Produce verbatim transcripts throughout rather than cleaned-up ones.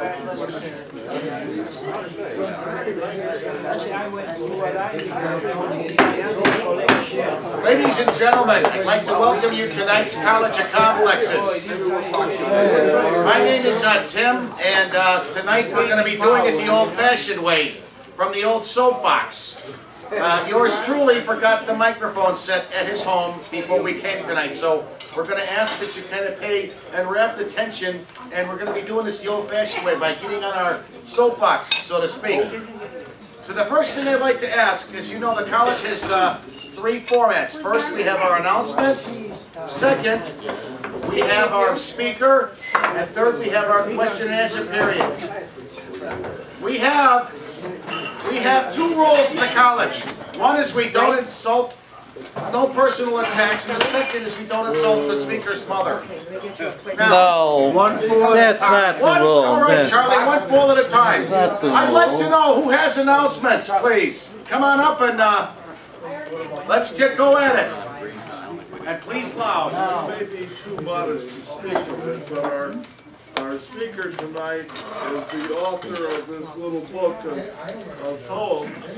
Ladies and gentlemen, I'd like to welcome you to tonight's College of Complexes. My name is uh, Tim, and uh, tonight we're going to be doing it the old-fashioned way, from the old soapbox. Uh, yours truly forgot the microphone set at his home before we came tonight, so we're going to ask that you kind of pay and rapt attention, and we're going to be doing this the old-fashioned way by getting on our soapbox, so to speak. So the first thing I'd like to ask is, you know, the college has uh, three formats. First, we have our announcements. Second, we have our speaker. And third, we have our question and answer period. We have... We have two rules in the college. One is we don't insult, no personal attacks, and the second is we don't insult the speaker's mother. Now, no, one fool that's at a time. Not the rule. All right, Charlie, one fool at a time. I'd like to know who has announcements, please. Come on up and uh, let's get go at it. And please loud. No. It may be too modest to speak of it, but our... Our speaker tonight is the author of this little book of, of poems,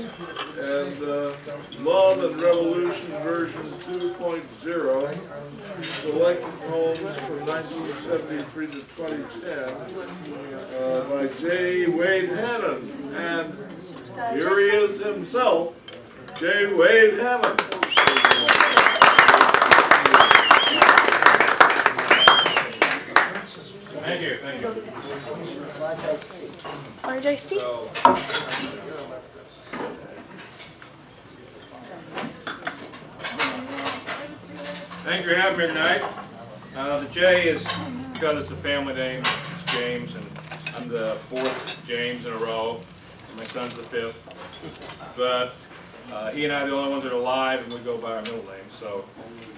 and uh, Love and Revolution Version two point oh, selected poems from nineteen seventy-three to twenty ten uh, by J. Wade Hannon. And here he is himself, J. Wade Hannon. Thank you, thank you. R J C. Thank you for having me tonight. Uh, the J is because it's a family name. It's James, and I'm the fourth James in a row, and my son's the fifth. But uh, he and I are the only ones that are alive, and we go by our middle name. So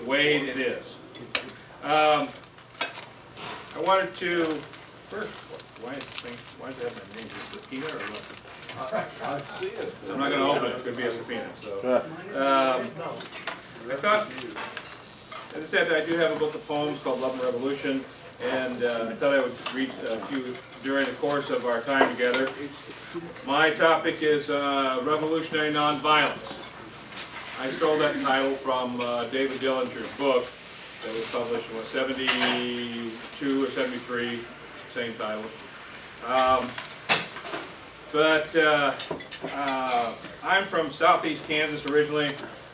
Wade it is. Um, I wanted to first. Why is things? Why does it have my name? Is it subpoena or what? I see it. So I'm not going to open it. It could be a subpoena. So um, I thought, as I said, I do have a book of poems called Love and Revolution, and uh, I thought I would read a few during the course of our time together. My topic is uh, revolutionary nonviolence. I stole that title from uh, David Dillinger's book that was published in seventy-two or seventy-three, same title. Um, but uh, uh, I'm from southeast Kansas originally,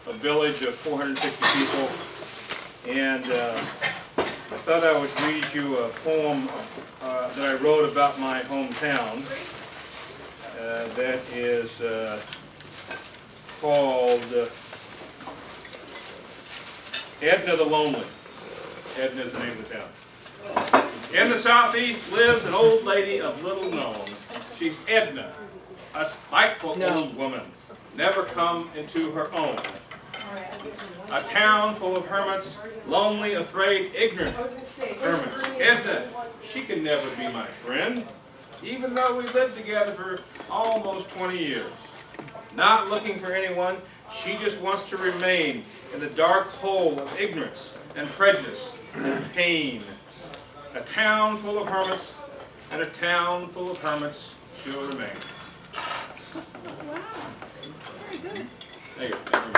a village of four hundred sixty people, and uh, I thought I would read you a poem uh, that I wrote about my hometown uh, that is uh, called uh, Edna the Lonely. Edna is the name of the town. In the southeast lives an old lady of little known. She's Edna, a spiteful no. old woman, never come into her own. A town full of hermits, lonely, afraid, ignorant hermits. Edna, she can never be my friend, even though we lived together for almost twenty years. Not looking for anyone, she just wants to remain in the dark hole of ignorance and prejudice and pain. A town full of hermits, and a town full of hermits she'll remain. Wow. Very good. Thank you. Thank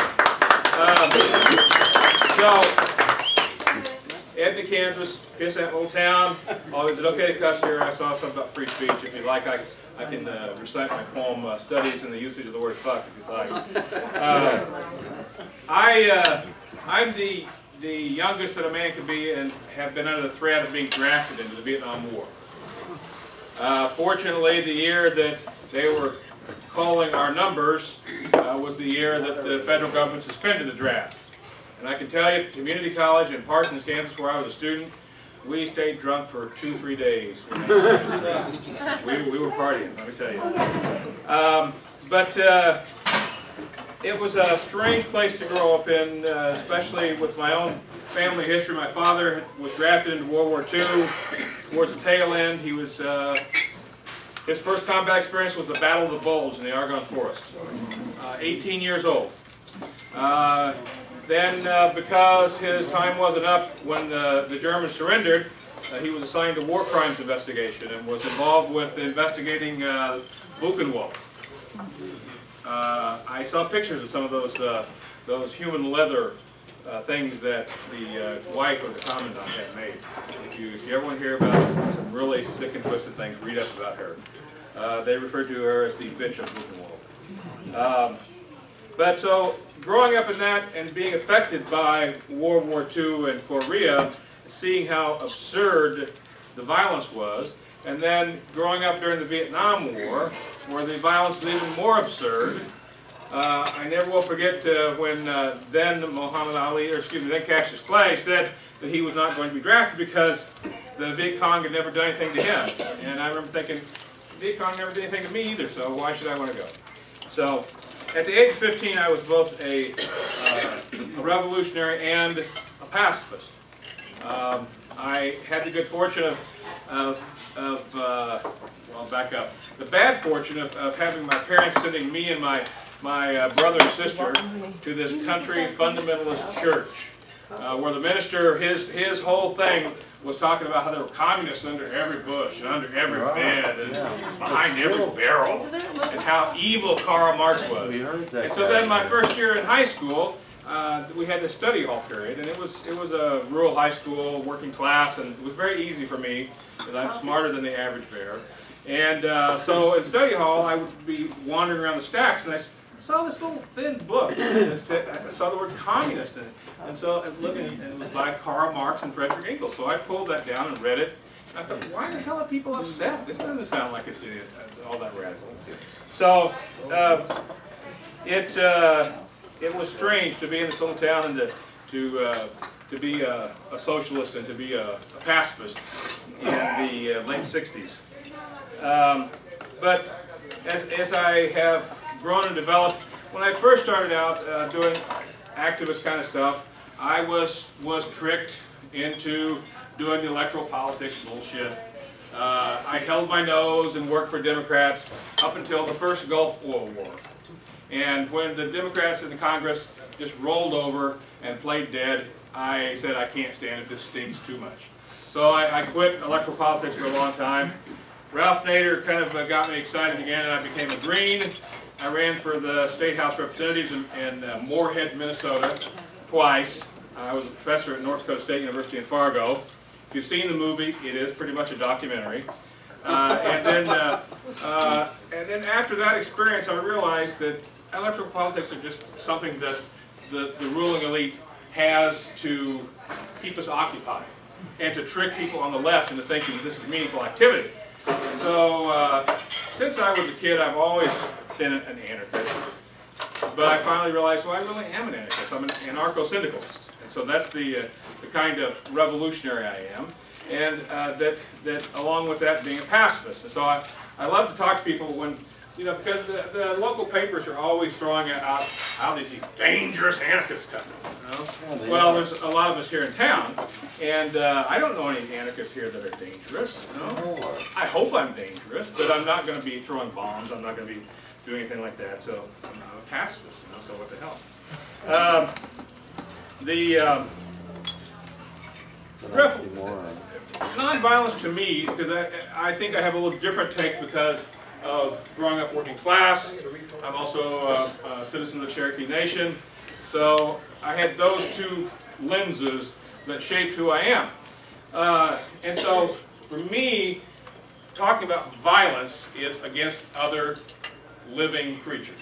you. Um, so, Edna, Kansas, here's that little town. Oh, is it okay to cuss here? I saw something about free speech. If you like, I can. I can uh, recite my poem uh, Studies in the Usage of the Word Fuck, if you like. Uh, I, uh, I'm the, the youngest that a man could be, and have been under the threat of being drafted into the Vietnam War. Uh, fortunately, the year that they were calling our numbers uh, was the year that the federal government suspended the draft. And I can tell you, at community college in Parsons, Kansas, where I was a student, we stayed drunk for two, three days. We, we were partying, let me tell you. Um, but uh, it was a strange place to grow up in, uh, especially with my own family history. My father was drafted into World War Two towards the tail end. He was, uh, his first combat experience was the Battle of the Bulge in the Argonne Forest, uh, eighteen years old. Uh, Then, uh, because his time wasn't up when the, the Germans surrendered, Uh, he was assigned to war crimes investigation and was involved with investigating uh, Buchenwald. Uh, I saw pictures of some of those uh, those human leather uh, things that the uh, wife of the commandant had made. If you, if you ever want to hear about some really sick and twisted things, read up about her. Uh, they referred to her as the bitch of Buchenwald. Um, but so, growing up in that and being affected by World War Two and Korea, seeing how absurd the violence was, and then growing up during the Vietnam War, where the violence was even more absurd. Uh, I never will forget uh, when uh, then Muhammad Ali, or excuse me, then Cassius Clay said that he was not going to be drafted because the Viet Cong had never done anything to him. And I remember thinking, the Viet Cong never did anything to me either, so why should I want to go? So, at the age of fifteen, I was both a, uh, a revolutionary and a pacifist. Um, I had the good fortune of, of, of uh, well, back up, the bad fortune of, of having my parents sending me and my, my uh, brother and sister to this country fundamentalist church, uh, where the minister, his, his whole thing was talking about how there were communists under every bush and under every bed and behind every barrel, and how evil Karl Marx was. And so then my first year in high school, Uh, we had this study hall period, and it was it was a rural high school, working class, and it was very easy for me because I'm smarter than the average bear. And uh, so at study hall, I would be wandering around the stacks, and I saw this little thin book that said, I saw the word communist, and, and so it, looked, and it was by Karl Marx and Frederick Engels. So I pulled that down and read it. And I thought, why the hell are people upset? This doesn't sound like it's all that radical. So uh, it. Uh, It was strange to be in this little town and to to, uh, to be a, a socialist and to be a, a pacifist in the uh, late sixties. Um, but as, as I have grown and developed, when I first started out uh, doing activist kind of stuff, I was was tricked into doing the electoral politics bullshit. Uh, I held my nose and worked for Democrats up until the first Gulf Oil War. And when the Democrats in the Congress just rolled over and played dead, I said, I can't stand it. This stinks too much. So I, I quit electoral politics for a long time. Ralph Nader kind of got me excited again, and I became a Green. I ran for the State House Representatives in, in uh, Moorhead, Minnesota, twice. I was a professor at North Dakota State University in Fargo. If you've seen the movie, it is pretty much a documentary. Uh, and then, uh, uh, and then after that experience, I realized that electoral politics are just something that the, the ruling elite has to keep us occupied and to trick people on the left into thinking this is meaningful activity. And so, uh, since I was a kid, I've always been an anarchist. But I finally realized, well, I really am an anarchist. I'm an anarcho-syndicalist, and so that's the uh, the kind of revolutionary I am. And uh, that, that along with that being a pacifist. And so I, I love to talk to people when, you know, because the, the local papers are always throwing out how these dangerous anarchists coming, you know? Well, there's a lot of us here in town, and uh, I don't know any anarchists here that are dangerous, you know? I hope I'm dangerous, but I'm not going to be throwing bombs, I'm not going to be doing anything like that, so I'm not a pacifist, you know, so what the hell. Uh, the um, Nonviolence to me, because I, I think I have a little different take because of growing up working class. I'm also a, a citizen of the Cherokee Nation. So I had those two lenses that shaped who I am. Uh, and so for me, talking about violence is against other living creatures.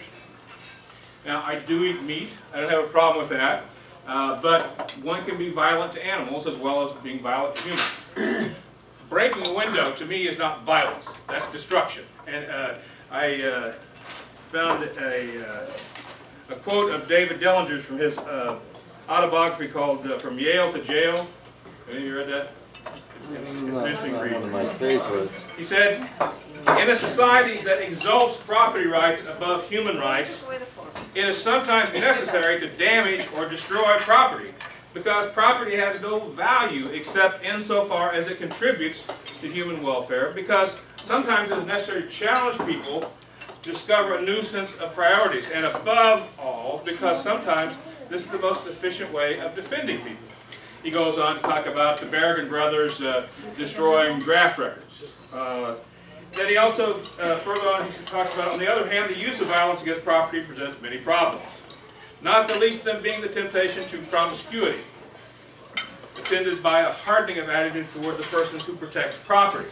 Now, I do eat meat. I don't have a problem with that. Uh, but one can be violent to animals as well as being violent to humans. Breaking a window to me is not violence; that's destruction. And uh, I uh, found a, uh, a quote of David Dillinger's from his uh, autobiography called uh, "From Yale to Jail." Have you read that? It's, it's, it's an interesting read. One of my favorites. He said, "In a society that exalts property rights above human rights, it is sometimes necessary to damage or destroy property, because property has no value except insofar as it contributes to human welfare, because sometimes it is necessary to challenge people to discover a new sense of priorities, and above all, because sometimes this is the most efficient way of defending people. He goes on to talk about the Berrigan brothers uh, destroying draft records. Uh, then he also, uh, further on, he talks about, on the other hand, the use of violence against property presents many problems, not the least of them being the temptation to promiscuity, attended by a hardening of attitude toward the persons who protect property.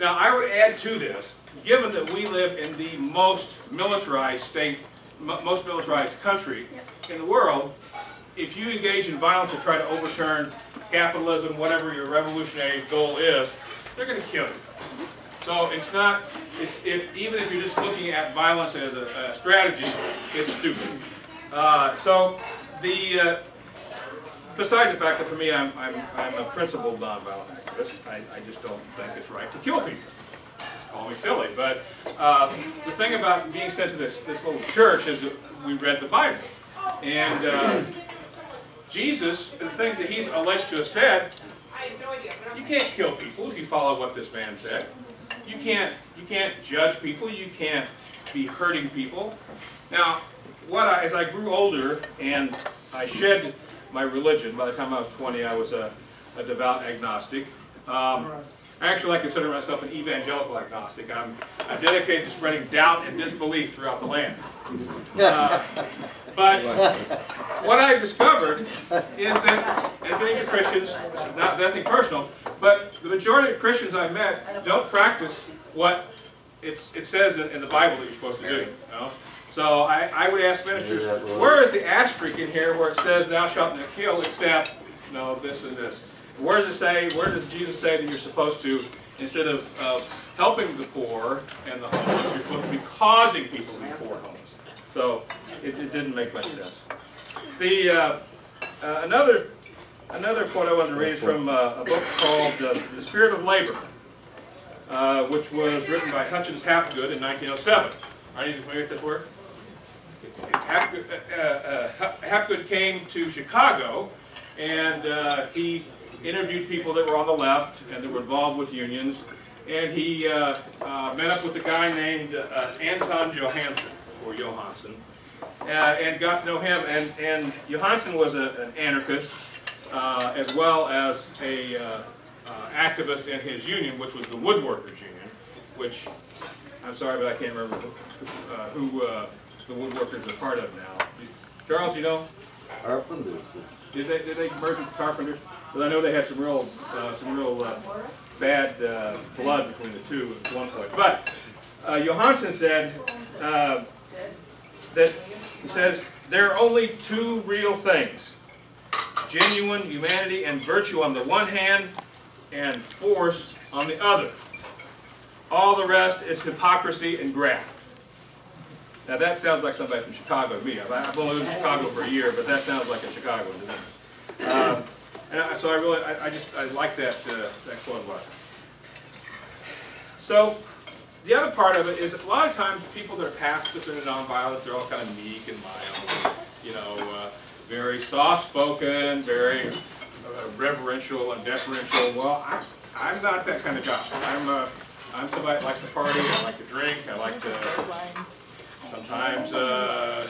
Now, I would add to this, given that we live in the most militarized state, most militarized country in the world, if you engage in violence to try to overturn capitalism, whatever your revolutionary goal is, they're going to kill you. So it's not, it's, if, even if you're just looking at violence as a, a strategy, it's stupid. Uh, so the, uh, besides the fact that for me I'm, I'm, I'm a principled nonviolent activist, I, I just don't think it's right to kill people. Call me silly, but uh, the thing about being sent to this, this little church is that we read the Bible. And uh, Jesus, the things that he's alleged to have said, you can't kill people if you follow what this man said. You can't, you can't judge people. You can't be hurting people. Now, what I, as I grew older and I shed my religion, by the time I was twenty, I was a, a devout agnostic. Um, Actually, I consider myself an evangelical agnostic. I'm, I'm dedicated to spreading doubt and disbelief throughout the land. Uh, but what I discovered is that, and many Christians, this is not nothing personal, but the majority of Christians I met don't practice what it's, it says in, in the Bible that you're supposed to do. You know? So I, I would ask ministers, where is the asterisk in here where it says, thou shalt not kill, except, you know, this and this? Where does it say, where does Jesus say that you're supposed to, instead of uh, helping the poor and the homeless, you're supposed to be causing people to be poor and homeless? So it, it didn't make much sense. The, uh, uh, another, another quote I wanted to read is from uh, a book called uh, The Spirit of Labor, uh, which was written by Hutchins Hapgood in nineteen oh seven. Are you familiar with this work? Hapgood, uh, uh, Hapgood came to Chicago, and uh, he interviewed people that were on the left and that were involved with unions, and he uh, uh, met up with a guy named uh, Anton Johannsen, or Johannsen, uh, and got to know him. And, and Johannsen was a, an anarchist uh, as well as a uh, uh, activist in his union, which was the Woodworkers Union, which, I'm sorry, but I can't remember who, uh, who uh, the Woodworkers are part of now. Charles, you know? Carpenters. Did they, did they merge with Carpenters? But I know they had some real, uh, some real uh, bad uh, blood between the two at one point. But uh, Johannsen said uh, that he says there are only two real things: genuine humanity and virtue on the one hand, and force on the other. All the rest is hypocrisy and graft. Now that sounds like somebody from Chicago to me. I've only lived in Chicago for a year, but that sounds like a Chicago to me. Um, And I, so I really, I, I just, I like that, uh, that quote a lot. So, the other part of it is a lot of times people that are pacifists and nonviolence, they're all kind of meek and mild, you know, uh, very soft-spoken, very uh, reverential and deferential. Well, I, I'm not that kind of guy. I'm, uh, I'm somebody that likes to party, I like to drink, I like to sometimes uh,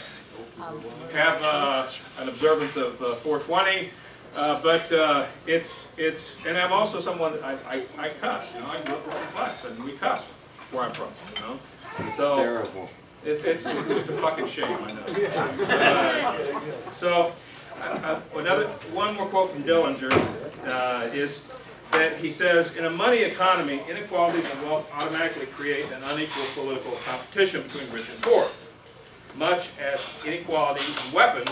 have uh, an observance of uh, four twenty. Uh, but uh, it's, it's, and I'm also someone, that I, I, I cuss, you know, I grew up with blacks, and we cuss where I'm from, you know. It's so terrible. It, it's, it's just a fucking shame, I know. Uh, so, uh, another, one more quote from Dillinger uh, is that he says, in a money economy, inequalities and wealth automatically create an unequal political competition between rich and poor, much as inequality in weapons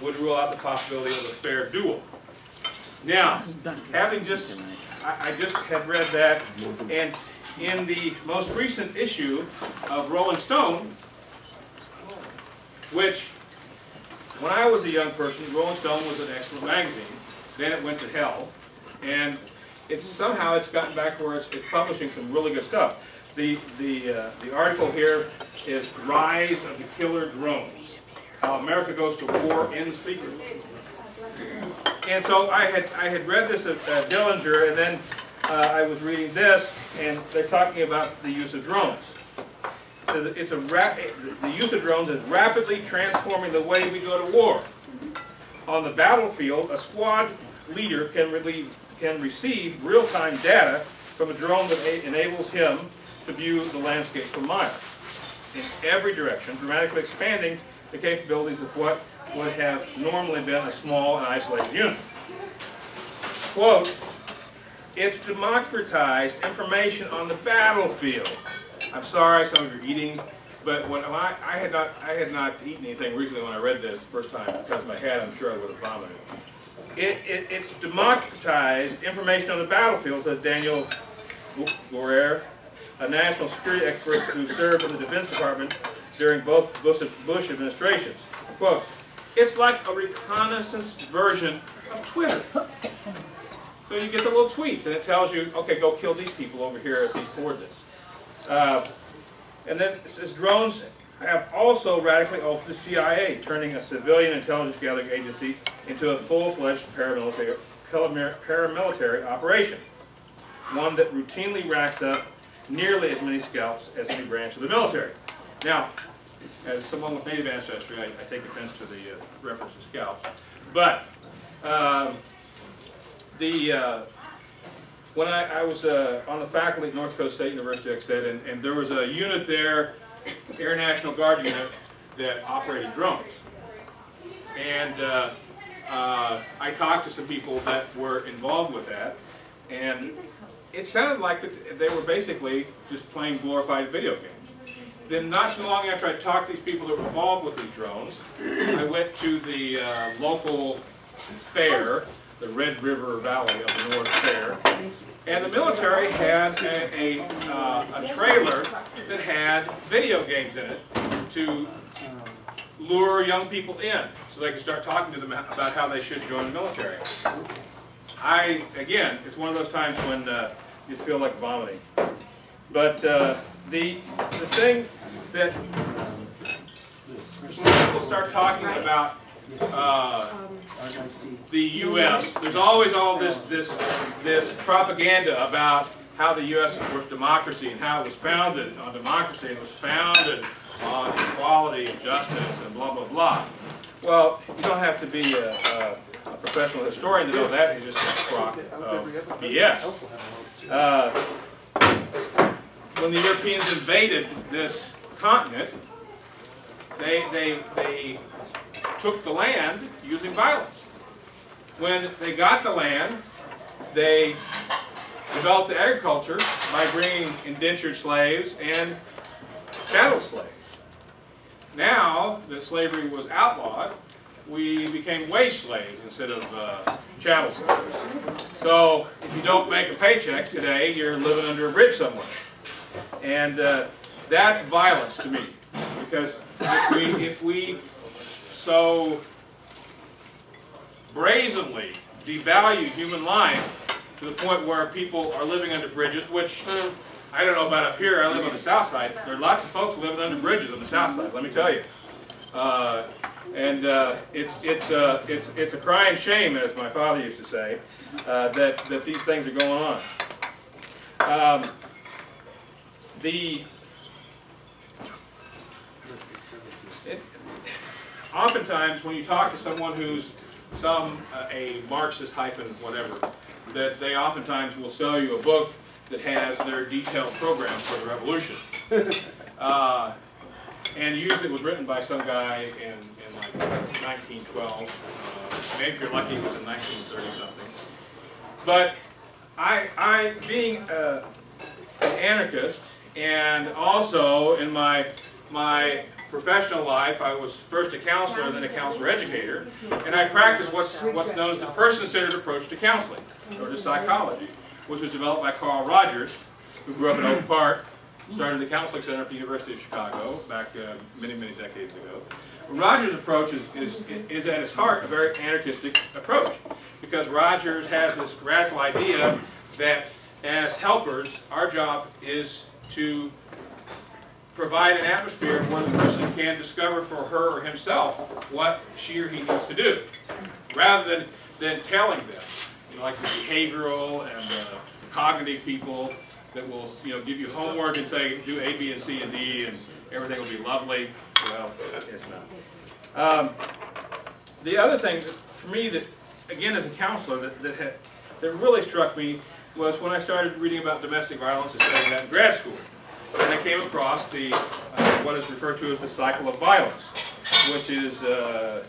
would rule out the possibility of a fair duel. Now, having just, I, I just had read that, and in the most recent issue of Rolling Stone, which, when I was a young person, Rolling Stone was an excellent magazine. Then it went to hell, and it's somehow it's gotten back where it's, it's publishing some really good stuff. The the uh, the article here is "Rise of the Killer Drones: How America Goes to War in Secret." And so I had I had read this at uh, Dillinger, and then uh, I was reading this, and they're talking about the use of drones. It's a rap the use of drones is rapidly transforming the way we go to war. On the battlefield, a squad leader can, relieve, can receive real-time data from a drone that enables him to view the landscape for miles in every direction, dramatically expanding the capabilities of what would have normally been a small and isolated unit. Quote, it's democratized information on the battlefield. I'm sorry, some of you are eating, but when I, I had not I had not eaten anything recently when I read this the first time, because if I had, I'm sure I would have vomited. It, it, it's democratized information on the battlefield, says Daniel Gorer, a national security expert who served in the Defense Department during both Bush, Bush administrations. Quote, it's like a reconnaissance version of Twitter. So you get the little tweets, and it tells you, okay, go kill these people over here at these coordinates. Uh, and then it says drones have also radically altered the C I A, turning a civilian intelligence gathering agency into a full-fledged paramilitary, paramilitary operation, one that routinely racks up nearly as many scalps as any branch of the military. Now, as someone with native ancestry, I, I take offense to the uh, reference to scalps, but um, the uh, when I, I was uh, on the faculty at North Dakota State University, I said, and, and there was a unit there, Air National Guard unit, that operated drones, and uh, uh, I talked to some people that were involved with that, and it sounded like that they were basically just playing glorified video games. Then not too long after I talked to these people that were involved with these drones, I went to the uh, local fair, the Red River Valley of the North Fair, and the military had a, a, uh, a trailer that had video games in it to lure young people in so they could start talking to them about how they should join the military. I, again, it's one of those times when uh, you just feel like vomiting. But uh, the, the thing that when people start talking about uh, the U S, there's always all this, this, this propaganda about how the U S is worth democracy and how it was founded on democracy and was founded on equality and justice and blah, blah, blah. Well, you don't have to be a, a, a professional historian to know that is just a crock of B S. Uh, When the Europeans invaded this continent, they, they, they took the land using violence. When they got the land, they developed the agriculture by bringing indentured slaves and chattel slaves. Now that slavery was outlawed, we became wage slaves instead of uh, chattel slaves. So if you don't make a paycheck today, you're living under a bridge somewhere. And uh, that's violence to me, because if we, if we so brazenly devalue human life to the point where people are living under bridges, which I don't know about up here, I live on the south side, there are lots of folks living under bridges on the south side, let me tell you. Uh, and uh, it's, it's, uh, it's, it's a crying shame, as my father used to say, uh, that, that these things are going on. Um, The it, oftentimes when you talk to someone who's some uh, a Marxist hyphen whatever, that they oftentimes will sell you a book that has their detailed program for the revolution, uh, and usually it was written by some guy in, in like nineteen twelve. Uh, maybe if you're lucky, it was in nineteen thirty something. But I, I being uh, an anarchist. And also, in my, my professional life, I was first a counselor and then a counselor educator, and I practiced what's, what's known as the person-centered approach to counseling, or to psychology, which was developed by Carl Rogers, who grew up in Oak Park, started the Counseling Center at the University of Chicago back uh, many, many decades ago. Rogers' approach is, is, is at its heart a very anarchistic approach, because Rogers has this radical idea that as helpers, our job is to provide an atmosphere where the person can discover for her or himself what she or he needs to do, rather than, than telling them, you know, like the behavioral and uh, cognitive people that will, you know, give you homework and say, do A, B, and C, and D, and everything will be lovely. Well, it's not. Um, the other thing, for me, that again, as a counselor, that, that, had, that really struck me was when I started reading about domestic violence and studying that in grad school. And I came across the, uh, what is referred to as the cycle of violence, which is uh,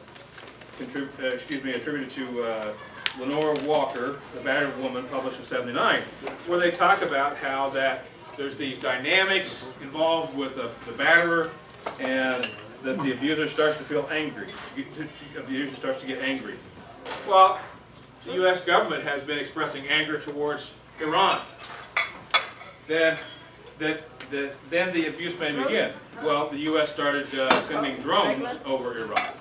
contrib uh, excuse me, attributed to uh, Lenore Walker, The Battered Woman, published in seventy-nine, where they talk about how that there's these dynamics involved with the, the batterer, and that the abuser starts to feel angry. The abuser starts to get angry. Well, the U S government has been expressing anger towards Iran. Then, that, that, then the abuse may begin. Well, the U S started uh, sending drones over Iraq.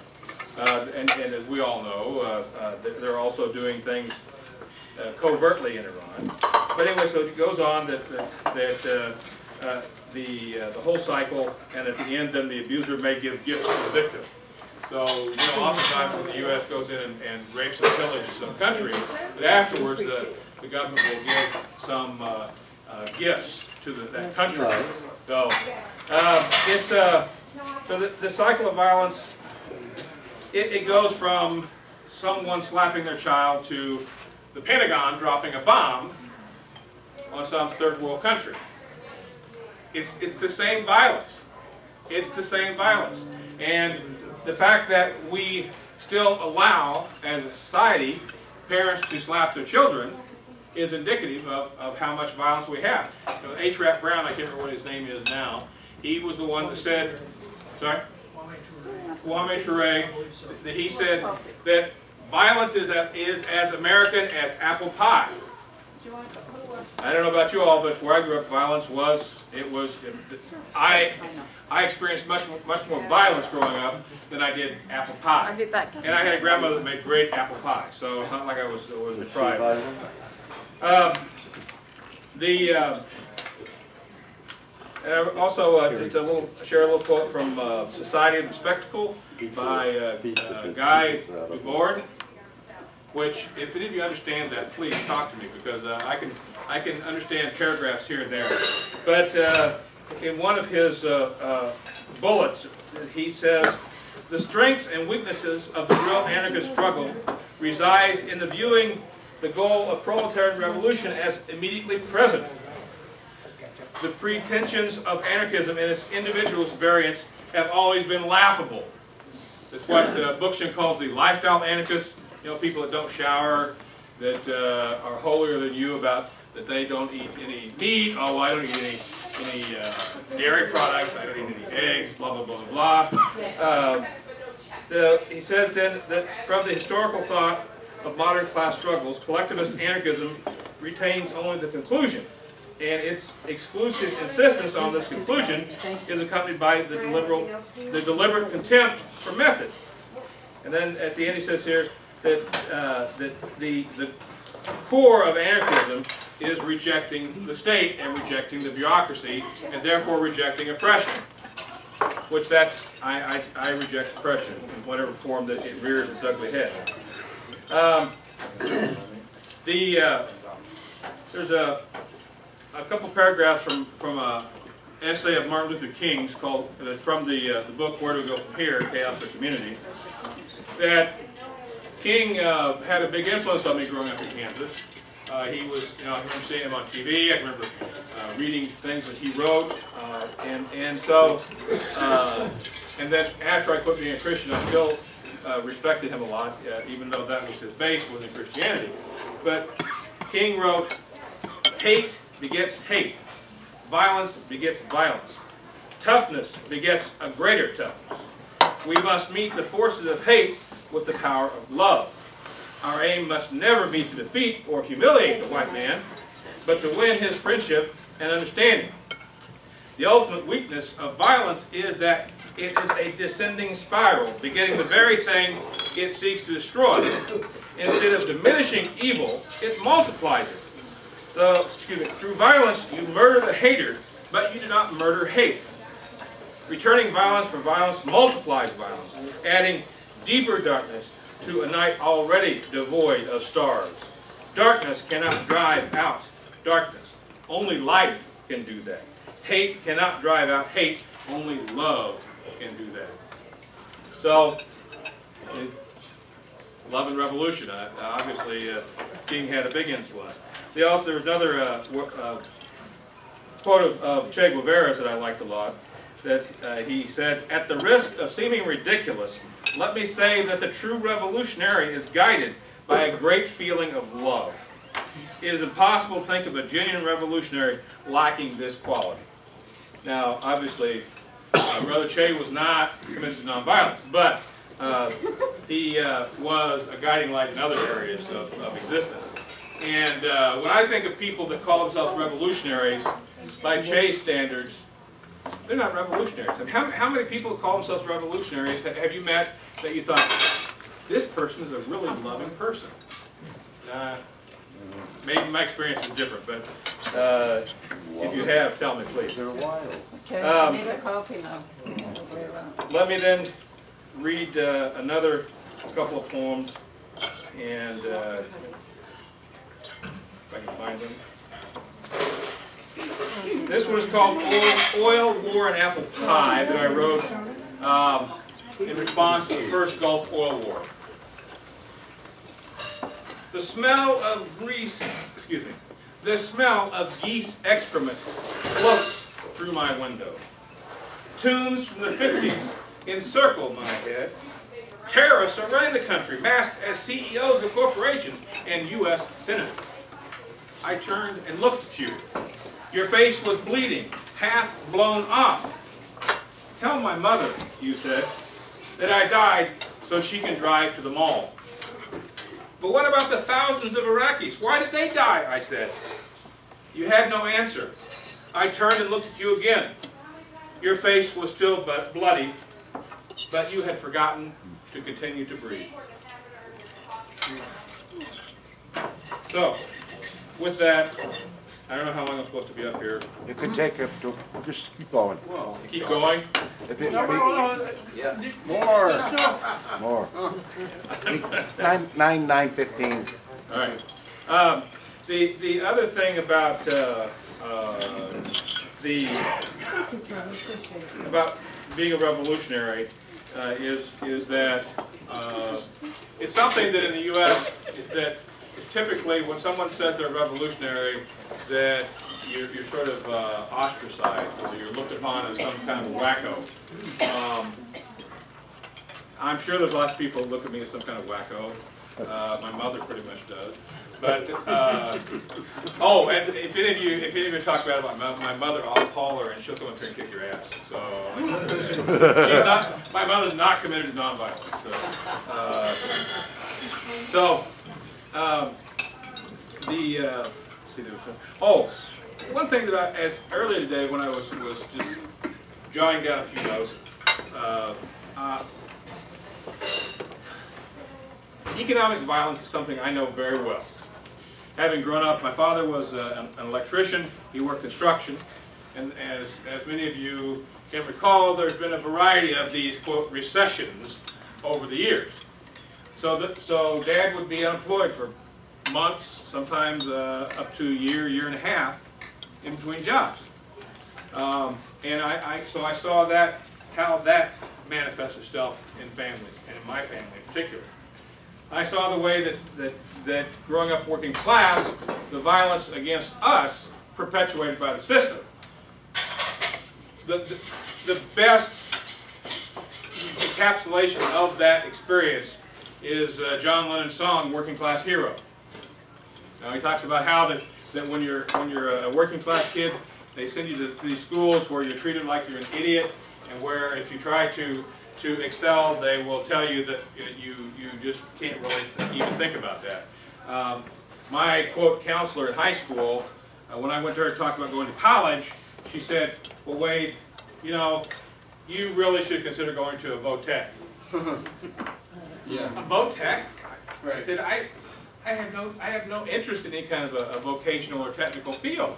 Uh, and, and as we all know, uh, uh, they're also doing things uh, covertly in Iran. But anyway, so it goes on that, that, that uh, uh, the, uh, the whole cycle, and at the end, then the abuser may give gifts to the victim. So, you know, oftentimes when the U S goes in and, and rapes and pillages some country, but afterwards the, the government will give some uh, uh, gifts to the, that country. So, uh, it's, uh, so the, the cycle of violence, it, it goes from someone slapping their child to the Pentagon dropping a bomb on some third world country. It's, it's the same violence. It's the same violence. And the fact that we still allow, as a society, parents to slap their children is indicative of, of how much violence we have. So H. Rap Brown, I can't remember what his name is now, he was the one that said, sorry? Kwame Ture, that he said that violence is, is as American as apple pie. I don't know about you all, but where I grew up, violence was, it was, it, I I experienced much, much more violence growing up than I did apple pie. And I had a grandmother that made great apple pie, so it's not like I was, was deprived. Um, the, uh, also, uh, just a little, share a little quote from uh, Society of the Spectacle by uh, uh, Guy Debord. Which, if any of you understand that, please talk to me, because uh, I can I can understand paragraphs here and there. But uh, in one of his uh, uh, bullets, he says, "The strengths and weaknesses of the real anarchist struggle resides in the viewing the goal of proletarian revolution as immediately present. The pretensions of anarchism and its individualist variants have always been laughable." That's what uh, Bookchin calls the lifestyle anarchists. You know, people that don't shower, that uh, are holier than you about that they don't eat any meat. Oh, I don't eat any, any uh, dairy products. I don't eat any eggs. Blah blah blah blah. Uh, the, he says then that from the historical thought of modern class struggles, collectivist anarchism retains only the conclusion, and its exclusive insistence on this conclusion is accompanied by the deliberate, the deliberate contempt for method. And then at the end he says here, that, uh, that the, the core of anarchism is rejecting the state and rejecting the bureaucracy, and therefore rejecting oppression, which that's, I, I, I reject oppression in whatever form that it rears its ugly head. Um, the, uh, there's a, a couple paragraphs from, from a essay of Martin Luther King's called, uh, from the, uh, the book Where Do We Go From Here, Chaos for Community, that King uh, had a big influence on me growing up in Kansas. Uh, he was, you know, I remember seeing him on T V. I remember uh, reading things that he wrote, uh, and and so, uh, and then after I quit being a Christian, I still uh, respected him a lot, uh, even though that was his base within Christianity. But King wrote, "Hate begets hate, violence begets violence, toughness begets a greater toughness. We must meet the forces of hate with the power of love. Our aim must never be to defeat or humiliate the white man, but to win his friendship and understanding. The ultimate weakness of violence is that it is a descending spiral, beginning the very thing it seeks to destroy. Instead of diminishing evil, it multiplies it. So, excuse me, through violence you murder the hater, but you do not murder hate. Returning violence for violence multiplies violence, adding deeper darkness to a night already devoid of stars. Darkness cannot drive out darkness. Only light can do that. Hate cannot drive out hate. Only love can do that." So, Love and Revolution. Uh, obviously, uh, King had a big influence. They also, there was another uh, uh, quote of, of Che Guevara's that I liked a lot, that uh, he said, "At the risk of seeming ridiculous, let me say that the true revolutionary is guided by a great feeling of love. It is impossible to think of a genuine revolutionary lacking this quality." Now, obviously, uh, Brother Che was not committed to nonviolence, but uh, he uh, was a guiding light in other areas of, of existence. And uh, when I think of people that call themselves revolutionaries, by Che's standards, they're not revolutionaries. I mean, how, how many people call themselves revolutionaries have you met that you thought, this person is a really loving person? Uh, maybe my experience is different, but uh, if you have, tell me, please. They're wild. Um, let me then read uh, another couple of poems, and uh, if I can find them. This one is called Oil, Oil, War, and Apple Pie, that I wrote um, in response to the first Gulf oil war. The smell of grease, excuse me, the smell of geese excrement floats through my window. Tunes from the fifties encircle my head. Terrorists around the country masked as C E Os of corporations and U S senators. I turned and looked at you. Your face was bleeding, half blown off. "Tell my mother," you said, "that I died so she can drive to the mall." "But what about the thousands of Iraqis? Why did they die?" I said. You had no answer. I turned and looked at you again. Your face was still bloody, but you had forgotten to continue to breathe. So, with that, I don't know how long I'm supposed to be up here. You could take up to, just keep going. Well, keep going? If it, no, we, no, no. Yeah. More. No. More. Oh. nine, nine, nine, fifteen. All right. Um, the, the other thing about uh, uh, the, about being a revolutionary uh, is, is that uh, it's something that in the U S that it's typically when someone says they're revolutionary, that you're, you're sort of uh, ostracized, or you're looked upon as some kind of wacko. Um, I'm sure there's lots of people who look at me as some kind of wacko. Uh, my mother pretty much does. But uh, oh, and if any of you, if any of you talk bad about my, my mother, I'll call her and she'll come up here and kick your ass. So she's not, my mother's not committed to nonviolence. So. Uh, so Um, the uh, see there was some, oh, one thing that I, as earlier today when I was was just jotting down a few notes, uh, uh, economic violence is something I know very well. Having grown up, my father was uh, an, an electrician. He worked construction, and as as many of you can recall, there's been a variety of these quote recessions over the years. So, the, so Dad would be unemployed for months, sometimes uh, up to a year, year and a half, in between jobs. Um, and I, I, so I saw that, how that manifests itself in families, and in my family in particular. I saw the way that, that, that growing up working class, the violence against us perpetuated by the system. The, the, the best encapsulation of that experience is uh, John Lennon's song "Working Class Hero." Now he talks about how that, that when you're when you're a working class kid, they send you to, to these schools where you're treated like you're an idiot, and where if you try to to excel, they will tell you that you you just can't really th even think about that. Um, my quote counselor at high school, uh, when I went to her to talk about going to college, she said, "Well, Wade, you know, you really should consider going to a vo-tech." Yeah. A vo-tech? Right. I said, I, I have no, I have no interest in any kind of a, a vocational or technical field.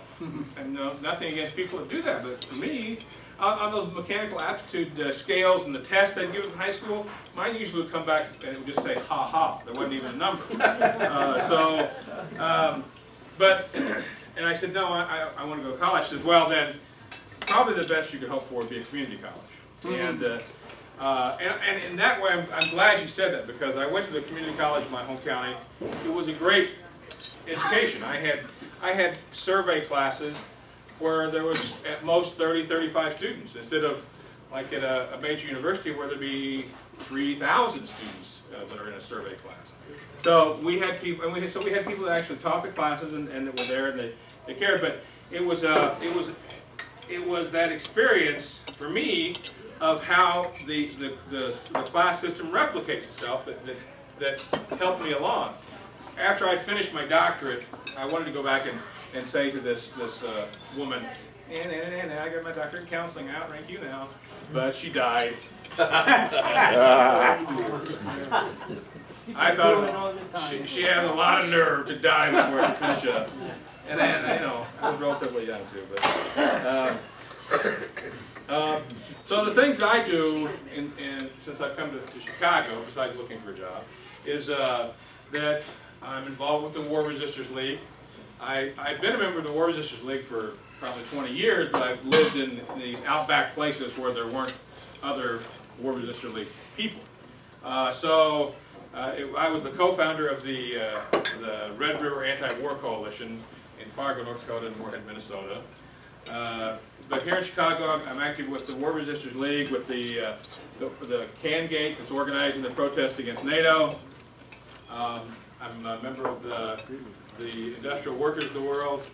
And no, nothing against people that do that, but for me, on, on those mechanical aptitude uh, scales and the tests they'd give in high school, mine usually would come back and it would just say, ha ha. There wasn't even a number. uh, so, um, but, and I said, no, I, I, I want to go to college. She said, well then, probably the best you could hope for would be a community college. Mm-hmm. And uh, Uh, and, and in that way, I'm, I'm glad you said that, because I went to the community college in my home county. It was a great education. I had, I had survey classes where there was at most thirty, thirty-five students, instead of like at a, a major university where there'd be three thousand students uh, that are in a survey class. So we had people, and we had, so we had people that actually taught the classes and, and that were there and they, they cared. But it was uh, it was it was that experience for me of how the the, the, the class system replicates itself that, that that helped me along. After I'd finished my doctorate, I wanted to go back and, and say to this this uh, woman, and, and, and I got my doctorate in counseling. I outrank you now, but she died. I thought she, she had a lot of nerve to die before I finish up, and I, I know I was relatively young too. But uh, uh, so the things that I do, in, in, since I've come to, to Chicago, besides looking for a job, is uh, that I'm involved with the War Resisters League. I, I've been a member of the War Resisters League for probably twenty years, but I've lived in these outback places where there weren't other War Resisters League people. Uh, so uh, it, I was the co-founder of the, uh, the Red River Anti-War Coalition in Fargo, North Dakota, and Moorhead, Minnesota. Uh, but here in Chicago, I'm, I'm active with the War Resisters League, with the, uh, the, the CanGate that's organizing the protests against NATO. Um, I'm a member of the, the Industrial Workers of the World,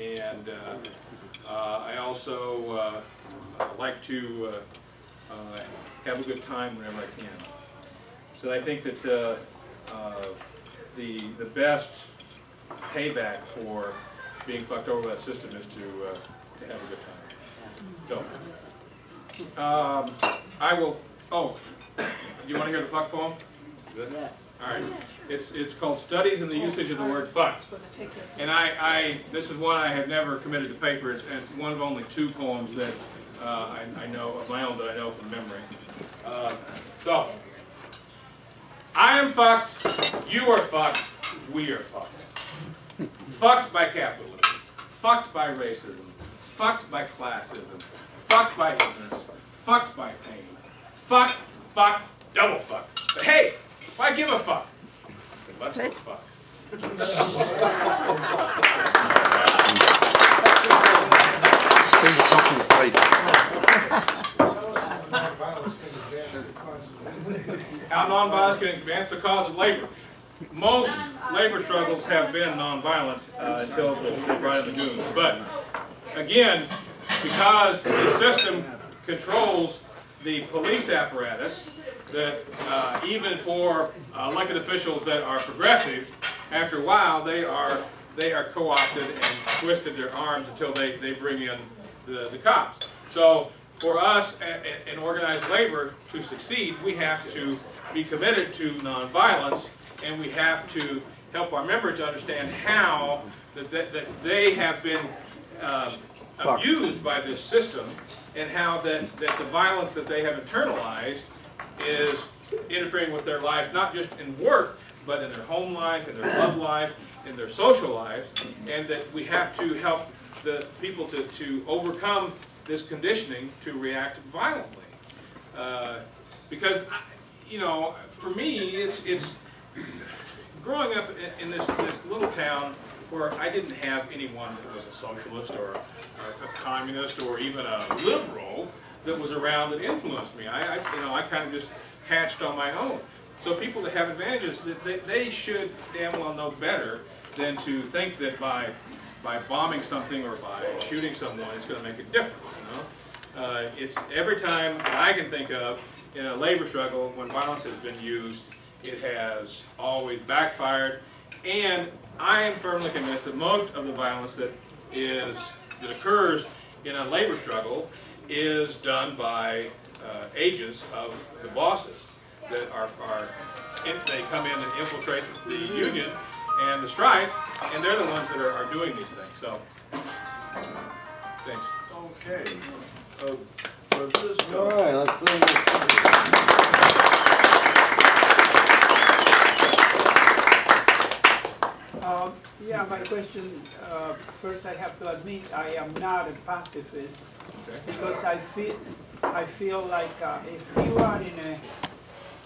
and uh, uh, I also uh, uh, like to uh, uh, have a good time whenever I can. So I think that uh, uh, the the best payback for being fucked over by the system is to, uh, to have a good time. So um, I will. Oh, you want to hear the fuck poem? Good? Yeah. All right. It's it's called Studies in the Usage of the Word Fuck. And I, I this is one I have never committed to paper. It's, it's one of only two poems that uh, I, I know of my own that I know from memory. Uh, so. I am fucked, you are fucked, we are fucked. Fucked by capitalism, fucked by racism, fucked by classism, fucked by ignorance, fucked by pain. Fucked, fucked, double fucked. But hey, why give a fuck? Let's give a fuck. How nonviolence can advance the cause of labor. Most labor struggles have been nonviolent uh, until the, the Bride of the Goons. But again, because the system controls the police apparatus, that uh, even for uh, elected officials that are progressive, after a while they are they are co-opted and twisted their arms until they, they bring in the, the cops. So for us in organized labor to succeed, we have to be committed to nonviolence, and we have to help our members understand how that, that, that they have been uh, abused by this system, and how that, that the violence that they have internalized is interfering with their lives, not just in work, but in their home life, in their love life, in their social lives, and that we have to help the people to, to overcome this conditioning to react violently, uh, because I, you know, for me, it's it's growing up in, in this this little town where I didn't have anyone that was a socialist or a, a communist or even a liberal that was around that influenced me. I, I you know I kind of just hatched on my own. So people that have advantages, that they, they should damn well know better than to think that by by bombing something or by shooting someone, it's going to make a difference. You know, uh, it's every time that I can think of in a labor struggle when violence has been used, it has always backfired. And I am firmly convinced that most of the violence that is that occurs in a labor struggle is done by uh, agents of the bosses that are are they come in and infiltrate the union and the strike, and they're the ones that are, are doing these things. So, thanks. Okay. Uh, Francisco. All right, let's sing this. Uh, yeah, my question, uh, first I have to admit I am not a pacifist, okay, because I feel I feel like uh, if you are in a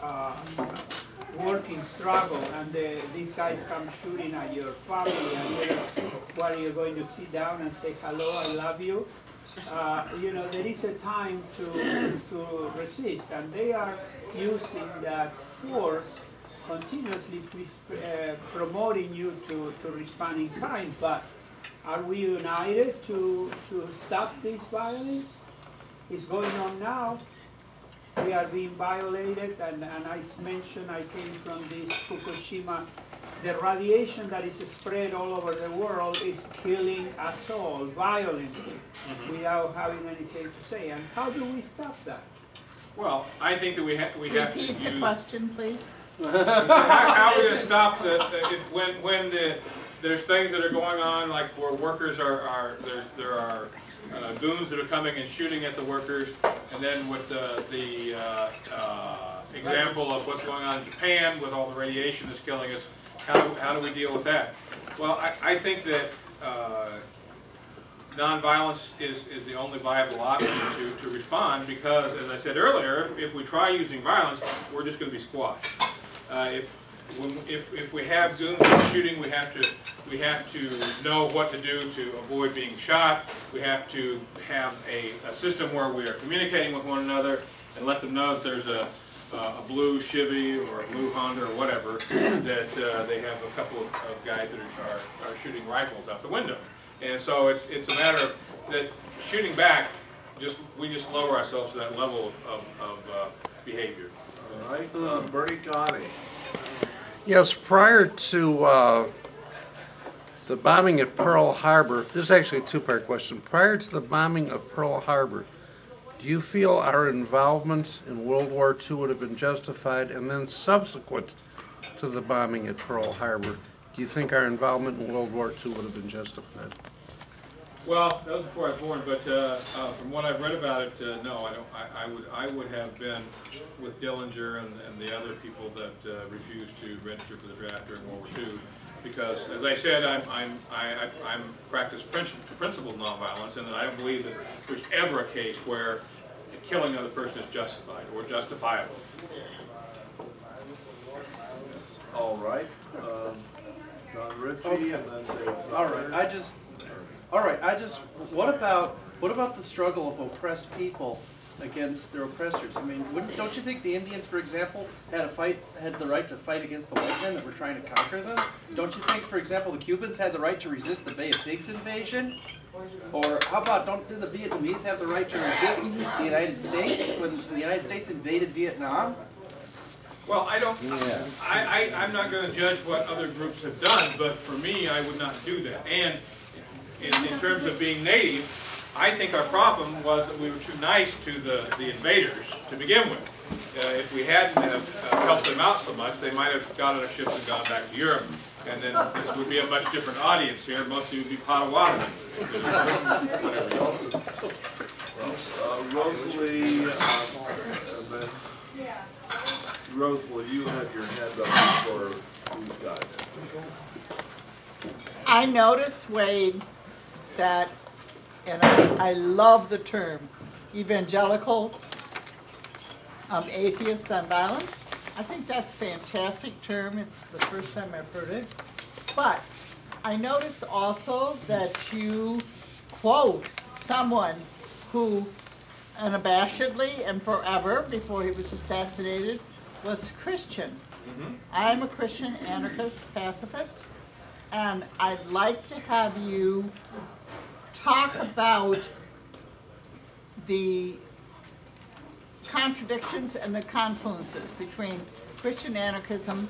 uh, working struggle and the, these guys come shooting at your family, and you're, what are you going to sit down and say, hello, I love you? Uh, you know, there is a time to, to resist, and they are using that force continuously uh, promoting you to, to respond in kind. But are we united to, to stop this violence? It's going on now. We are being violated, and, and I mentioned I came from this Fukushima. The radiation that is spread all over the world is killing us all violently, mm-hmm. without having anything to say. And how do we stop that? Well, I think that we, ha we have to use... Repeat the question, please. how, how are we going to stop the, the, if, when, when the, there's things that are going on, like where workers are, are there's, there are uh, goons that are coming and shooting at the workers, and then with the, the uh, uh, example of what's going on in Japan with all the radiation that's killing us, how, how do we deal with that? Well, I, I think that uh, nonviolence is, is the only viable option to, to respond because, as I said earlier, if, if we try using violence, we're just going to be squashed. Uh, if, when, if, if we have goons shooting, we have, to, we have to know what to do to avoid being shot. We have to have a, a system where we are communicating with one another and let them know that there's a, a blue Chevy or a blue Honda or whatever, that uh, they have a couple of, of guys that are, are, are shooting rifles out the window. And so it's, it's a matter of that shooting back, just we just lower ourselves to that level of, of, of uh, behavior. All right, uh, Bernie Gotti. Yes, prior to uh, the bombing at Pearl Harbor, this is actually a two-part question. Prior to the bombing of Pearl Harbor, do you feel our involvement in World War Two would have been justified? And then subsequent to the bombing at Pearl Harbor, do you think our involvement in World War Two would have been justified? Well, that was before I was born, but uh, uh, from what I've read about it, uh, no, I don't. I, I would, I would have been with Dillinger and, and the other people that uh, refused to register for the draft during World War Two, because, as I said, I'm, I'm, I, I, I'm practice principled nonviolence, and I don't believe that there's ever a case where killing another person is justified or justifiable. All right. Um, Don Ritchie, okay. And then Dave. All right. I just. All right. I just. What about what about the struggle of oppressed people against their oppressors? I mean, wouldn't, don't you think the Indians, for example, had a fight had the right to fight against the white men that were trying to conquer them? Don't you think, for example, the Cubans had the right to resist the Bay of Pigs invasion? Or how about don't do the Vietnamese have the right to resist the United States when the United States invaded Vietnam? Well, I don't. Yeah. I, I, I'm not going to judge what other groups have done, but for me, I would not do that. And in, in terms of being native, I think our problem was that we were too nice to the, the invaders to begin with. Uh, if we hadn't have, uh, helped them out so much, they might have got on a ship and gone back to Europe. And then this would be a much different audience here. Most of you would be Potawatomi. uh, Rosalie, uh, and then... Yeah. Rosalie, you had your hand up before who's got it. I noticed, Wade, that, and I, I love the term, evangelical, um, atheist on violence. I think that's a fantastic term. It's the first time I've heard it. But I noticed also that you quote someone who unabashedly and forever, before he was assassinated, was Christian. Mm-hmm. I'm a Christian anarchist pacifist, and I'd like to have you talk about the contradictions and the confluences between Christian anarchism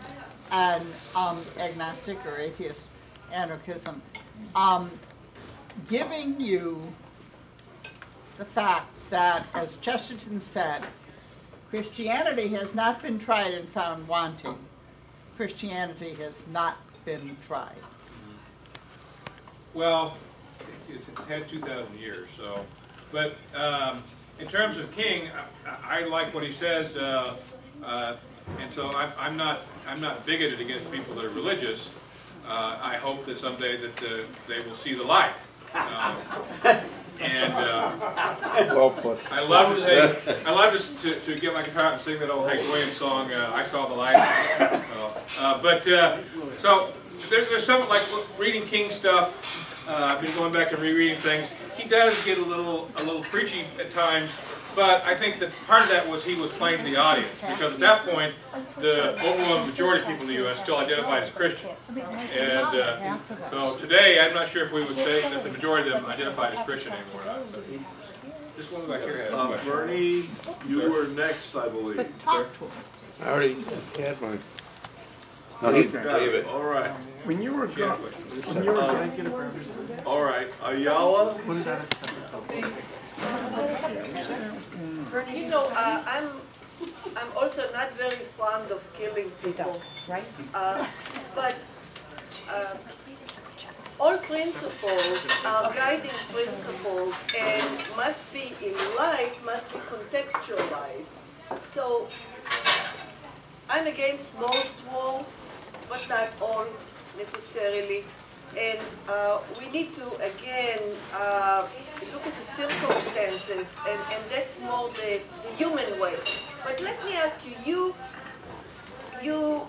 and um, agnostic or atheist anarchism, um, giving you the fact that, as Chesterton said, Christianity has not been tried and found wanting. Christianity has not been tried. Well, it's had two thousand years, so, but um, in terms of King, I, I like what he says, uh, uh, and so I, I'm not I'm not bigoted against people that are religious. Uh, I hope that someday that uh, they will see the light. Uh, And uh, well put. I love to sing. I love to, to get my guitar and sing that old Hank Williams song, uh, "I Saw the Light." So, uh, but uh, so there, there's some like reading King stuff. Uh, I've been going back and rereading things. He does get a little a little preachy at times. But I think that part of that was he was playing to the audience, because at that point, the overwhelming majority of people in the U S still identified as Christians. And uh, so today, I'm not sure if we would say that the majority of them identified as Christian anymore or not. But just one back here. Um, Bernie, you sure. were next, I believe. Sure. I already had mine. No, he's going to leave it. All right. When you were going, when you were um, all right, Ayala. You know, uh, I'm I'm also not very fond of killing people, uh, but uh, all principles are guiding principles and must be in life, must be contextualized. So I'm against most wars, but not all necessarily. And uh, we need to, again, uh, look at the circumstances, and, and that's more the, the human way. But let me ask you, you, you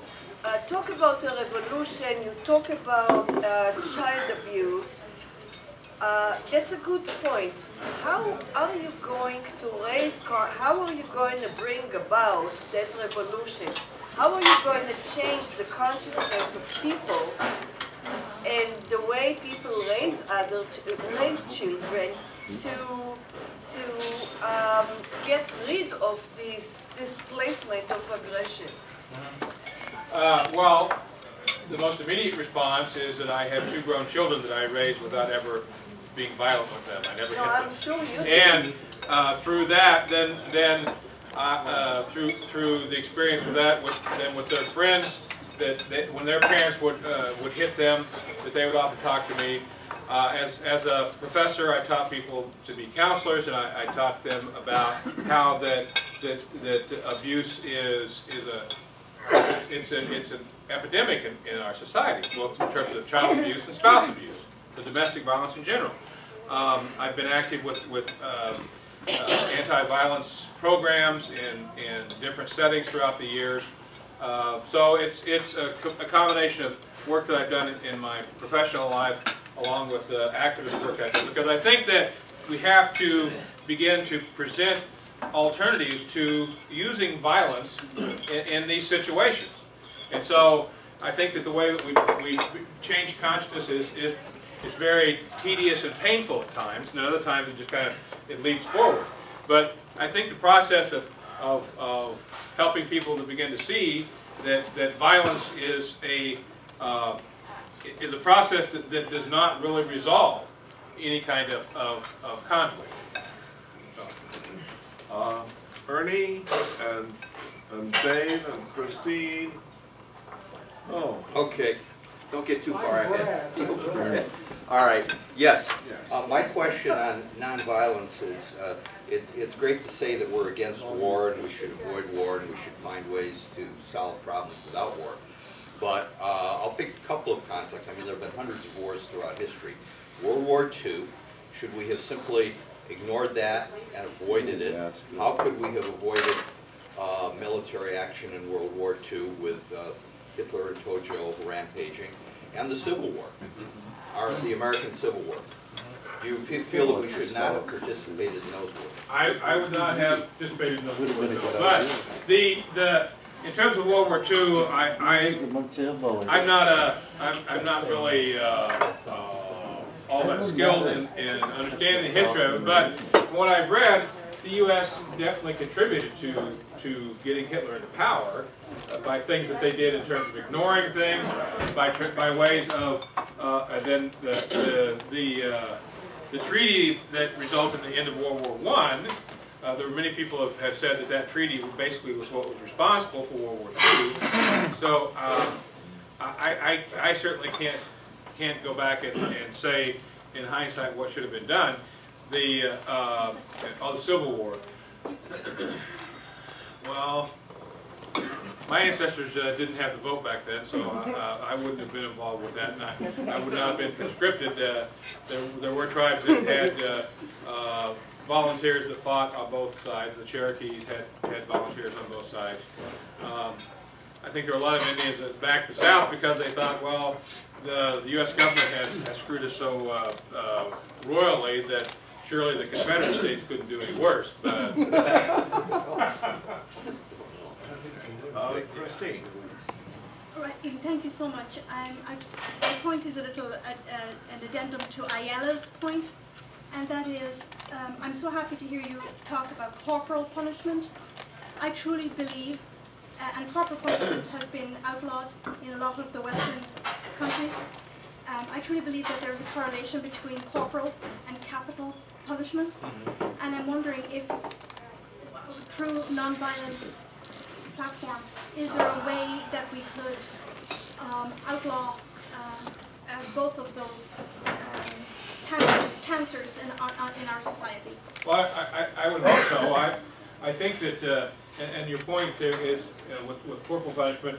uh, talk about a revolution, you talk about uh, child abuse. Uh, that's a good point. How are you going to raise, car how are you going to bring about that revolution? How are you going to change the consciousness of people and the way people raise adult, raise children to to um, get rid of this displacement of aggression? Uh, well, the most immediate response is that I have two grown children that I raised without ever being violent with them. I never no, hit them. I'm sure you and uh, through that, then then uh, uh, through through the experience of that, with, then with their friends. That they, when their parents would uh, would hit them, that they would often talk to me. Uh, as as a professor, I taught people to be counselors, and I, I taught them about how that that that abuse is is a it's a it's an epidemic in, in our society, both in terms of child abuse and spouse abuse, the domestic violence in general. Um, I've been active with with um, uh, anti-violence programs in in different settings throughout the years. Uh, so it's it's a, co a combination of work that I've done in, in my professional life, along with the activist work I do, because I think that we have to begin to present alternatives to using violence in, in these situations. And so I think that the way that we, we change consciousness is, is is very tedious and painful at times, and at other times it just kind of it leaps forward. But I think the process of Of, of helping people to begin to see that, that violence is a, uh, is a process that, that does not really resolve any kind of, of, of conflict. So. Uh, Ernie and, and Dave and Christine. Oh. Okay. Don't get too far ahead. All right. Yes. Uh, my question on nonviolence is, uh, it's, it's great to say that we're against war and we should avoid war and we should find ways to solve problems without war. But uh, I'll pick a couple of conflicts. I mean, there have been hundreds of wars throughout history. World War Two, should we have simply ignored that and avoided it? Yes, yes. How could we have avoided uh, military action in World War Two with uh, Hitler and Tojo rampaging? And the Civil War, or the American Civil War. Do you feel that we should not have participated in those wars? I, I would not have participated in those wars. But the the in terms of World War Two, I, I I'm not a I'm, I'm not really uh, uh, all that skilled in, in understanding the history of it. But from what I've read, the U S definitely contributed to to getting Hitler into power uh, by things that they did in terms of ignoring things, by by ways of uh, and then the the the, uh, the treaty that resulted in the end of World War One. Uh, there were many people have, have said that that treaty basically was what was responsible for World War Two. So uh, I, I I certainly can't can't go back and, and say in hindsight what should have been done. The uh, oh, the Civil War. Well, My ancestors uh, didn't have the vote back then, so uh, I wouldn't have been involved with that. And I, I would not have been conscripted. Uh, there, there were tribes that had uh, uh, volunteers that fought on both sides. The Cherokees had, had volunteers on both sides. Um, I think there were a lot of Indians that backed the South because they thought, well, the, the U S government has, has screwed us so uh, uh, royally that surely the Confederate States couldn't do any worse. But Uh, Christine. All right, thank you so much. Um, I, my point is a little uh, uh, an addendum to Ayala's point, and that is, um, I'm so happy to hear you talk about corporal punishment. I truly believe, uh, and corporal punishment has been outlawed in a lot of the Western countries. Um, I truly believe that there's a correlation between corporal and capital punishments, and I'm wondering if, through nonviolent platform, is there a way that we could um, outlaw um, uh, both of those um, cancer, cancers in our, in our society? Well, I, I, I would hope so. I, I think that, uh, and, and your point there is uh, with, with corporal punishment,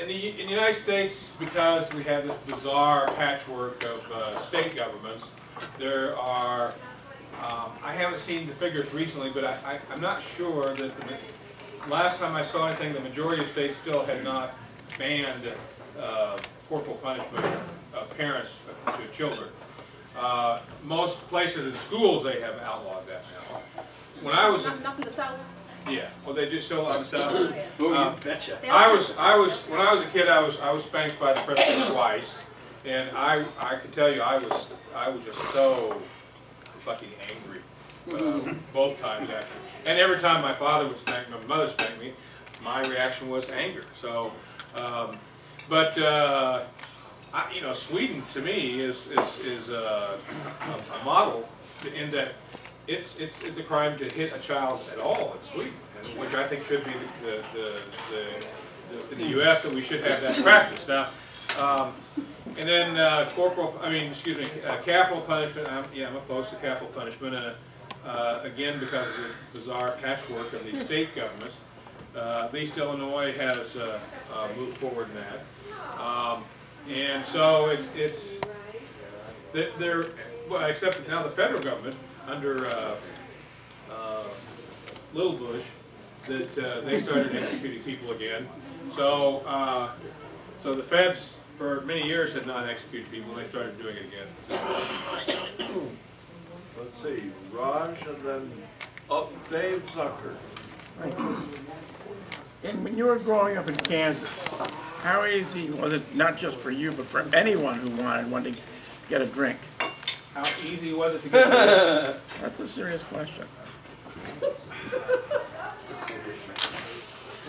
in the, in the United States, because we have this bizarre patchwork of uh, state governments, there are, um, I haven't seen the figures recently, but I, I, I'm not sure that the last time I saw anything, the majority of states still had not banned uh, corporal punishment of parents to children. Uh, most places in schools they have outlawed that now. When I was not, not in the South. Yeah, well they do still on the South. Oh, um, you betcha. I was I was when I was a kid I was I was spanked by the president twice, and I I can tell you I was I was just so fucking angry. Uh, both times actually. And every time my father would spank me, my mother spanked me, my reaction was anger. So, um, but uh, I, you know, Sweden to me is is, is a, a model in that it's it's it's a crime to hit a child at all in Sweden, which I think should be the the the, the, the, the U S and we should have that practice now. Um, and then uh, corporal, I mean, excuse me, uh, capital punishment. I'm, yeah, I'm opposed to capital punishment. And a, Uh, again, because of the bizarre patchwork of these state governments, uh, at least Illinois has uh, uh, moved forward in that, um, and so it's it's there. Well, except now the federal government under uh, uh, Little Bush, that uh, they started executing people again. So uh, so the feds for many years had not executed people. They started doing it again. Let's see, Raj, and then up Dave Zucker. Thank you. And when you were growing up in Kansas, how easy was it, not just for you, but for anyone who wanted one to get a drink? How easy was it to get a drink? That's a serious question.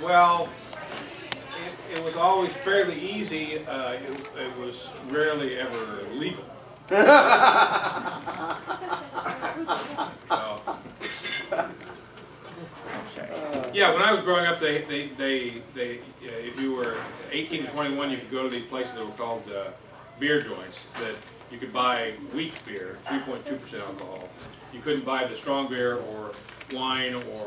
Well, it, it was always fairly easy. Uh, it, it was rarely ever legal. So, yeah, when I was growing up, they, they, they, they uh, if you were eighteen to twenty-one, you could go to these places that were called uh, beer joints, that you could buy weak beer, three point two percent alcohol. You couldn't buy the strong beer or wine or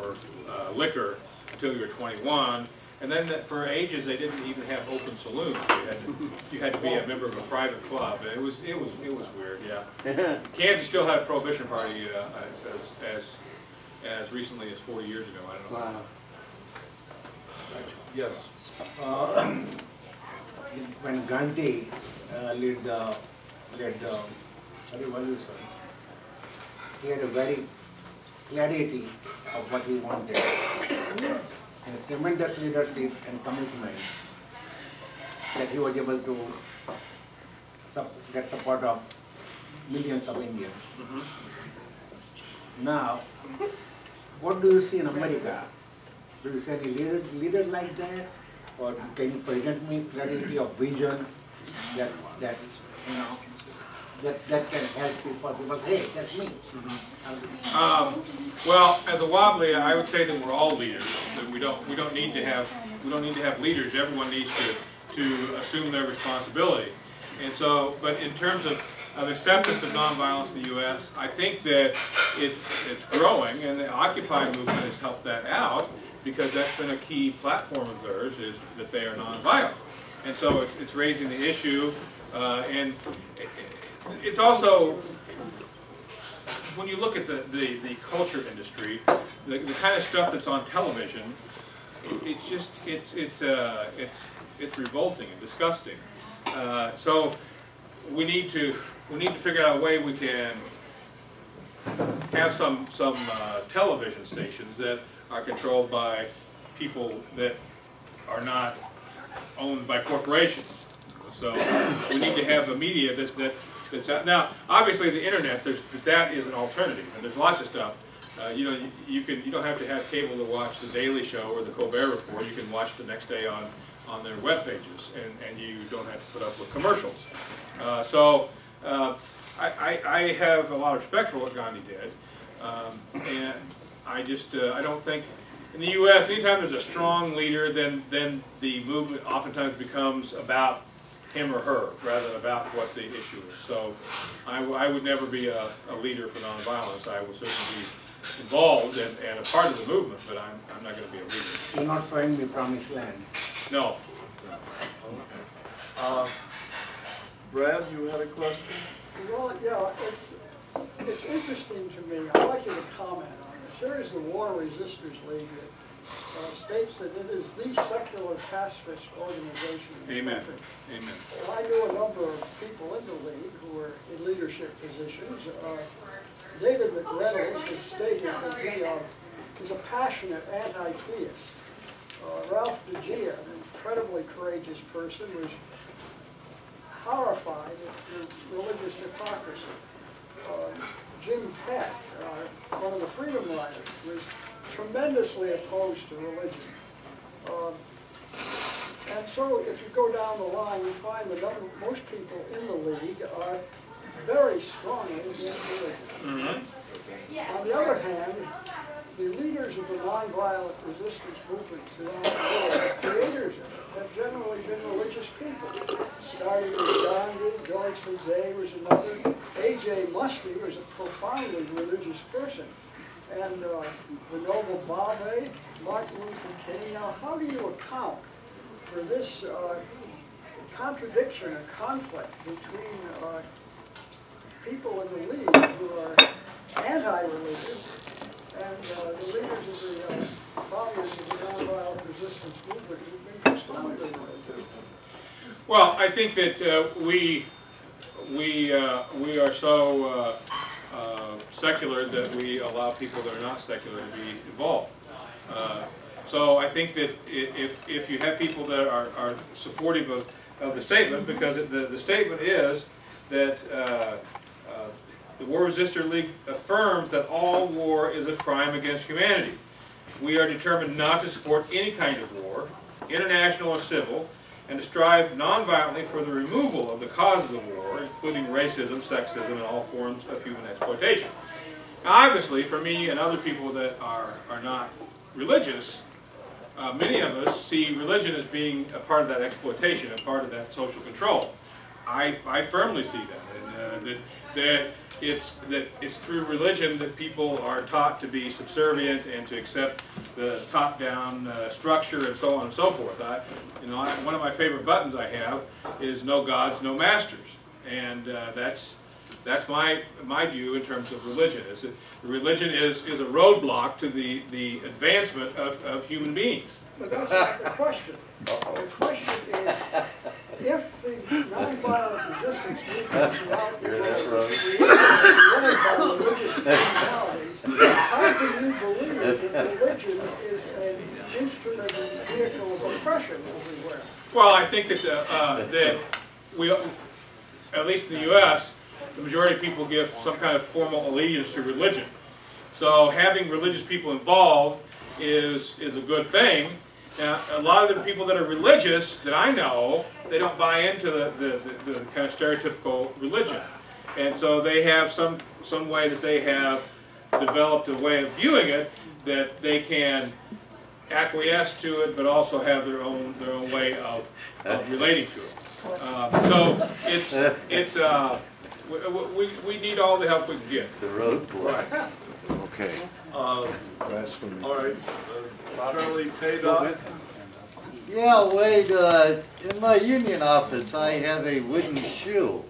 uh, liquor until you were twenty-one. And then that for ages they didn't even have open saloons. You had to, you had to be a member of a private club. It was it was it was weird. Yeah, Kansas still had a prohibition party uh, as, as as recently as forty years ago. I don't know. Wow. Yes. Uh, when Gandhi uh, led the led the revolution, he had a very clarity of what he wanted. And tremendous leadership and commitment that he was able to su get support of millions of Indians. Mm-hmm. Now, what do you see in America? Do you see any leader, leader like that? Or can you present me clarity of vision that, that, you know, that, that can help people? People say, hey, that's me. Mm-hmm. um, well, as a wobbly, I would say that we're all leaders. That we don't we don't need to have we don't need to have leaders. Everyone needs to to assume their responsibility. And so, but in terms of of acceptance of nonviolence in the U S. I think that it's, it's growing, and the Occupy movement has helped that out, because that's been a key platform of theirs, is that they are nonviolent. And so it's, it's raising the issue, uh, and it, it's also, when you look at the, the, the culture industry, the, the kind of stuff that's on television, it, it's just, it's, it's, uh, it's, it's revolting and disgusting. Uh, so we need to, we need to figure out a way we can have some, some uh, television stations that are controlled by people that are not owned by corporations. So we need to have a media that, that that's out. Now, obviously, the internet, there's, that is an alternative, and there's lots of stuff. Uh, you know, you, you can you don't have to have cable to watch the Daily Show or the Colbert Report. You can watch the next day on on their web pages, and and you don't have to put up with commercials. Uh, so uh, I, I I have a lot of respect for what Gandhi did, um, and. I just, uh, I don't think, in the U S, anytime there's a strong leader, then, then the movement oftentimes becomes about him or her, rather than about what the issue is. So I, w I would never be a, a leader for nonviolence. I would certainly be involved and, and a part of the movement, but I'm, I'm not going to be a leader. You're not fighting the promised land. No. Uh, Brad, you had a question? Well, yeah, it's, it's interesting to me. I'd like you to comment on. There is the War Resisters League that uh, states that it is the secular pacifist organization in the Amen. Country. Amen. Well, I know a number of people in the league who are in leadership positions. Uh, David McReynolds has stated that he uh, is a passionate anti-theist. Uh, Ralph DeGea, an incredibly courageous person, was horrified at the religious hypocrisy. Uh, Jim Peck, uh, one of the Freedom Riders, was tremendously opposed to religion. Uh, and so if you go down the line, you find that most people in the league are very strongly against religion. Mm-hmm. On the other hand, the leaders of the nonviolent resistance movement throughout the world, creators of it, have generally been religious people. Starting with Gandhi, George Fidei was another. A J Muskie was a profoundly religious person. And uh, Vinoba Bhave, Martin Luther King. Now, how do you account for this uh, contradiction or conflict between uh, people in the league who are anti-religious and uh, the leaders of the uh, followers of the nonviolent resistance movement who've been profoundly religious? Well, I think that uh, we we uh, we are so uh, uh, secular that we allow people that are not secular to be involved. Uh, so I think that if if you have people that are, are supportive of, of the statement, because it, the the statement is that uh, uh, the War Resisters League affirms that all war is a crime against humanity. We are determined not to support any kind of war, international or civil, and to strive nonviolently for the removal of the causes of war, including racism, sexism, and all forms of human exploitation. Now, obviously, for me and other people that are, are not religious, uh, many of us see religion as being a part of that exploitation, a part of that social control. I, I firmly see that, and, uh, that, that, it's, that it's through religion that people are taught to be subservient and to accept the top-down uh, structure and so on and so forth. I, You know, one of my favorite buttons I have is "No gods, no masters," and uh, that's that's my my view in terms of religion. Is that religion is is a roadblock to the the advancement of, of human beings. But that's not the question. The question is, if the nonviolent resistance movement throughout the world is led by religious personalities, how do you believe that religion is an instrument and vehicle of oppression everywhere? Well, I think that, uh, uh, that we, at least in the U S, the majority of people give some kind of formal allegiance to religion. So having religious people involved is, is a good thing. Now, a lot of the people that are religious that I know, they don't buy into the, the, the, the kind of stereotypical religion. And so they have some, some way that they have developed a way of viewing it that they can acquiesce to it, but also have their own, their own way of, of relating to it. Uh, so it's, it's, uh, We, we, we need all the help we can get. The road boy. Right. Okay. Uh, all right. Uh, Charlie Paydock. Yeah, Wade, uh, in my union office I have a wooden shoe.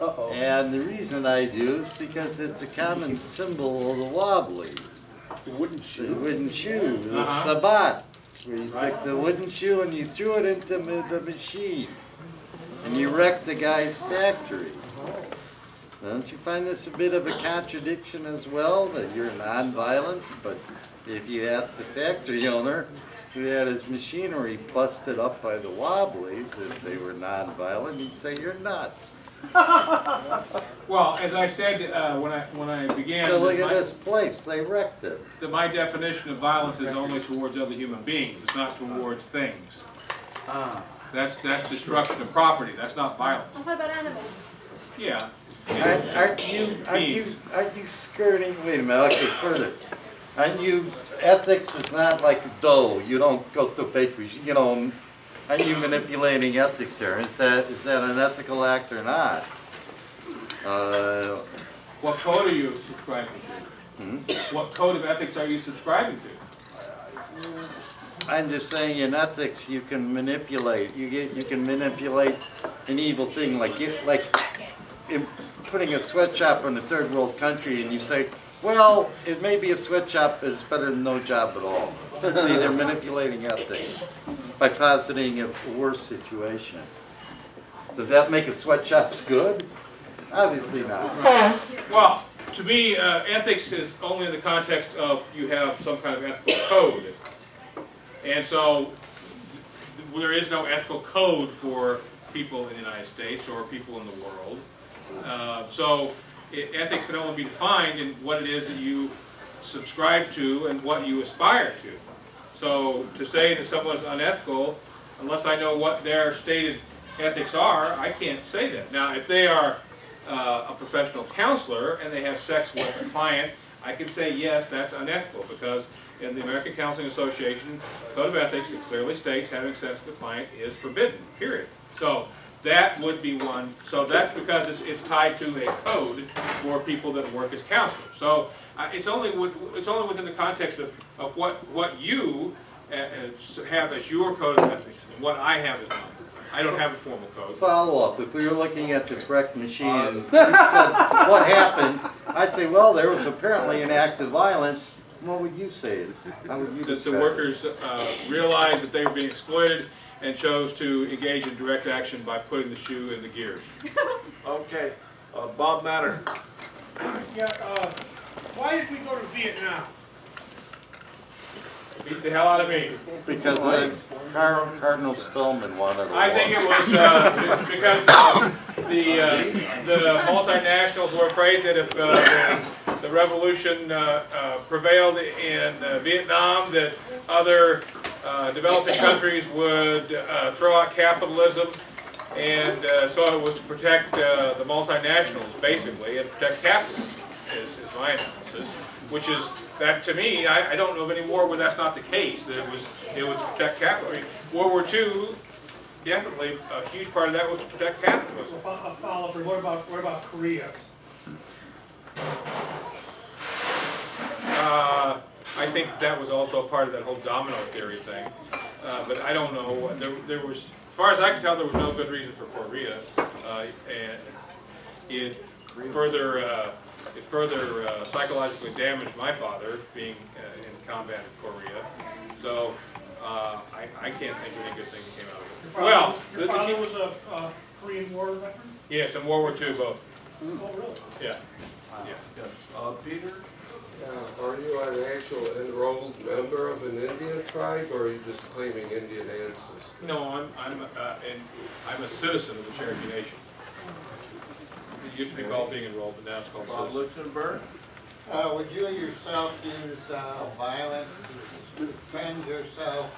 Uh-oh. And the reason I do is because it's a common symbol of the Wobblies. The wooden shoe? The wooden shoe, the uh-huh. sabat, where you right. took the wooden shoe and you threw it into the machine. And you wrecked the guy's factory. Don't you find this a bit of a contradiction as well, that you're non-violence, but if you ask the factory owner who had his machinery busted up by the Wobblies, if they were non-violent, he'd say, you're nuts. Well, as I said uh, when I when I began... So look at my, this place, they wrecked it. The, my definition of violence is only towards other human beings, it's not towards things. Ah. That's, that's destruction of property, that's not violence. Well, what about animals? Yeah. Aren't, aren't, you, aren't, you, aren't you skirting, wait a minute, I'll get further. Aren't you, ethics is not like dough, you don't go to bakeries, you know, aren't you manipulating ethics there? Is that, is that an ethical act or not? Uh, what code are you subscribing to? Hmm? What code of ethics are you subscribing to? I'm just saying in ethics you can manipulate, you get, you can manipulate an evil thing like, like in putting a sweatshop in a third world country, and you say, well, it may be a sweatshop, but it's better than no job at all. See, they're manipulating ethics by positing a worse situation. Does that make a sweatshop's good? Obviously not. Right. Well, to me, uh, ethics is only in the context of you have some kind of ethical code. And so there is no ethical code for people in the United States or people in the world. Uh, so it, ethics can only be defined in what it is that you subscribe to and what you aspire to. So to say that someone's unethical, unless I know what their stated ethics are, I can't say that. Now, if they are uh, a professional counselor and they have sex with a client, I can say, yes, that's unethical, because in the American Counseling Association Code of Ethics, it clearly states having sex with a client is forbidden, period. So that would be one. So that's because it's, it's tied to a code for people that work as counselors. So uh, it's only with, it's only within the context of, of what what you uh, have as your code of ethics and what I have as mine. I don't have a formal code. Follow up. If we were looking at this wrecked machine and you said what happened, I'd say, well, there was apparently an act of violence. What would you say? How would you? That the workers uh, realized that they were being exploited and chose to engage in direct action by putting the shoe in the gears. Okay, uh, Bob Matter. Yeah, uh, why did we go to Vietnam? Beat the hell out of me. Because uh, Car Cardinal Spellman wanted a I walk. think it was uh, because uh, the, uh, the multinationals were afraid that if uh, the, the revolution uh, uh, prevailed in uh, Vietnam, that other Uh, developing countries would uh, throw out capitalism, and uh, so it was to protect uh, the multinationals, basically, and protect capitalism, is, is my analysis, which is, that to me, I, I don't know of any war where that's not the case, that it was, it was to protect capitalism. World War Two, definitely, a huge part of that was to protect capitalism. Well, follow-up, what about, what about Korea? Uh, I think that was also part of that whole domino theory thing, uh, but I don't know. There, there was, as far as I can tell, there was no good reason for Korea, uh, and it further, uh, it further uh, psychologically damaged my father being uh, in combat in Korea. So uh, I, I can't think of any good thing that came out of it. Father, well, your father the, the, was a uh, Korean War veteran. Yes, in World War Two both. Mm. Oh, really? Yeah. Wow. Yeah. Yes. Uh, Peter. Uh, are you an actual enrolled member of an Indian tribe, or are you just claiming Indian ancestry? No, I'm I'm uh, and I'm a citizen of the Cherokee Nation. It used to be called being enrolled, but now it's called Bob Lichtenberg. Uh, would you yourself use uh, violence to defend yourself,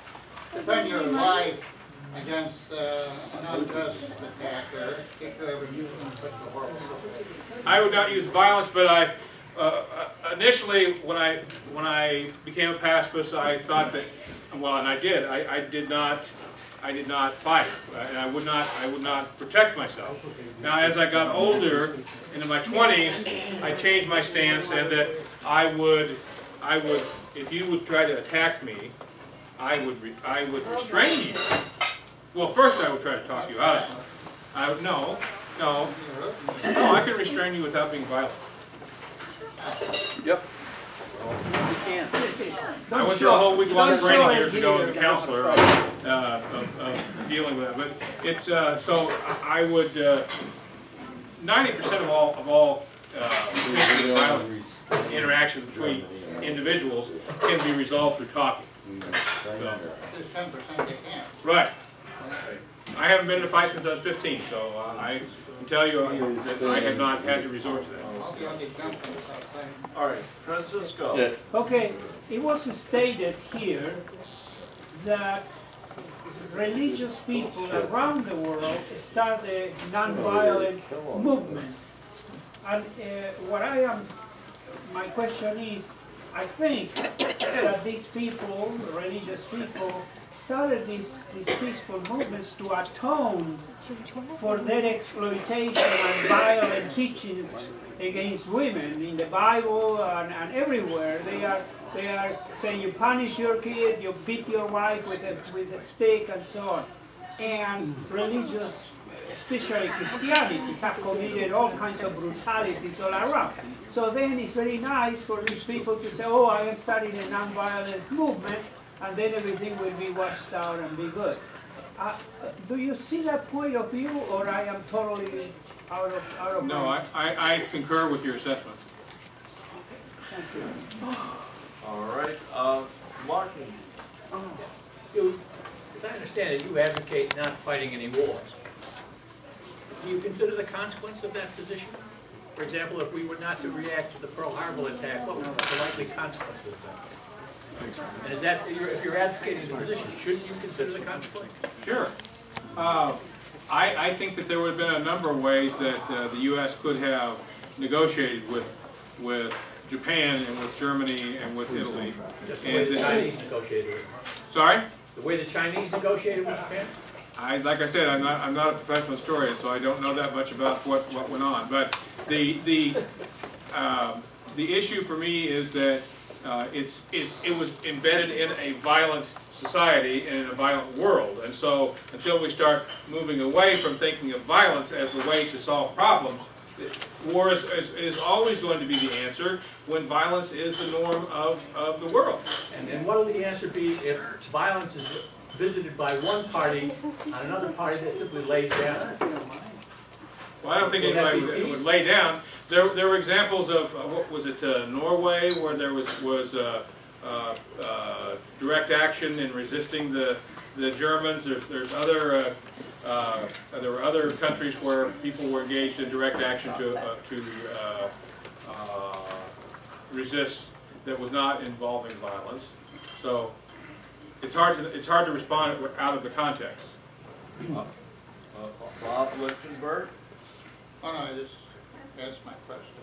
defend your life against uh, an unjust attacker, if you ever use such a horrible situation? I would not use violence, but I. Uh, initially, when I when I became a pacifist, I thought that, well, and I did. I, I did not. I did not fight, and I would not, I would not protect myself. Now, as I got older, into my twenties, I changed my stance, and that I would, I would, if you would try to attack me, I would, re I would restrain you. Well, first I would try to talk you out of it. I would, no, no, no, I can restrain you without being violent. Yep. I went through a whole week-long training years ago as a counselor of, uh, of, of dealing with that. But it's uh, so I would ninety percent uh, of all of all uh, violent interactions between individuals can be resolved through talking. So, right. I haven't been to fight since I was fifteen, so uh, I can tell you uh, that I have not had to resort to that. All right, Francisco. Yeah. Okay, it was stated here that religious people around the world started a nonviolent movement. And uh, what I am, my question is, I think that these people, religious people, started these, these peaceful movements to atone for their exploitation and violent teachings against women in the Bible and, and everywhere. They are they are saying you punish your kid, you beat your wife with a with a stick, and so on. And religious, especially Christianities, have committed all kinds of brutalities all around. So then it's very nice for these people to say, "Oh, I am starting a nonviolent movement," and then everything will be washed out and be good. Uh, do you see that point of view, or I am totally out of out of mind? No, I, I, I concur with your assessment. Thank you. All right, uh, Martin. Oh. You, as I understand it, you advocate not fighting any wars. Do you consider the consequence of that position? For example, if we were not to react to the Pearl Harbor attack, what would the likely consequences of that? And is that, if you're advocating the position, shouldn't you consider the consequence? Sure. Uh, I, I think that there would have been a number of ways that uh, the U S could have negotiated with with Japan and with Germany and with Italy. That's the way and the Chinese negotiated with. Sorry? The way the Chinese negotiated with Japan? I, like I said, I'm not, I'm not a professional historian, so I don't know that much about what, what went on. But the, the, uh, the issue for me is that Uh, it's, it, it was embedded in a violent society and in a violent world. And so until we start moving away from thinking of violence as the way to solve problems, war is, is, is always going to be the answer when violence is the norm of, of the world. And, and what will the answer be if violence is visited by one party on another party that simply lays down? Well, I don't think anybody would, would lay down. There, there were examples of uh, what was it, uh, Norway, where there was was uh, uh, uh, direct action in resisting the the Germans. There's there's other uh, uh, there were other countries where people were engaged in direct action to uh, to uh, uh, resist that was not involving violence. So it's hard to it's hard to respond out of the context. Uh, uh, Bob Lichtenberg. Oh no, I just asked my question.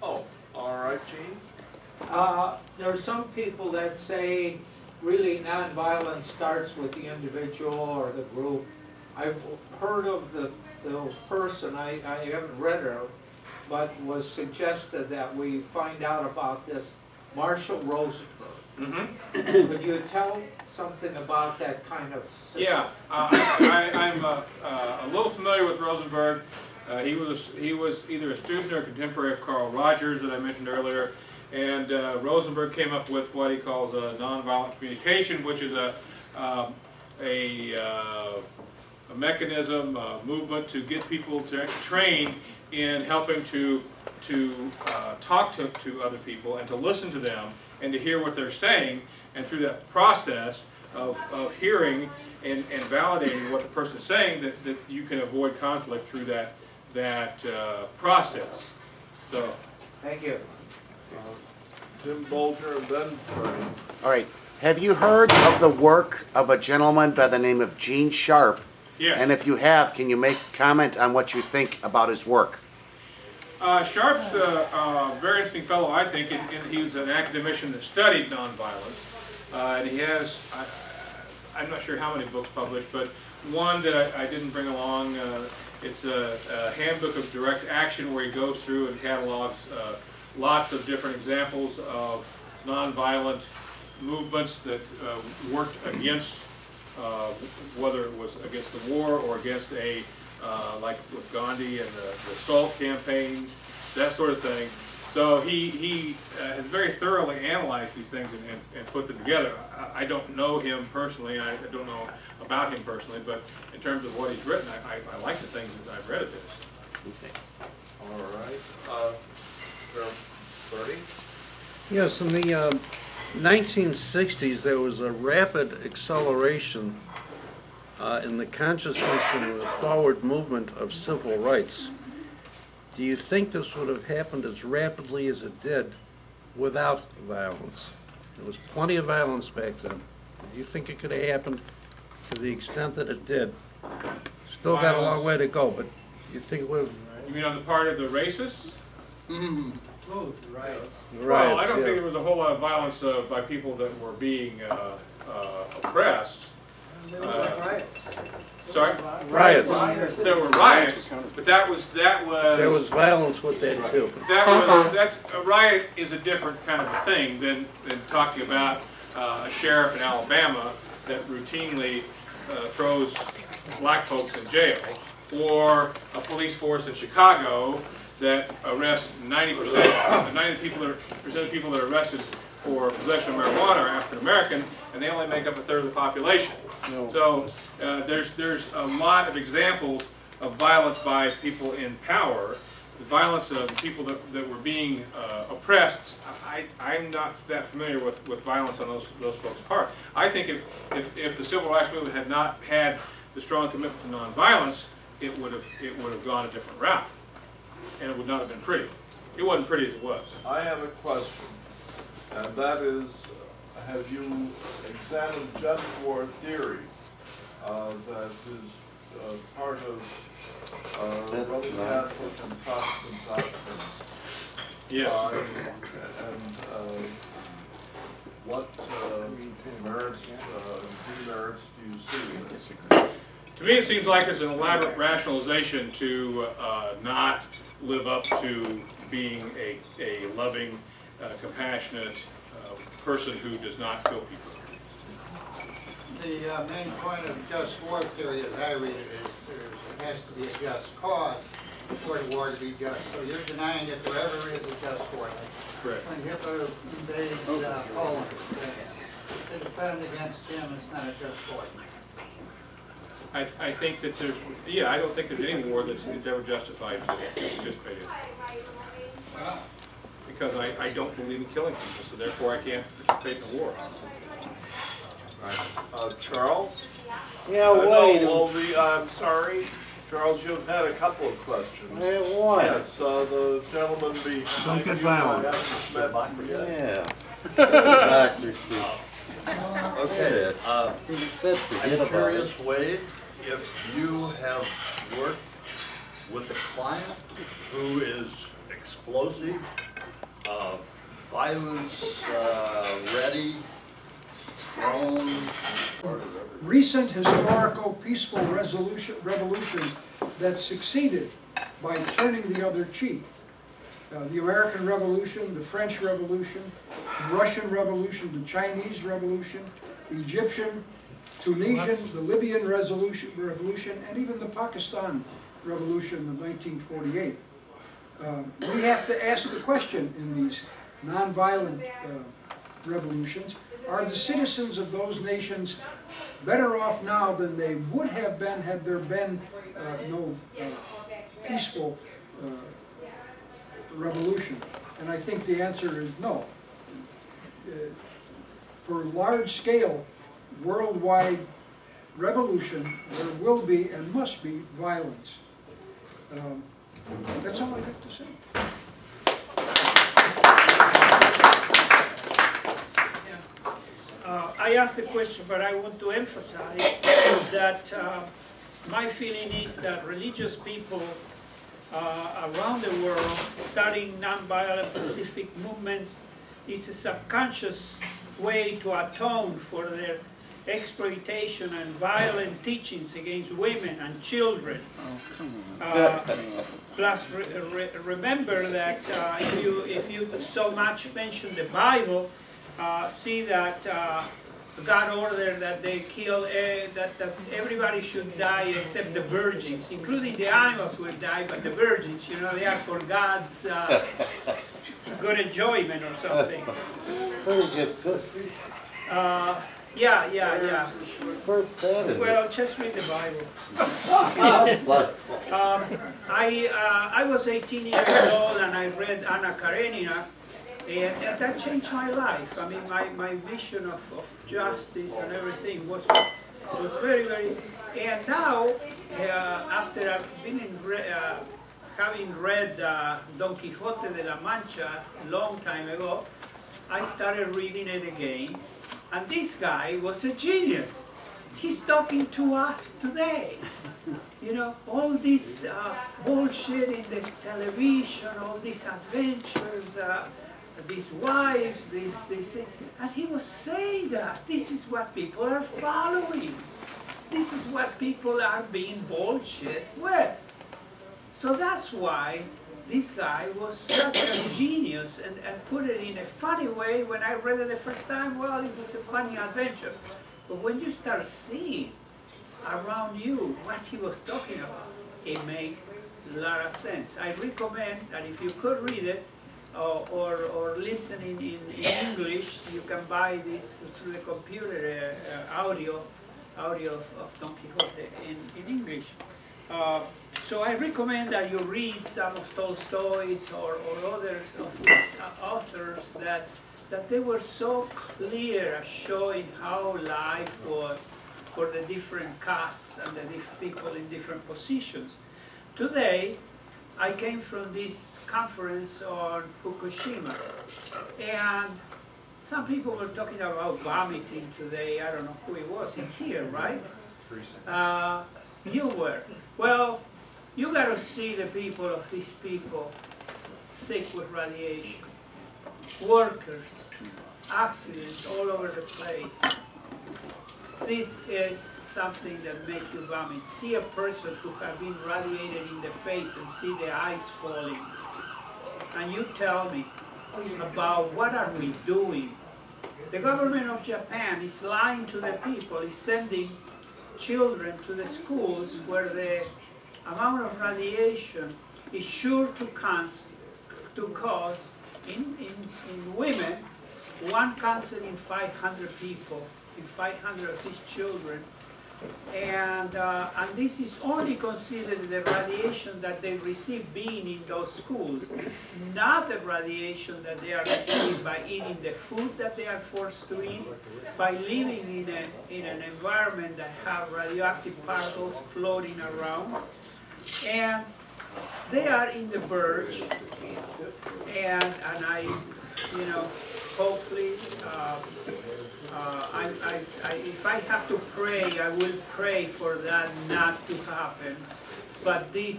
Oh, all right, Gene. Uh, there are some people that say really nonviolence starts with the individual or the group. I've heard of the, the person, I, I haven't read her, but was suggested that we find out about this Marshall Rosenberg. Mm-hmm. Could you tell something about that kind of system? Yeah, uh, I, I'm uh, uh, a little familiar with Rosenberg. Uh, he was he was either a student or a contemporary of Carl Rogers that I mentioned earlier, and uh, Rosenberg came up with what he calls a nonviolent communication, which is a uh, a, uh, a mechanism, a movement to get people to train in helping to to uh, talk to to other people and to listen to them and to hear what they're saying, and through that process of, of hearing and, and validating what the person's saying, that that you can avoid conflict through that. that uh, process. So, thank you. Uh, Tim Bolger and Ben Furry. All right. Have you heard of the work of a gentleman by the name of Gene Sharp? Yes. And if you have, can you make comment on what you think about his work? Uh, Sharp's a, a very interesting fellow, I think. And, and he was an academician that studied nonviolence. Uh, and he has, I, I'm not sure how many books published, but one that I, I didn't bring along, uh, it's a, a handbook of direct action where he goes through and catalogs uh, lots of different examples of nonviolent movements that uh, worked against, uh, whether it was against the war or against a, uh, like with Gandhi and the, the SALT campaigns, that sort of thing. So he, he uh, has very thoroughly analyzed these things and, and, and put them together. I, I don't know him personally, I don't know about him personally, but in terms of what he's written, I, I, I like the things that I've read of his. All right. Uh, Bernie? Yes, in the uh, nineteen sixties, there was a rapid acceleration uh, in the consciousness and the forward movement of civil rights. Do you think this would have happened as rapidly as it did without violence? There was plenty of violence back then. Do you think it could have happened to the extent that it did? Still violence. Got a long way to go, but do you think it would have... You mean on the part of the racists? Mm. Oh, the riots. The riots, well, I don't yeah. think there was a whole lot of violence uh, by people that were being uh, uh, oppressed. There were uh, riots. Sorry? Riots. riots. There were riots, but that was that was. There was violence with that too. That was that's a riot is a different kind of thing than than talking about uh, a sheriff in Alabama that routinely uh, throws black folks in jail, or a police force in Chicago that arrests ninety percent, ninety people percent of people that are arrested for possession of marijuana are African American, and they only make up a third of the population. No. So uh, there's there's a lot of examples of violence by people in power, the violence of people that, that were being uh, oppressed. I, I'm not that familiar with, with violence on those those folks' part. I think if, if if the civil rights movement had not had the strong commitment to nonviolence, it would have it would have gone a different route, and it would not have been pretty. It wasn't pretty as it was. I have a question, and that is. Have you examined just war theory uh, that is uh, part of uh, Roman Catholic and Protestant doctrines? Yes. Uh, and uh, what uh, merits uh, and demerits do you see in this? To me, it seems like it's an elaborate rationalization to uh, not live up to being a, a loving, uh, compassionate, person who does not kill people. The uh, main point of just war theory, as I read it, is there has to be a just cause for the war to be just. So you're denying that there ever is a just war. Correct. When Hitler invades uh, Poland, the defend against him is not a just war. I, I think that there's, yeah, I don't think there's any war that's, that's ever justified to participate in. Well, because I, I don't believe in killing people, so therefore I can't participate in the war. Right. Uh, Charles? Yeah, uh, wait. No, well, the, I'm sorry. Charles, you've had a couple of questions. Yeah, what? Yes, uh, the gentleman be... Don't get violent. Yeah. Democracy. Okay. Uh, I'm curious, Wade, if you have worked with a client who is explosive, Uh, violence, uh, ready, wrong. Recent historical peaceful resolution, revolution that succeeded by turning the other cheek. Uh, the American Revolution, the French Revolution, the Russian Revolution, the Chinese Revolution, the Egyptian, Tunisian, the Libyan resolution, revolution, and even the Pakistan Revolution of nineteen forty-eight. Uh, we have to ask the question in these nonviolent uh, revolutions, are the citizens of those nations better off now than they would have been had there been uh, no uh, peaceful uh, revolution? And I think the answer is no. Uh, for large-scale, worldwide revolution, there will be and must be violence. Um, That's all I have to say. Uh, I asked the question, but I want to emphasize that uh, my feeling is that religious people uh, around the world studying nonviolent Pacific movements is a subconscious way to atone for their exploitation and violent teachings against women and children. Oh, come on. Uh, plus, re re remember that uh, if, you, if you so much mention the Bible, uh, see that uh, God ordered that they kill, uh, that, that everybody should die except the virgins, including the animals will die, but the virgins, you know, they are for God's uh, good enjoyment or something. Where did you get this? Uh, Yeah, yeah, yeah. First well, just read the Bible. um, I uh, I was eighteen years old and I read Anna Karenina, and, and that changed my life. I mean, my, my vision of, of justice and everything was was very very. And now, uh, after I've been in re uh, having read uh, Don Quixote de la Mancha a long time ago, I started reading it again. And this guy was a genius. He's talking to us today. You know, all this uh, bullshit in the television, all these adventures, uh, these wives, this, this. And he was saying that this is what people are following. This is what people are being bullshit with. So that's why this guy was such a genius, and, and put it in a funny way. When I read it the first time, well, it was a funny adventure. But when you start seeing around you what he was talking about, it makes a lot of sense. I recommend that if you could read it or, or, or listen in, in, in English, you can buy this through the computer, uh, audio, audio of, of Don Quixote in, in English. Uh, So I recommend that you read some of Tolstoy's or, or others of these authors that, that they were so clear showing how life was for the different castes and the diff people in different positions. Today, I came from this conference on Fukushima, and some people were talking about vomiting today. I don't know who it was in here, right? Uh, you were. Well, you got to see the people of these people sick with radiation, workers, accidents all over the place. This is something that makes you vomit. See a person who has been radiated in the face and see the eyes falling. And you tell me about what are we doing. The government of Japan is lying to the people, is sending children to the schools where the amount of radiation is sure to, cause, to cause, in, in, in women, one cancer in five hundred people, in five hundred of these children. And, uh, and this is only considered the radiation that they receive being in those schools, not the radiation that they are receiving by eating the food that they are forced to eat, by living in, a, in an environment that have radioactive particles floating around. And they are in the verge, and, and I, you know, hopefully, uh, uh, I, I, I, if I have to pray, I will pray for that not to happen. But this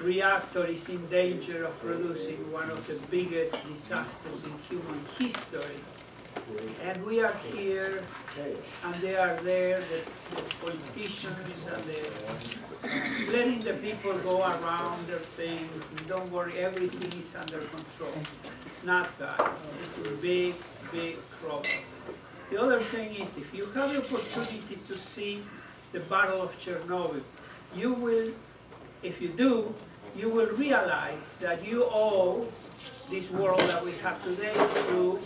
reactor is in danger of producing one of the biggest disasters in human history. And we are here, and they are there, the, the politicians, and the, letting the people go around their things, and don't worry, everything is under control. It's not that. It's a big, big problem. The other thing is, if you have the opportunity to see the Battle of Chernobyl, you will, if you do, you will realize that you owe this world that we have today to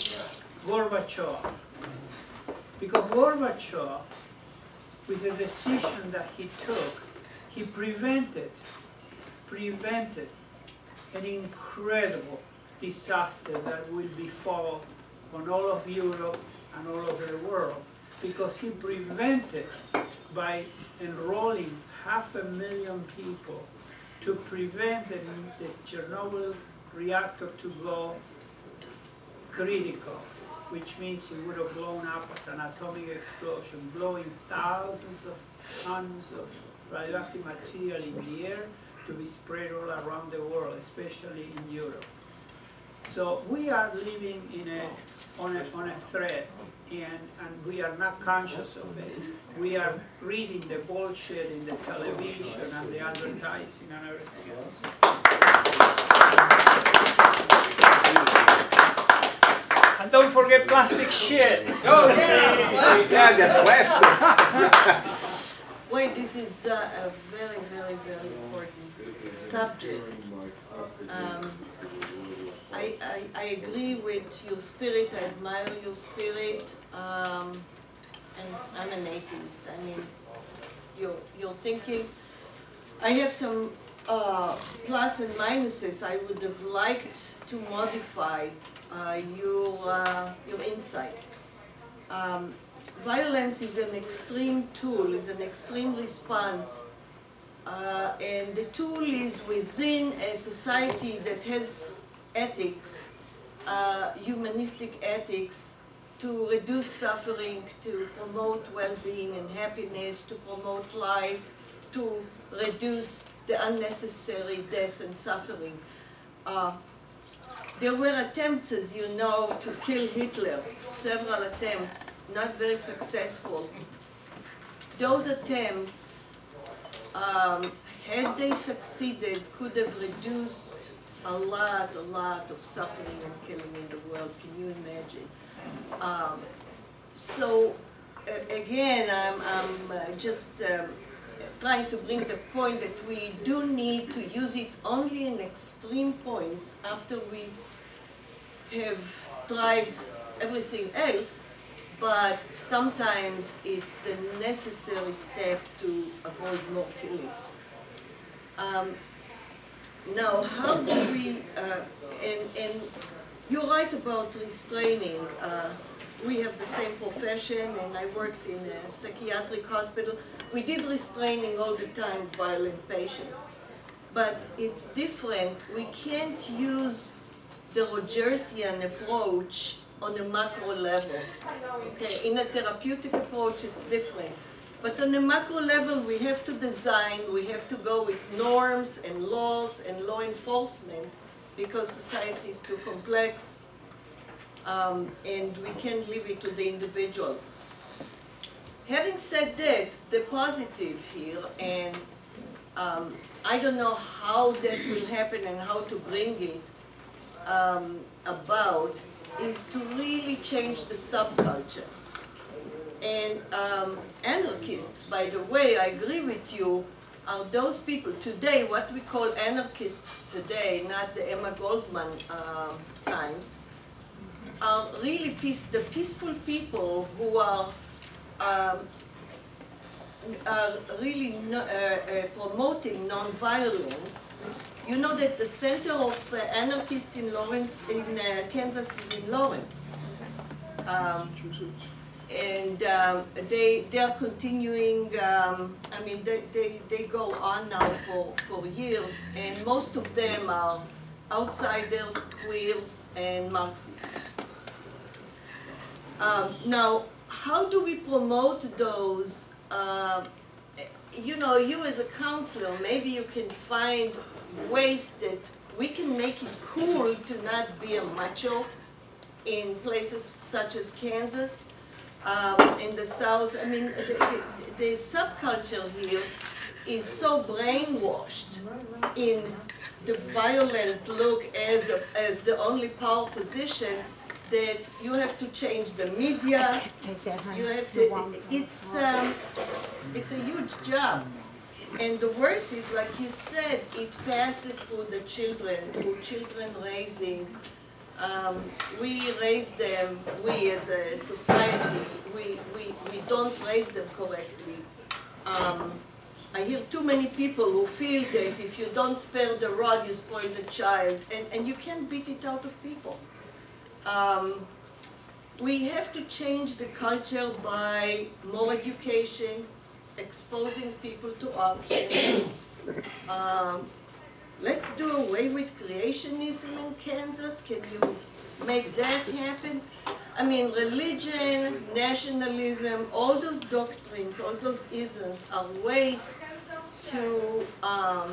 Gorbachev, because Gorbachev, with the decision that he took, he prevented, prevented an incredible disaster that will befall on all of Europe and all over the world, because he prevented by enrolling half a million people to prevent the, the Chernobyl reactor to go critical, which means it would have blown up as an atomic explosion, blowing thousands of tons of radioactive material in the air to be spread all around the world, especially in Europe. So we are living in a, on, a, on a thread, and, and we are not conscious of it. We are reading the bullshit in the television and the advertising and everything else. And don't forget plastic shit. Oh, yeah, yeah, plastic. Wait, this is uh, a very, very, very important subject. Um, I, I, I agree with your spirit, I admire your spirit, um, and I'm an atheist, I mean, you're, you're thinking. I have some uh, plus and minuses I would have liked to modify uh, your, uh, your insight. Um, Violence is an extreme tool, is an extreme response, uh, and the tool is within a society that has ethics, uh, humanistic ethics, to reduce suffering, to promote well-being and happiness, to promote life, to reduce the unnecessary death and suffering. Uh, There were attempts, as you know, to kill Hitler, several attempts, not very successful. Those attempts, um, had they succeeded, could have reduced a lot, a lot of suffering and killing in the world, can you imagine? Um, so, uh, again, I'm, I'm uh, just um, trying to bring the point that we do need to use it only in extreme points after we have tried everything else, but sometimes it's the necessary step to avoid more killing. Um, now, how do we, uh, and, and you're right about restraining. Uh, we have the same profession, and I worked in a psychiatric hospital. We did restraining all the time, violent patients. But it's different. We can't use the Rogersian approach on a macro level. Okay, in a therapeutic approach, it's different. But on a macro level, we have to design, we have to go with norms and laws and law enforcement because society is too complex, um, and we can't leave it to the individual. Having said that, the positive here, and um, I don't know how that will happen and how to bring it um, about, is to really change the subculture. And um, anarchists, by the way, I agree with you, are those people today, what we call anarchists today, not the Emma Goldman uh, times, are really peace, the peaceful people who are Um, are really no, uh, uh, promoting non-violence. You know that the center of uh, anarchists in Lawrence, in uh, Kansas, is in Lawrence, um, and um, they they are continuing. Um, I mean, they, they they go on now for for years, and most of them are outsiders, queers, and Marxists. Um, now. How do we promote those? Uh, you know, you as a counselor, maybe you can find ways that we can make it cool to not be a macho in places such as Kansas, um, in the South. I mean, the, the, the subculture here is so brainwashed in the violent look as, a, as the only power position, that you have to change the media. Take that, honey. You have to. It's um, it's a huge job, and the worst is, like you said, it passes through the children, through children raising. Um, we raise them. We, as a society, we we we don't raise them correctly. Um, I hear too many people who feel that if you don't spare the rod, you spoil the child, and and you can't beat it out of people. Um, we have to change the culture by more education, exposing people to options. Um, let's do away with creationism in Kansas. Can you make that happen? I mean, religion, nationalism, all those doctrines, all those isms are ways to um,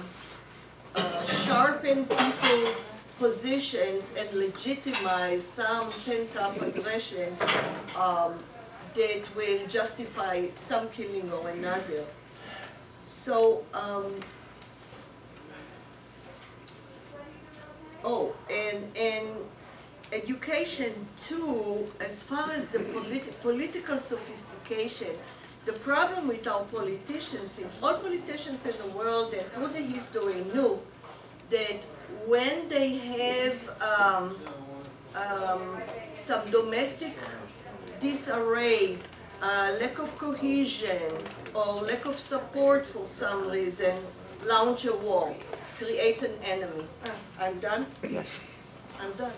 uh, sharpen people's positions and legitimize some pent-up aggression um, that will justify some killing or another. So, um, oh, and, and education too, as far as the politi- political sophistication, the problem with our politicians is all politicians in the world and through the history knew that when they have um, um, some domestic disarray, uh, lack of cohesion, or lack of support for some reason, launch a war, create an enemy. Ah, I'm done? Yes. I'm done.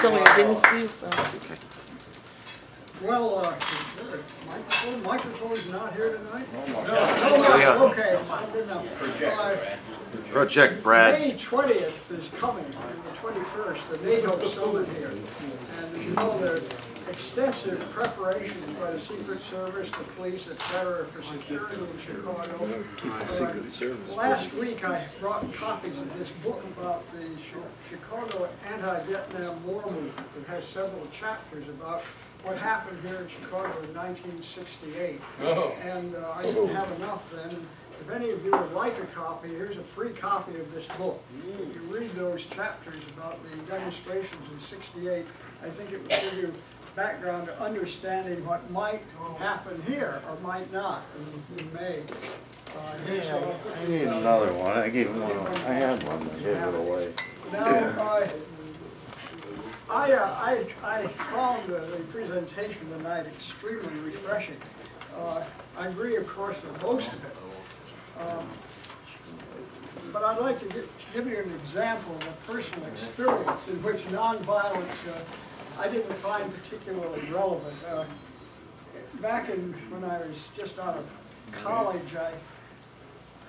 Sorry, I didn't see you. Oh, it's okay. Well, uh, microphone, microphone is not here tonight. No, no, no. Okay, good enough. Uh, Project Brad. May twentieth is coming, and the twenty-first, the NATO summit here. And you know, there's extensive preparations by the Secret Service, the police, et cetera, for security in Chicago. Secret Service. Last week, I brought copies of this book about the Chicago anti-Vietnam War movement. It has several chapters about what happened here in Chicago in nineteen sixty-eight. Oh. And uh, I didn't have enough then. If any of you would like a copy, here's a free copy of this book. If you read those chapters about the demonstrations in sixty-eight, I think it will give you background to understanding what might happen here or might not in May. Uh, yeah, I need uh, another one. I gave one. I had one. I gave it away. Now, uh, I, uh, I, I found uh, the presentation tonight extremely refreshing. Uh, I agree, of course, with most of it. Um, but I'd like to give, give you an example of a personal experience in which nonviolence uh, I didn't find particularly relevant. Uh, back in, when I was just out of college, I,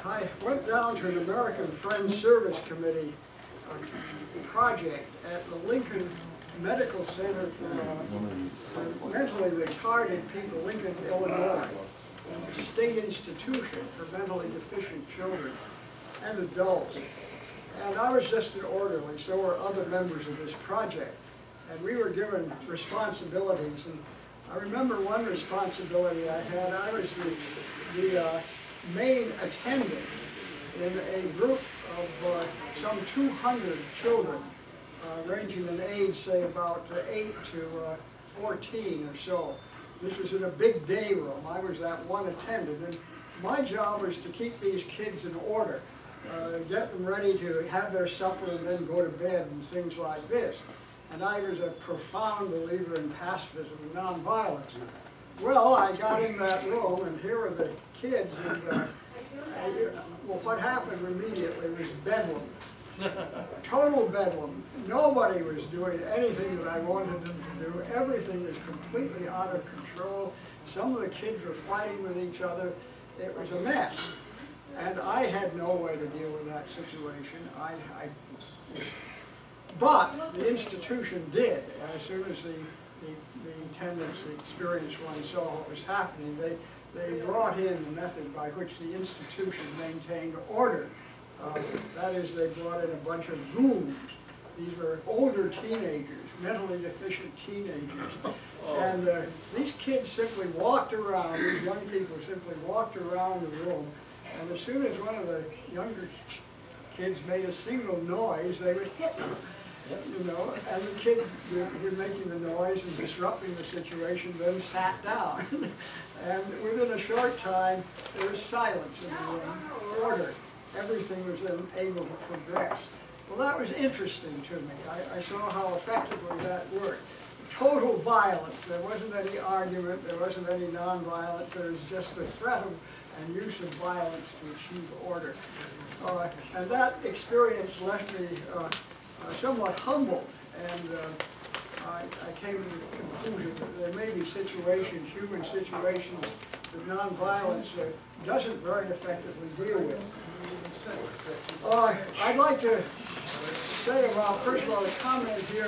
I went down to an American Friends Service Committee uh, project at the Lincoln Medical Center for, uh, for mentally retarded people, Lincoln, Illinois. State institution for mentally deficient children and adults. And I was just an orderly, so were other members of this project. And we were given responsibilities. And I remember one responsibility I had. I was the, the uh, main attendant in a group of uh, some two hundred children, uh, ranging in age, say, about eight to fourteen or so. This was in a big day room. I was that one attendant, and my job was to keep these kids in order, uh, get them ready to have their supper and then go to bed and things like this. And I was a profound believer in pacifism and nonviolence. Well, I got in that room, and here were the kids, and uh, I, well, what happened immediately was bedlam. Total bedlam. Nobody was doing anything that I wanted them to do. Everything was completely out of control. Some of the kids were fighting with each other. It was a mess. And I had no way to deal with that situation. I, I, but the institution did. As soon as the, the, the attendants, the experienced ones saw what was happening, they, they brought in the method by which the institution maintained order. Uh, that is, they brought in a bunch of goons. These were older teenagers, mentally deficient teenagers. And uh, these kids simply walked around, these young people simply walked around the room, and as soon as one of the younger kids made a single noise, they would hit them. You know, and the kid who was making the noise and disrupting the situation then sat down. And within a short time, there was silence in the room, order. Everything was then able to progress. Well, that was interesting to me. I, I saw how effectively that worked. Total violence. There wasn't any argument. There wasn't any nonviolence. There was just the threat of, and use of violence to achieve order. Uh, and that experience left me uh, uh, somewhat humbled. And uh, I, I came to the conclusion that there may be situations, human situations, that nonviolence uh, doesn't very effectively deal with. Uh, I'd like to say, well, first of all, a comment here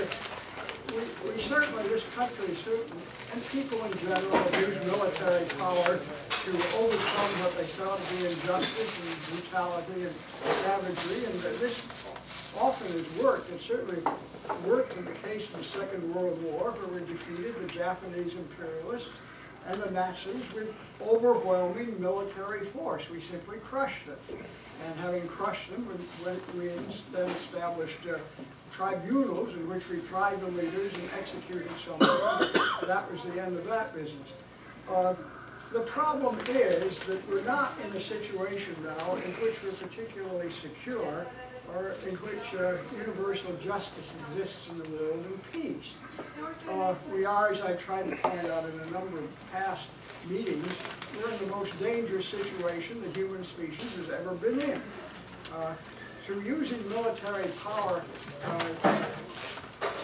we, we certainly, this country certainly, and people in general, use military power to overcome what they saw to be injustice and brutality and savagery, and this often has worked. It certainly worked in the case of the Second World War, where we defeated the Japanese imperialists and the Nazis with overwhelming military force. We simply crushed them. And having crushed them, we, we then established uh, tribunals in which we tried the leaders and executed some of them. That was the end of that business. Uh, the problem is that we're not in a situation now in which we're particularly secure, or in which uh, universal justice exists in the world and peace. Uh, we are, as I tried to point out in a number of past meetings, we're in the most dangerous situation the human species has ever been in. Uh, through using military power uh,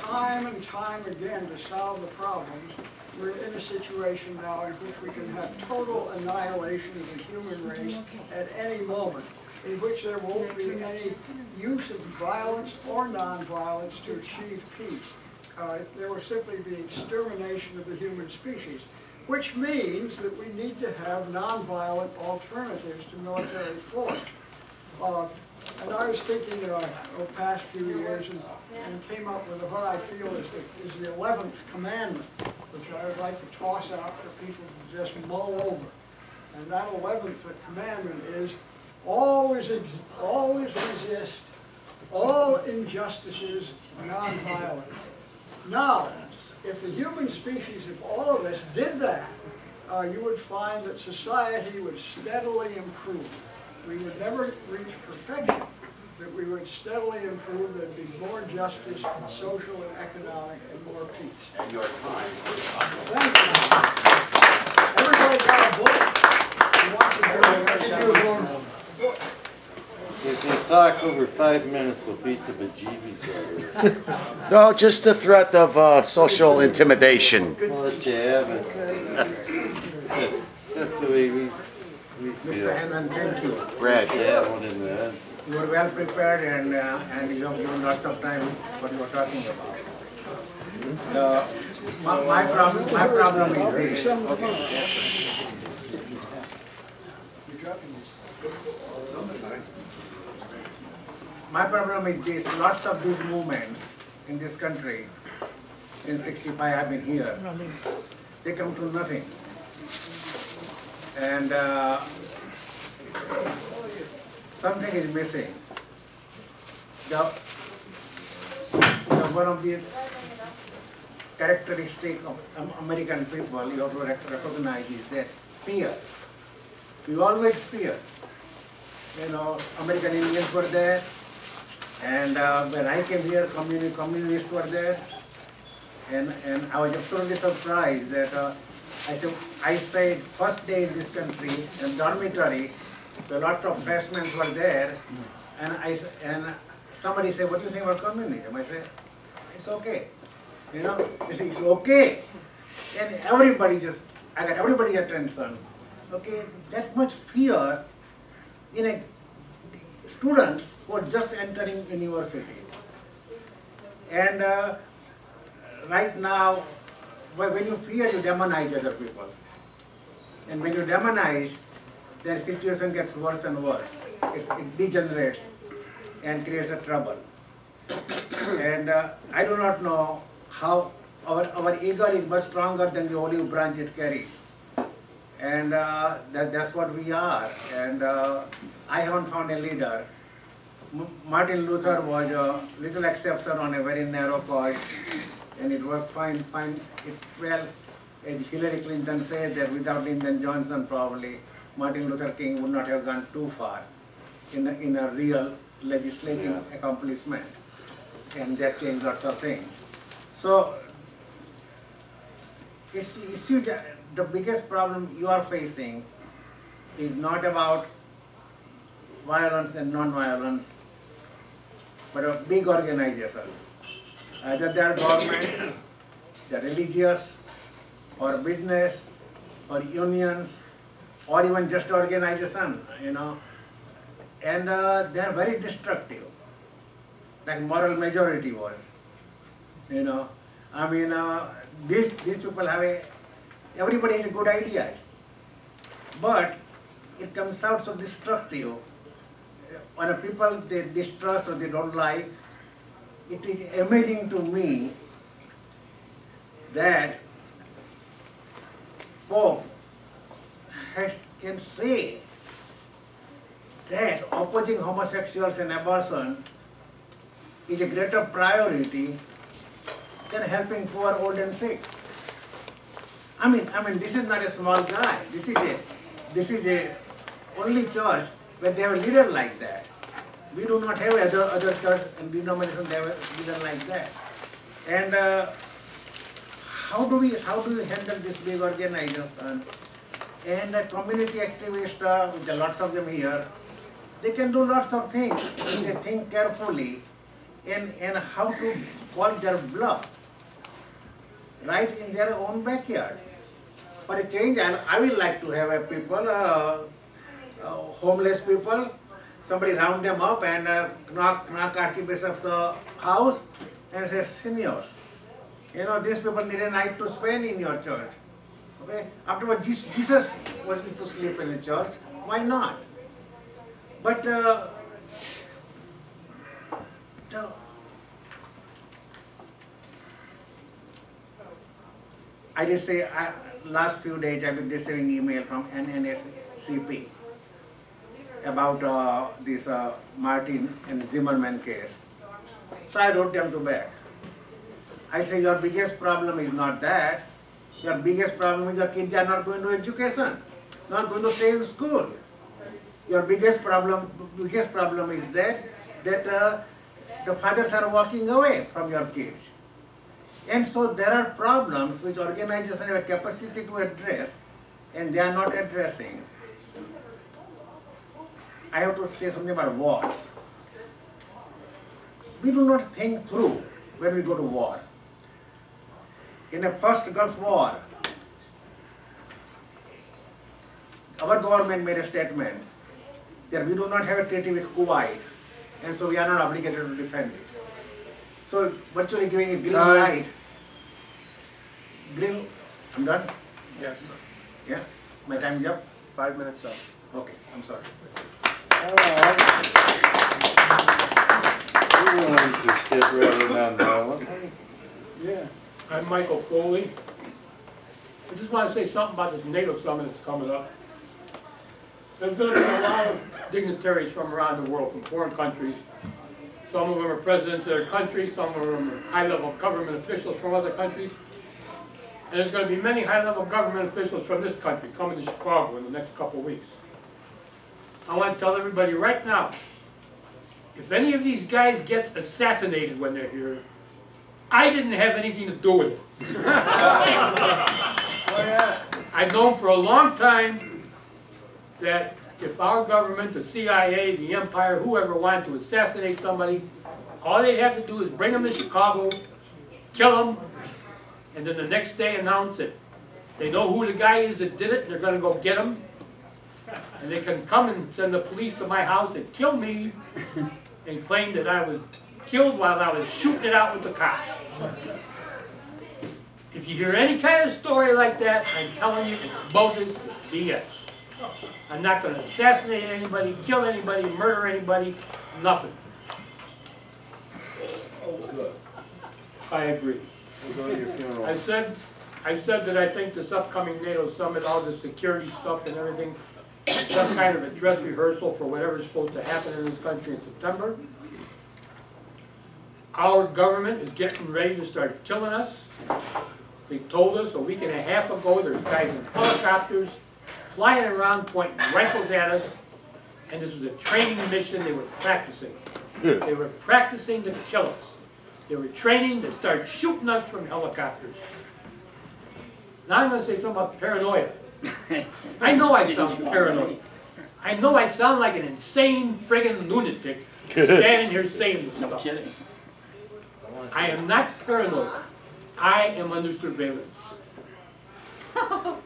time and time again to solve the problems, we're in a situation now in which we can have total annihilation of the human race at any moment, in which there won't be any use of violence or nonviolence to achieve peace. Uh, there will simply be extermination of the human species, which means that we need to have nonviolent alternatives to military force. Uh, and I was thinking uh, over the past few years and, and came up with what I feel is the, is the eleventh commandment, which I would like to toss out for people to just mull over. And that eleventh commandment is, Always, ex always resist all injustices nonviolently. Now, if the human species, if all of us did that, uh, you would find that society would steadily improve. We would never reach perfection, but we would steadily improve. There'd be more justice, social and economic, and more peace. And your time. Thank you. Everybody's got a book. You want to hear one? If you talk over five minutes, we'll beat the bejeebies out of you. No, just the threat of uh, social intimidation. Well, let you have it. Okay. That's the way we, we Mister Hannon, thank you. Brad, yeah, one in there. You are well prepared, and, uh, and you have given lots of time what you are talking about. Uh, my, my, problem, my problem is this. Okay. You're dropping this. My problem is this, lots of these movements in this country, since sixty-five I've been here, they come to nothing. And uh, something is missing. The, the one of the characteristics of American people you have to recognize is that fear. We always fear. You know, American Indians were there, and uh, when I came here, communi communists were there, and, and I was absolutely surprised that uh, I said, I said, first day in this country, in dormitory, a lot of freshmen were there, and I and somebody said, what do you think about communism? I said, it's okay, you know, they said, it's okay, and everybody just, I got everybody's attention, okay, that much fear in a, students who are just entering university. And uh, right now, when you fear, you demonize other people. And when you demonize, their situation gets worse and worse. It's, it degenerates and creates a trouble. And uh, I do not know how our, our eagle is much stronger than the olive branch it carries. And uh, that, that's what we are. And uh, I haven't found a leader. M Martin Luther was a little exception on a very narrow cause, and it worked fine. Fine. It, well, as Hillary Clinton said, that without Lyndon Johnson, probably Martin Luther King would not have gone too far in a, in a real legislative yeah. accomplishment, and that changed lots of things. So it's, it's huge. The biggest problem you are facing is not about violence and non-violence, but a big organization. Either they are government, they are religious, or business, or unions, or even just organization, you know. And uh, they are very destructive, like moral majority was, you know. I mean, uh, these, these people have a, everybody has a good ideas, but it comes out so destructive. When a people they distrust or they don't like, it is amazing to me that Pope has, can say that opposing homosexuals and abortion is a greater priority than helping poor, old, and sick. I mean, I mean, this is not a small guy. This is a, this is a only church where they have a leader like that. We do not have other other church and denomination that have a leader like that. And uh, how do we how do we handle this big organization? And uh, community activists, uh, which are lots of them here, they can do lots of things if they think carefully. And, and how to call their bluff, right in their own backyard. For a change, I, I will like to have a people, uh, uh, homeless people, somebody round them up and uh, knock, knock Archbishop's uh, house and say, "Senior, you know, these people need a night to spend in your church." Okay? After all, Jesus was used to sleep in the church. Why not? But uh, The, I just say, I, last few days I've been receiving email from N N S C P about uh, this uh, Martin and Zimmerman case. So I wrote them to back. I say, your biggest problem is not that. Your biggest problem is your kids are not going to education, not going to stay in school. Your biggest problem, biggest problem is that, that uh, the fathers are walking away from your kids. And so there are problems which organizations have a capacity to address and they are not addressing. I have to say something about wars. We do not think through when we go to war. In the first Gulf War, our government made a statement that we do not have a treaty with Kuwait, and so we are not obligated to defend it. So virtually giving a green light. Green, I'm done? Yes. Yeah? My time is up? Five minutes up. Okay, I'm sorry. Right. You wanted to step right around that one. Yeah. I'm Michael Foley. I just want to say something about this NATO summit that's coming up. There's going to be a lot of dignitaries from around the world, from foreign countries. Some of them are presidents of their countries, some of them are high-level government officials from other countries. And there's going to be many high-level government officials from this country coming to Chicago in the next couple of weeks. I want to tell everybody right now, if any of these guys gets assassinated when they're here, I didn't have anything to do with it. I've known for a long time that if our government, the C I A, the Empire, whoever wanted to assassinate somebody, all they'd have to do is bring them to Chicago, kill them, and then the next day announce it. They know who the guy is that did it, and they're going to go get him. And they can come and send the police to my house and kill me and claim that I was killed while I was shooting it out with the cops. If you hear any kind of story like that, I'm telling you, it's bogus, it's B S. I'm not going to assassinate anybody, kill anybody, murder anybody, nothing. Oh, good. I agree. We'll go to your funeral. I said, I said that I think this upcoming NATO summit, all the security stuff and everything, is some kind of a dress rehearsal for whatever's supposed to happen in this country in September. Our government is getting ready to start killing us. They told us a week and a half ago there's guys in helicopters flying around, pointing rifles at us, and this was a training mission they were practicing. Yeah. They were practicing to kill us. They were training to start shooting us from helicopters. Now I'm going to say something about paranoia. I know I sound paranoid. I know I sound like an insane friggin' lunatic standing here saying this stuff. I am not paranoid. I am under surveillance.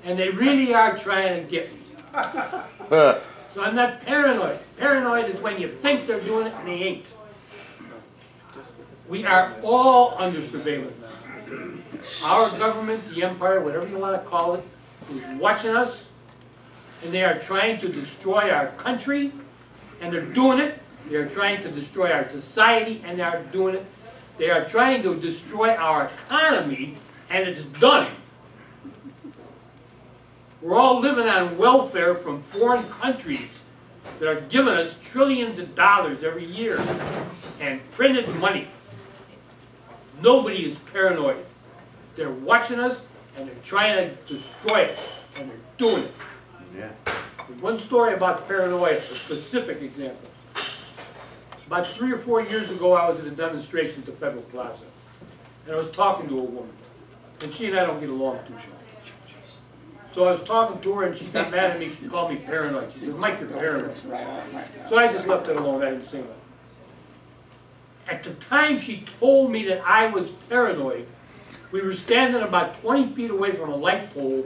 And they really are trying to get me. So I'm not paranoid. Paranoid is when you think they're doing it and they ain't. We are all under surveillance. Our government, the empire, whatever you want to call it, is watching us, and they are trying to destroy our country, and they're doing it. They are trying to destroy our society, and they are doing it. They are trying to destroy our economy, and it's done. We're all living on welfare from foreign countries that are giving us trillions of dollars every year and printed money. Nobody is paranoid. They're watching us, and they're trying to destroy us, and they're doing it. Yeah. There's one story about paranoia, a specific example. About three or four years ago, I was at a demonstration at the Federal Plaza, and I was talking to a woman, and she and I don't get along too well. So I was talking to her, and she got mad at me. She called me paranoid. She said, "Mike, you're paranoid." So I just left it alone. I didn't say that. At the time she told me that I was paranoid, we were standing about twenty feet away from a light pole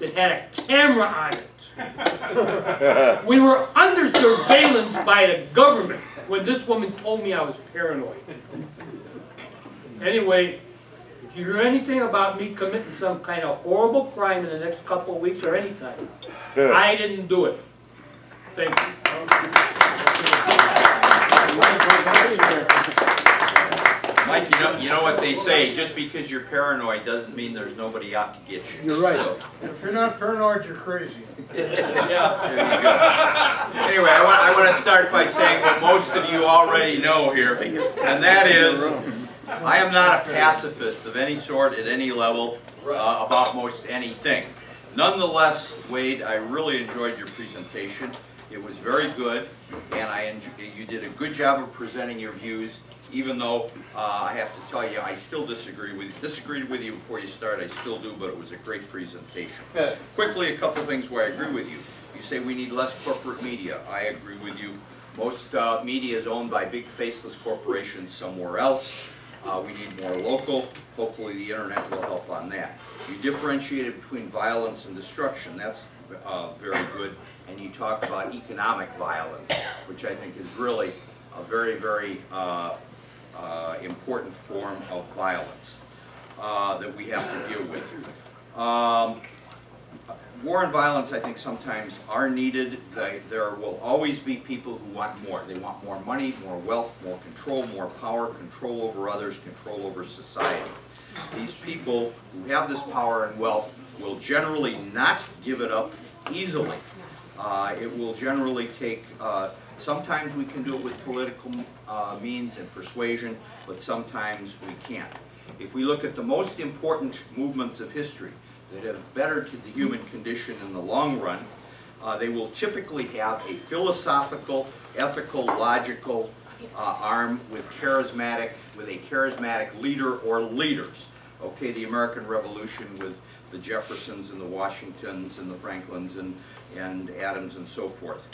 that had a camera on it. We were under surveillance by the government when this woman told me I was paranoid. Anyway, if you hear anything about me committing some kind of horrible crime in the next couple of weeks or any time, I didn't do it. Thank you. Mike, you know, you know what they say, just because you're paranoid doesn't mean there's nobody out to get you. You're right. So. If you're not paranoid, you're crazy. Yeah. There you go. Anyway, I want, I want to start by saying what most of you already know here, and that is, I am not a pacifist of any sort at any level uh, about most anything. Nonetheless, Wade, I really enjoyed your presentation. It was very good, and I enjoyed, you did a good job of presenting your views, even though uh, I have to tell you, I still disagree with, disagreed with you before you started. I still do, but it was a great presentation. Yeah. Quickly, a couple of things where I agree with you. You say we need less corporate media. I agree with you. Most uh, media is owned by big faceless corporations somewhere else. Uh, we need more local. Hopefully the internet will help on that. You differentiated between violence and destruction. That's uh, very good. And you talk about economic violence, which I think is really a very, very uh, uh, important form of violence uh, that we have to deal with. Um, war and violence, I think, sometimes are needed. They, there will always be people who want more. They want more money, more wealth, more control, more power, control over others, control over society. These people who have this power and wealth will generally not give it up easily. Uh, it will generally take, uh, sometimes we can do it with political uh, means and persuasion, but sometimes we can't. If we look at the most important movements of history that have bettered the human condition in the long run, uh, they will typically have a philosophical, ethical, logical uh, arm with charismatic, with a charismatic leader or leaders. Okay, the American Revolution with the Jeffersons and the Washingtons and the Franklins and and Adams and so forth.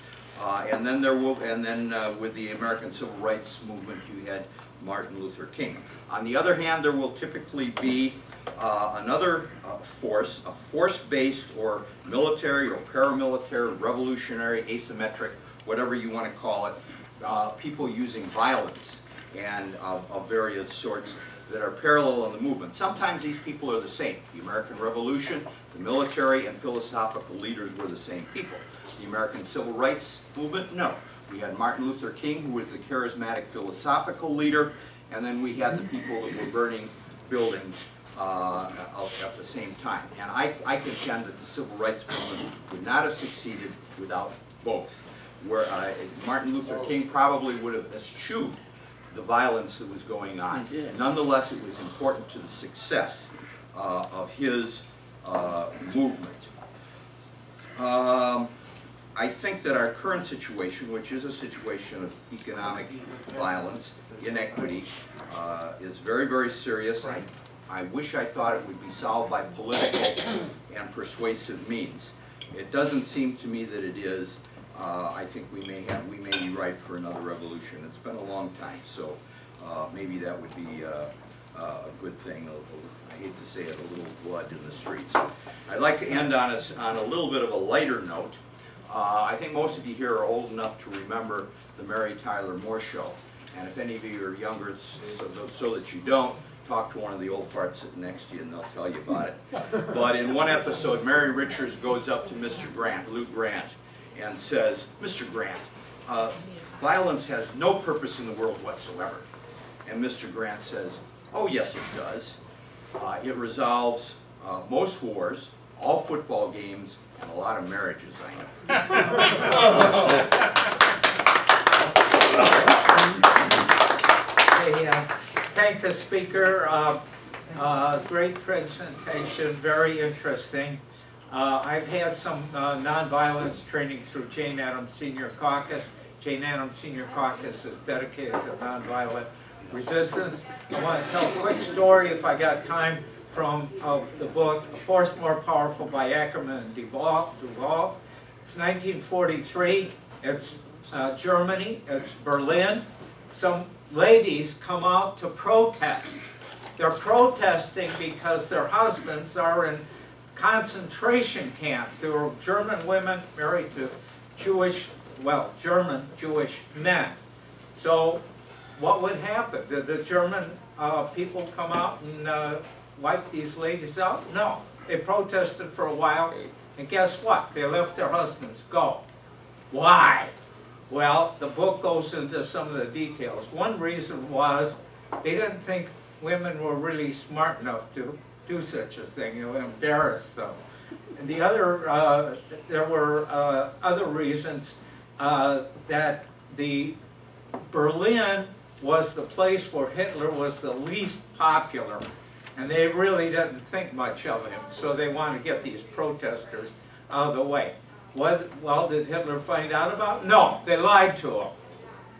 Uh, and then there will, and then uh, with the American Civil Rights Movement, you had Martin Luther King. On the other hand, there will typically be uh, another uh, force, a force-based or military or paramilitary, revolutionary, asymmetric, whatever you want to call it, uh, people using violence and uh, of various sorts that are parallel in the movement. Sometimes these people are the same. The American Revolution, the military and philosophical leaders were the same people. The American Civil Rights Movement, no. We had Martin Luther King, who was the charismatic philosophical leader, and then we had the people that were burning buildings uh, at the same time. And I, I contend that the Civil Rights Movement would not have succeeded without both. Where uh, Martin Luther King probably would have eschewed the violence that was going on. Nonetheless, it was important to the success uh, of his uh, movement. Um, I think that our current situation, which is a situation of economic violence, inequity, uh, is very, very serious. I, I wish I thought it would be solved by political and persuasive means. It doesn't seem to me that it is. Uh, I think we may have, we may be ripe for another revolution. It's been a long time, so uh, maybe that would be uh, uh, a good thing. A, a, I hate to say it, a little blood in the streets. I'd like to end on a, on a little bit of a lighter note. Uh, I think most of you here are old enough to remember the Mary Tyler Moore Show, and if any of you are younger, so, so that you don't, talk to one of the old farts sitting next to you and they'll tell you about it. But in one episode, Mary Richards goes up to Mister Grant, Lou Grant, and says, Mister Grant, uh, violence has no purpose in the world whatsoever. And Mister Grant says, oh yes it does. Uh, it resolves uh, most wars, all football games, and a lot of marriages, I know. Hey, uh, thank the speaker. Uh, uh, great presentation, very interesting. Uh, I've had some uh, nonviolence training through Jane Addams Senior Caucus. Jane Addams Senior Caucus is dedicated to nonviolent resistance. I want to tell a quick story, if I got time, from uh, the book A Force More Powerful by Ackerman and Duvall. Duvall. It's nineteen forty-three. It's uh, Germany. It's Berlin. Some ladies come out to protest. They're protesting because their husbands are in concentration camps. They were German women married to Jewish, well, German Jewish men. So what would happen? Did the German uh, people come out and uh, wipe these ladies out? No. They protested for a while, and guess what? They let their husbands go. Why? Well, the book goes into some of the details. One reason was they didn't think women were really smart enough to do such a thing. It would embarrass them. And the other, uh, there were uh, other reasons uh, that the Berlin was the place where Hitler was the least popular, and they really didn't think much of him, so they wanted to get these protesters out of the way. What, well, did Hitler find out about? No, they lied to him,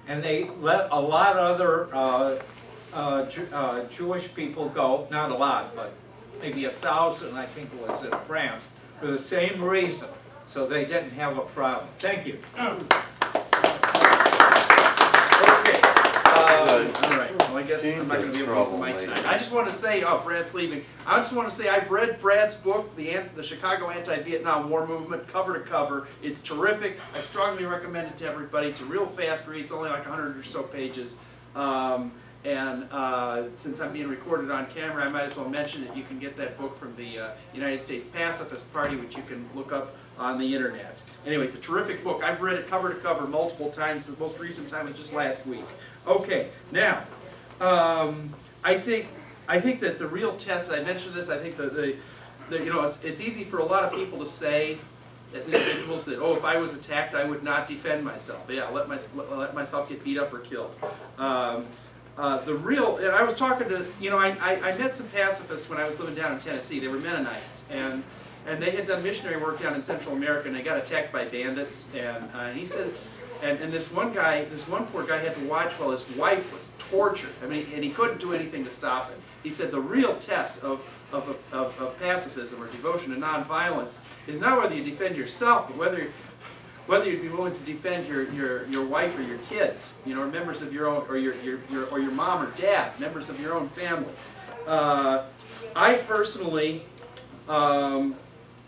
and they let a lot of other uh, uh, Ju uh, Jewish people go, not a lot, but maybe a thousand, I think it was in France, for the same reason, so they didn't have a problem. Thank you. Um, all right. Well, I guess I'm not going to be able to use my tonight. I just want to say, oh, Brad's leaving. I just want to say I've read Brad's book, the, the Chicago Anti-Vietnam War Movement, cover to cover. It's terrific. I strongly recommend it to everybody. It's a real fast read. It's only like a hundred or so pages. Um, and uh, since I'm being recorded on camera, I might as well mention that you can get that book from the uh, United States Pacifist Party, which you can look up on the internet. Anyway, it's a terrific book. I've read it cover to cover multiple times. The most recent time was just last week. Okay, now, um, I think I think that the real test, I mentioned this, I think that the, the, you know, it's, it's easy for a lot of people to say, as individuals, that, oh, if I was attacked, I would not defend myself. Yeah, let, my, let myself get beat up or killed. Um, uh, the real, and I was talking to, you know, I, I, I met some pacifists when I was living down in Tennessee. They were Mennonites, and and they had done missionary work down in Central America, and they got attacked by bandits, and, uh, and he said, And, and this one guy, this one poor guy had to watch while his wife was tortured. I mean, and he couldn't do anything to stop it. He said the real test of, of, of, of pacifism or devotion to nonviolence is not whether you defend yourself, but whether, whether you'd be willing to defend your, your, your wife or your kids, you know, or members of your own, or your, your, your, or your mom or dad, members of your own family. Uh, I personally... Um,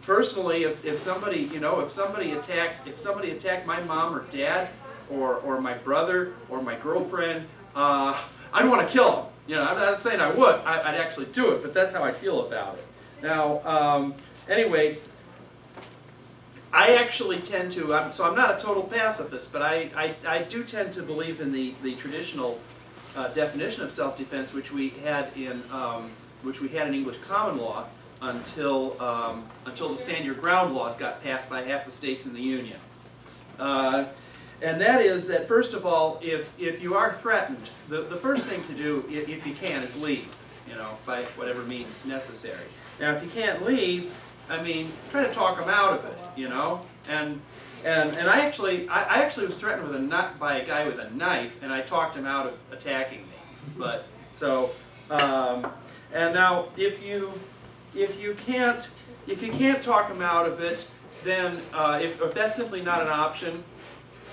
Personally, if, if somebody, you know, if somebody attacked, if somebody attacked my mom or dad, or, or my brother, or my girlfriend, uh, I'd want to kill them. You know, I'm not saying I would. I, I'd actually do it, but that's how I feel about it. Now, um, anyway, I actually tend to, I'm, so I'm not a total pacifist, but I, I, I do tend to believe in the, the traditional uh, definition of self-defense, which we had in, um, which we had in English common law, until um, until the Stand Your Ground laws got passed by half the states in the Union. Uh, and that is that, first of all, if, if you are threatened, the, the first thing to do, if you can, is leave, you know, by whatever means necessary. Now, if you can't leave, I mean, try to talk them out of it, you know? And and, and I actually I, I actually was threatened with a nut by a guy with a knife, and I talked him out of attacking me. But, so, um, and now, if you... If you can't, if you can't talk them out of it, then uh, if, if that's simply not an option,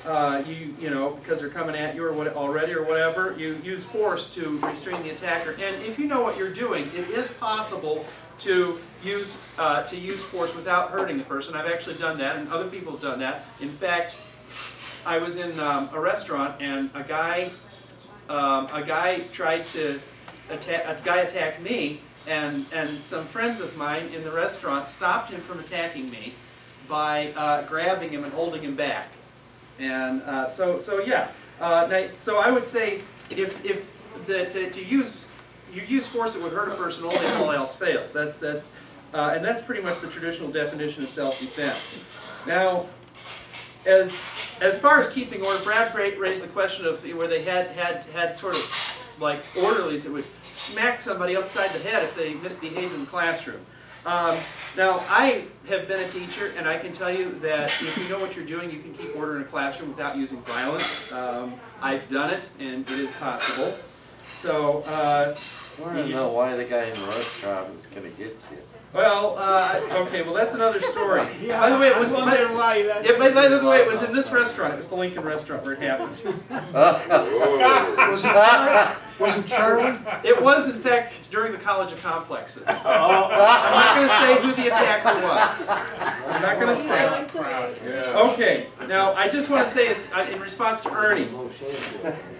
uh, you you know because they're coming at you or what already or whatever, you use force to restrain the attacker. And if you know what you're doing, it is possible to use uh, to use force without hurting the person. I've actually done that, and other people have done that. In fact, I was in um, a restaurant, and a guy um, a guy tried to atta a guy attacked me, and, and some friends of mine in the restaurant stopped him from attacking me by uh, grabbing him and holding him back. And uh, so, so yeah, uh, so I would say if, if the, to, to use, you use force that would hurt a person only if all else fails. That's, that's, uh, and that's pretty much the traditional definition of self-defense. Now, as, as far as keeping order, Brad raised the question of where they had, had, had sort of like orderlies that would smack somebody upside the head if they misbehaved in the classroom. Um, now, I have been a teacher, and I can tell you that if you know what you're doing, you can keep order in a classroom without using violence. Um, I've done it, and it is possible. So, uh... I want to know why the guy in the restaurant is going to get you. Well, uh, okay, well that's another story. Yeah, by the way, it was by, why that yeah, by, by the way, it was in this restaurant. It was the Lincoln restaurant where it happened. Was it Charlie? It was, in fact, during the College of Complexes. I'm not going to say who the attacker was. I'm not going to say. Okay, now I just want to say, in response to Ernie,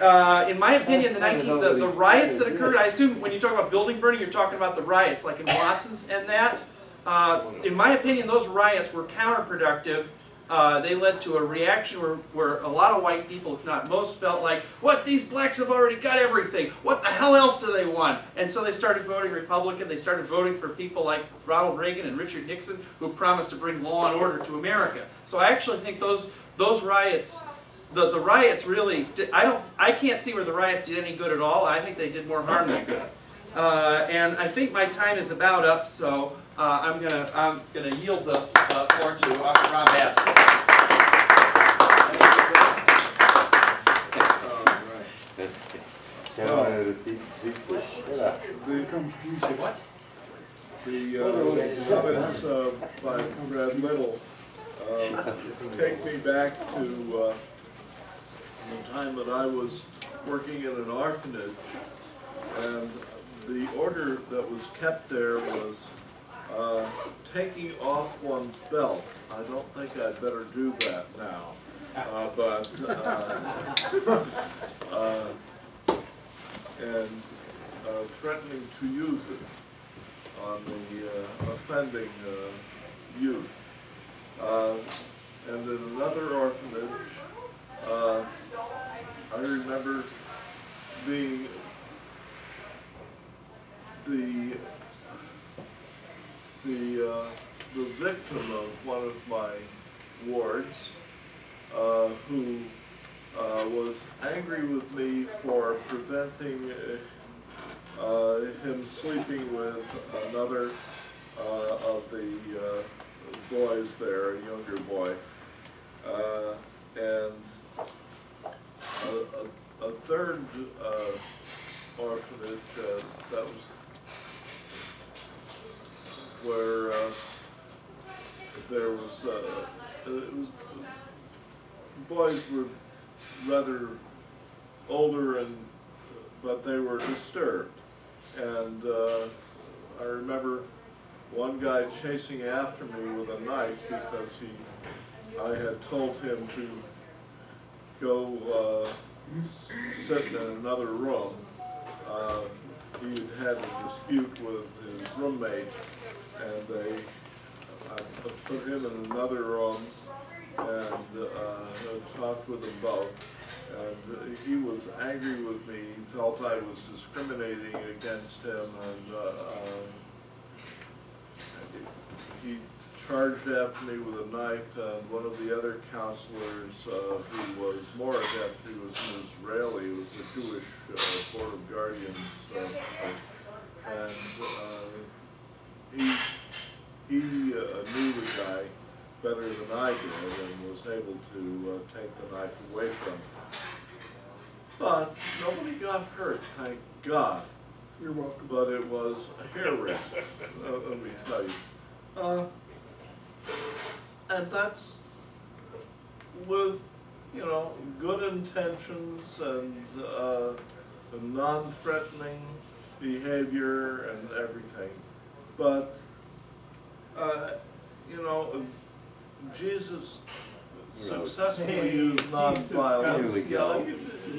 uh, in my opinion, the nineteen the, the riots that occurred. I assume when you talk about building burning, you're talking about the riots, like in Watson's and that. That, uh, in my opinion, those riots were counterproductive. Uh, they led to a reaction where, where a lot of white people, if not most, felt like, what, these blacks have already got everything. What the hell else do they want? And so they started voting Republican. They started voting for people like Ronald Reagan and Richard Nixon, who promised to bring law and order to America. So I actually think those, those riots, the, the riots really, did, I, don't, I can't see where the riots did any good at all. I think they did more harm than good. Uh, and I think my time is about up, so uh, I'm gonna I'm gonna yield the uh, floor to Doctor Rob Haskell. What? The comments uh, uh, by Conrad Little uh, take me back to uh, the time that I was working in an orphanage, and the order that was kept there was uh, taking off one's belt. I don't think I'd better do that now. Uh, but, uh, uh, and uh, threatening to use it on the uh, offending uh, youth. Uh, and in another orphanage, uh, I remember being the the uh, the victim of one of my wards uh, who uh, was angry with me for preventing uh, uh, him sleeping with another uh, of the uh, boys there, a younger boy, uh, and a, a, a third uh, orphanage uh, that was where uh, there was, uh, it was, boys were rather older, and but they were disturbed. And uh, I remember one guy chasing after me with a knife because he, I had told him to go uh, sit in another room. Uh, he had had a dispute with his roommate, and they I put him in another room and uh, talked with them both. And he was angry with me. He felt I was discriminating against him, and uh, um, he charged after me with a knife. And one of the other counselors, uh, who was more adept, he was an Israeli, he was a Jewish uh, Board of Guardians, uh, and. Uh, He, he uh, knew the guy better than I did and was able to uh, take the knife away from him. But nobody got hurt, thank God. You're welcome. But it was a hair-raising, uh, let me tell you. Uh, and that's with, you know, good intentions and uh, non-threatening behavior and everything. But, uh, you know, Jesus successfully used nonviolence. You know,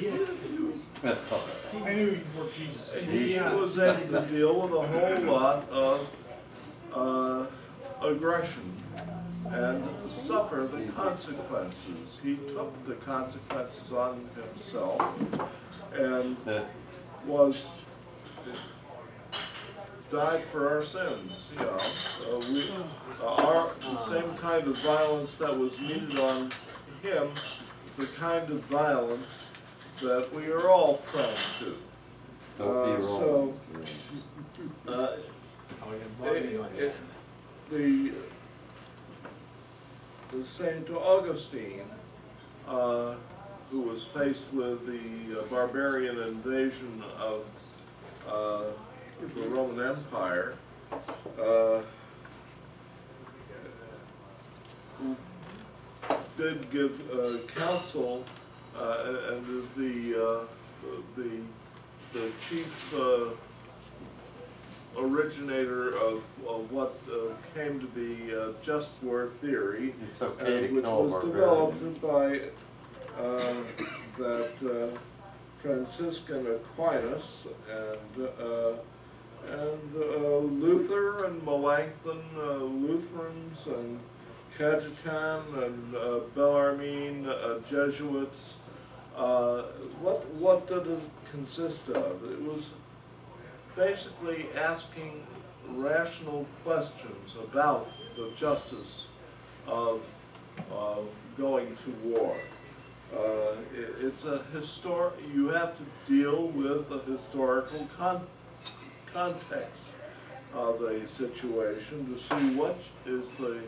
if you I knew he worked Jesus. He yeah. was having to deal with a whole lot of uh, aggression and suffer the consequences. He took the consequences on himself and was died for our sins. You know, uh, we, uh, our, the same kind of violence that was needed on him, the kind of violence that we are all prone to. Uh, so, uh, it, it, the, the Saint Augustine, uh, who was faced with the uh, barbarian invasion of uh, the Roman Empire, uh, did give uh, counsel uh, and is the uh, the the chief uh, originator of, of what uh, came to be uh, just war theory, okay uh, which was developed by uh, that uh, Franciscan Aquinas and. Uh, And uh, Luther and Melanchthon, uh, Lutherans and Cajetan and uh, Bellarmine, uh, Jesuits. Uh, what what did it consist of? It was basically asking rational questions about the justice of uh, going to war. Uh, it, it's a histor. You have to deal with the historical context. context of a situation to see what is the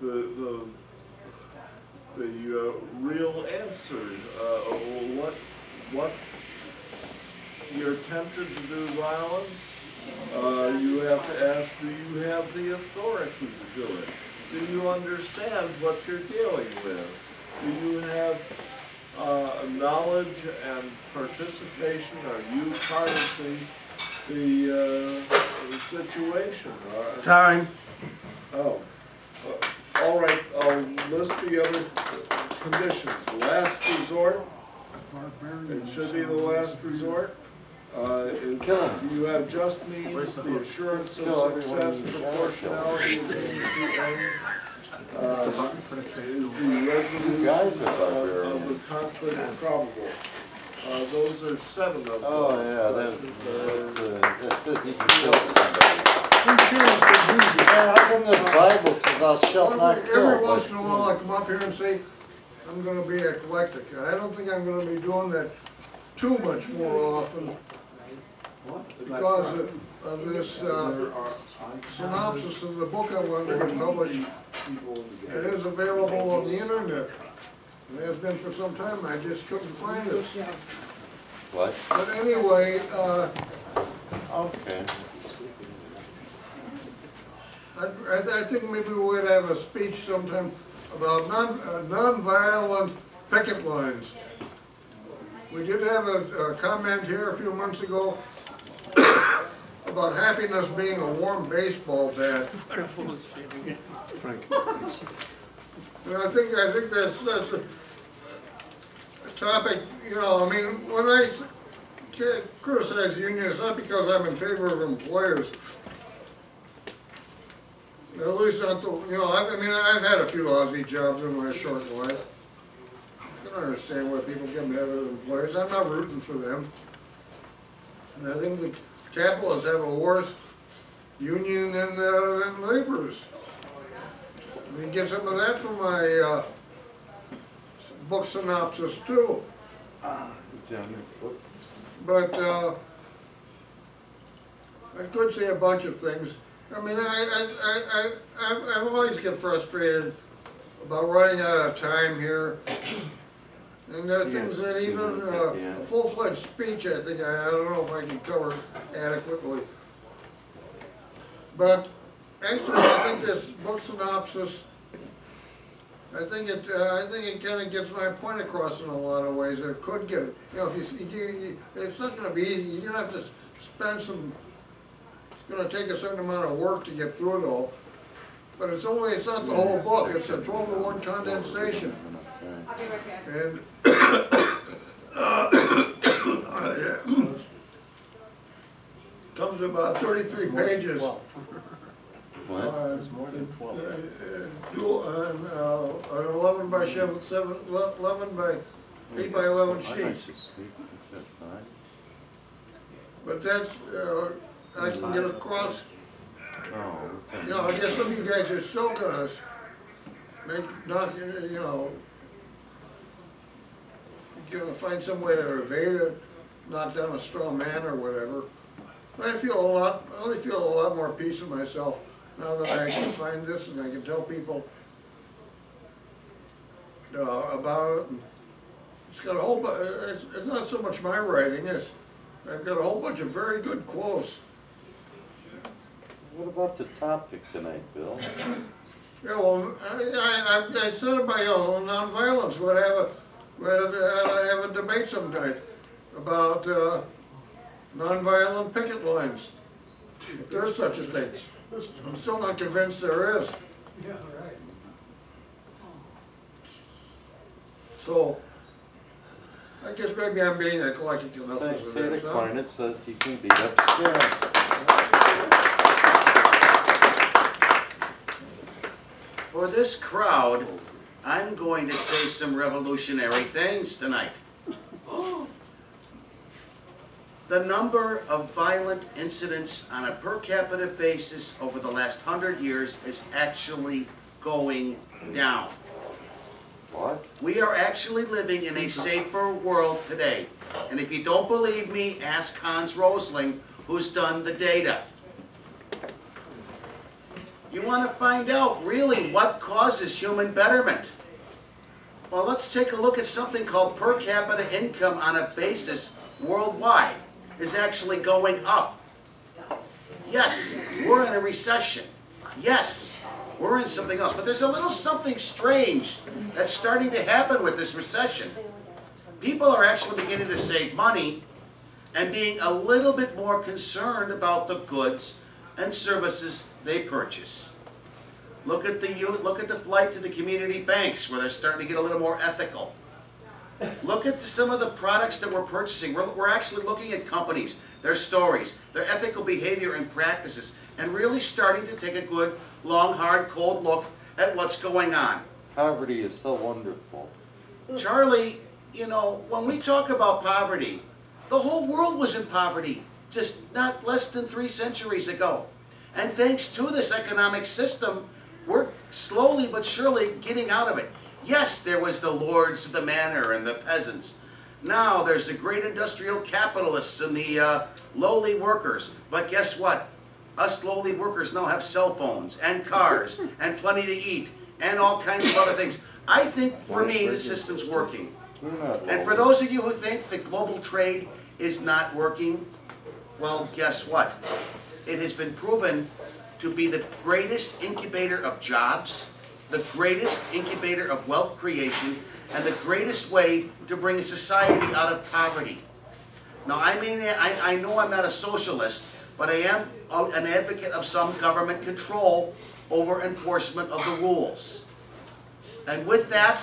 the the, the uh, real answer, uh, or what what you're tempted to do violence. Uh, you have to ask: do you have the authority to do it? Do you understand what you're dealing with? Do you have Uh, knowledge and participation? Are you part of the, the, uh, the situation? Are, Time. Oh. Uh, all right, I'll list the other conditions. The last resort. It should be the last resort. Uh, it, you have just means, the, the assurance of success, proportionality of the Uh, is the resolution uh, of the conflict probable. Uh, those are seven of them. Oh, yeah, that, that's, uh, that says he can kill somebody. How come the Bible says, thou shalt not kill? Every once in a while I come up here and say, I'm going to be eclectic. I don't think I'm going to be doing that too much more often because of, of this uh, synopsis of the book I wanted to publish. It is available on the internet. It has been for some time. I just couldn't find it. What? But anyway, uh, okay. I, I, I think maybe we ought to have a speech sometime about non uh, non-violent picket lines. We did have a, a comment here a few months ago about happiness being a warm baseball bat. Frank. And I think I think that's that's a, a topic. You know, I mean, when I criticize unions, not because I'm in favor of employers. At least not the. You know, I, I mean, I've had a few lousy jobs in my short life. I don't understand why people get mad at employers. I'm not rooting for them. And I think the capitalists have a worse union than, uh, than laborers. I mean, get some of that from my uh, book synopsis, too. It's on this book. But uh, I could say a bunch of things. I mean, I, I, I, I, I always get frustrated about running out of time here. And there are yeah, things that even uh, yeah. a full-fledged speech, I think, I, I don't know if I can cover adequately. But actually, I think this book synopsis, I think it, uh, I think it kind of gets my point across in a lot of ways. It could get it. You know, if you, you, you it's not going to be easy. You're going to have to spend some. It's going to take a certain amount of work to get through it all. But it's only. It's not the whole book. It's a twelve to one condensation. And uh, was about thirty-three pages. What? Uh, it's more than twelve. Uh, uh, dual, uh, uh, an eleven by seven, seven, eleven by eight by eleven sheets. But that's uh, I can get across. Oh, okay. You know, I guess some of you guys are still gonna make not you know, you're gonna find some way to evade it, not down a straw man or whatever. But I feel a lot. I only feel a lot more peace in myself. Now that I can find this and I can tell people uh, about it, and it's got a whole. It's, it's not so much my writing. It's I've got a whole bunch of very good quotes. What about the topic tonight, Bill? Yeah, well, I, I, I said about nonviolence. We'd have a we'd have a debate sometime about uh, nonviolent picket lines. If there's such a thing. I'm still not convinced there is. Yeah, right. So, I guess maybe I'm being a collective to nothing. Saint Aquinas says he can beat up. For this crowd, I'm going to say some revolutionary things tonight. Oh. The number of violent incidents on a per capita basis over the last hundred years is actually going down. What? We are actually living in a safer world today. And if you don't believe me, ask Hans Rosling, who's done the data. You want to find out really what causes human betterment? Well, let's take a look at something called per capita income on a basis worldwide. Is actually going up. Yes, we're in a recession. Yes, we're in something else. But there's a little something strange that's starting to happen with this recession. People are actually beginning to save money and being a little bit more concerned about the goods and services they purchase. Look at the look at the flight to the community banks where they're starting to get a little more ethical. Look at some of the products that we're purchasing. We're, we're actually looking at companies, their stories, their ethical behavior and practices, and really starting to take a good, long, hard, cold look at what's going on. Poverty is so wonderful. Charlie, you know, when we talk about poverty, the whole world was in poverty just not less than three centuries ago. And thanks to this economic system, we're slowly but surely getting out of it. Yes, there was the lords of the manor and the peasants. Now there's the great industrial capitalists and the uh, lowly workers. But guess what? Us lowly workers now have cell phones and cars and plenty to eat and all kinds of other things. I think, for me, the system's working. And for those of you who think that global trade is not working, well, guess what? It has been proven to be the greatest incubator of jobs, the greatest incubator of wealth creation, and the greatest way to bring a society out of poverty. Now, I mean, I, I know I'm not a socialist, but I am an advocate of some government control over enforcement of the rules. And with that,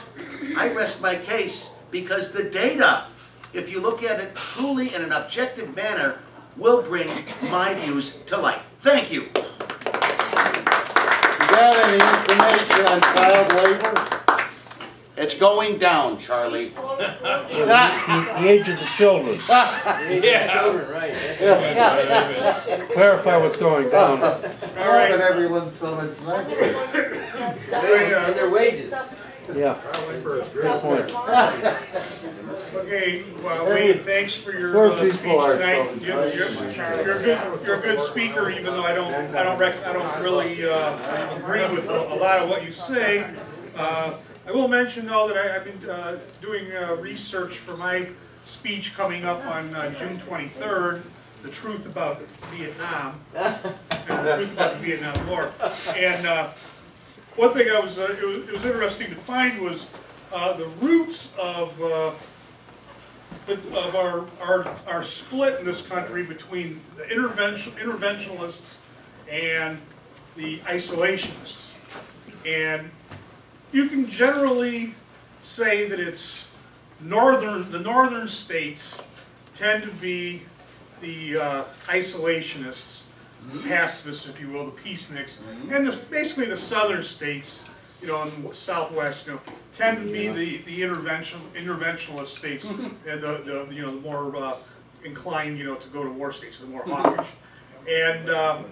I rest my case because the data, if you look at it truly in an objective manner, will bring my views to light. Thank you. Got any information on child labor? It's going down, Charlie. The age of the children. Yeah, children, right. That's yeah. Clarify what's going down. All right, and everyone's so much nicer. Their wages. Yeah. Good point. Okay, well, Wade, thanks for your uh, speech tonight. You're, you're, you're, a good, you're a good speaker, even though I don't, I don't, rec I don't really uh, agree with a, a lot of what you say. Uh, I will mention though that I, I've been uh, doing uh, research for my speech coming up on uh, June twenty-third. The truth about Vietnam, and the truth about the Vietnam War, and. Uh, One thing I was, uh, it was, it was interesting to find was uh, the roots of, uh, of our, our, our split in this country between the intervention, interventionists and the isolationists. And you can generally say that it's northern, the northern states tend to be the uh, isolationists, the pacifists, if you will, the peaceniks, and the, basically the southern states, you know, in the Southwest, you know, tend to be the the intervention interventionalist states, and the, the you know the more uh, inclined, you know, to go to war states, the more hawkish, and um,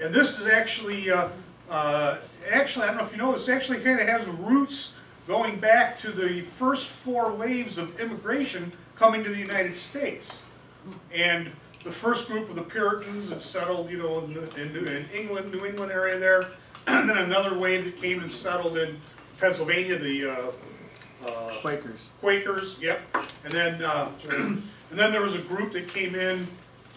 and this is actually uh, uh, actually I don't know if you know this, actually kind of has roots going back to the first four waves of immigration coming to the United States, and the first group of the Puritans that settled, you know, in, in, in England, New England area there, and then another wave that came and settled in Pennsylvania, the uh, uh, Quakers. Quakers, yep. And then, uh, and then there was a group that came in,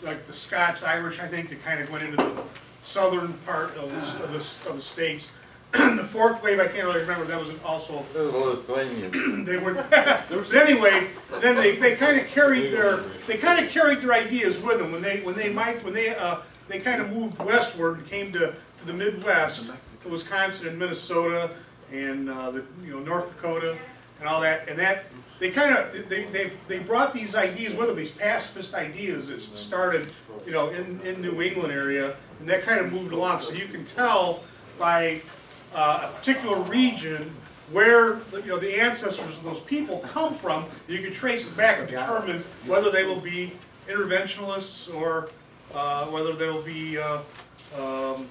like the Scots, Irish, I think, that kind of went into the southern part of the, of the, of the states. The fourth wave, I can't really remember. That was also. They were. Anyway, then they, they kind of carried their they kind of carried their ideas with them when they when they might when they uh, they kind of moved westward and came to, to the Midwest, to Wisconsin and Minnesota and uh, the you know North Dakota and all that, and that they kind of they, they they brought these ideas with them, these pacifist ideas that started you know in in New England area, and that kind of moved along. So you can tell by Uh, a particular region where you know the ancestors of those people come from, you can trace it back and determine whether they will be interventionists or uh, whether they will be uh, um,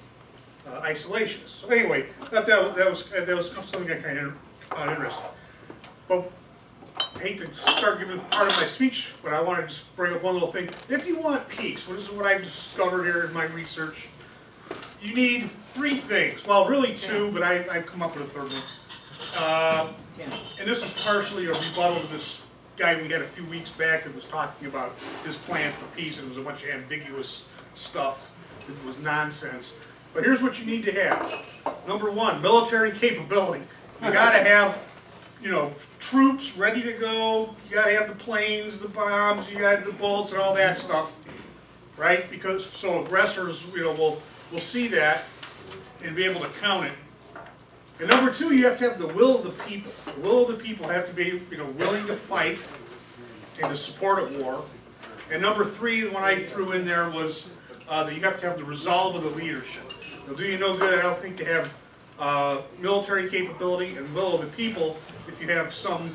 uh, isolationists. So anyway, that that, that was that was something I kind of found interesting. But I hate to start giving part of my speech, but I want to just bring up one little thing. If you want peace, which is what I've discovered here in my research, you need three things. Well, really two, but I, I've come up with a third one. Uh, and this is partially a rebuttal to this guy we had a few weeks back that was talking about his plan for peace, and it was a bunch of ambiguous stuff. It was nonsense. But here's what you need to have. Number one, military capability. You got to have, you know, troops ready to go. You got to have the planes, the bombs, you got the bullets, and all that stuff, right? Because so aggressors, you know, will. We'll see that and be able to count it. And number two, you have to have the will of the people. The will of the people have to be, you know, willing to fight and to support a war. And number three, the one I threw in there was uh, that you have to have the resolve of the leadership. It'll do you no good, I don't think, to have uh, military capability and will of the people if you have some,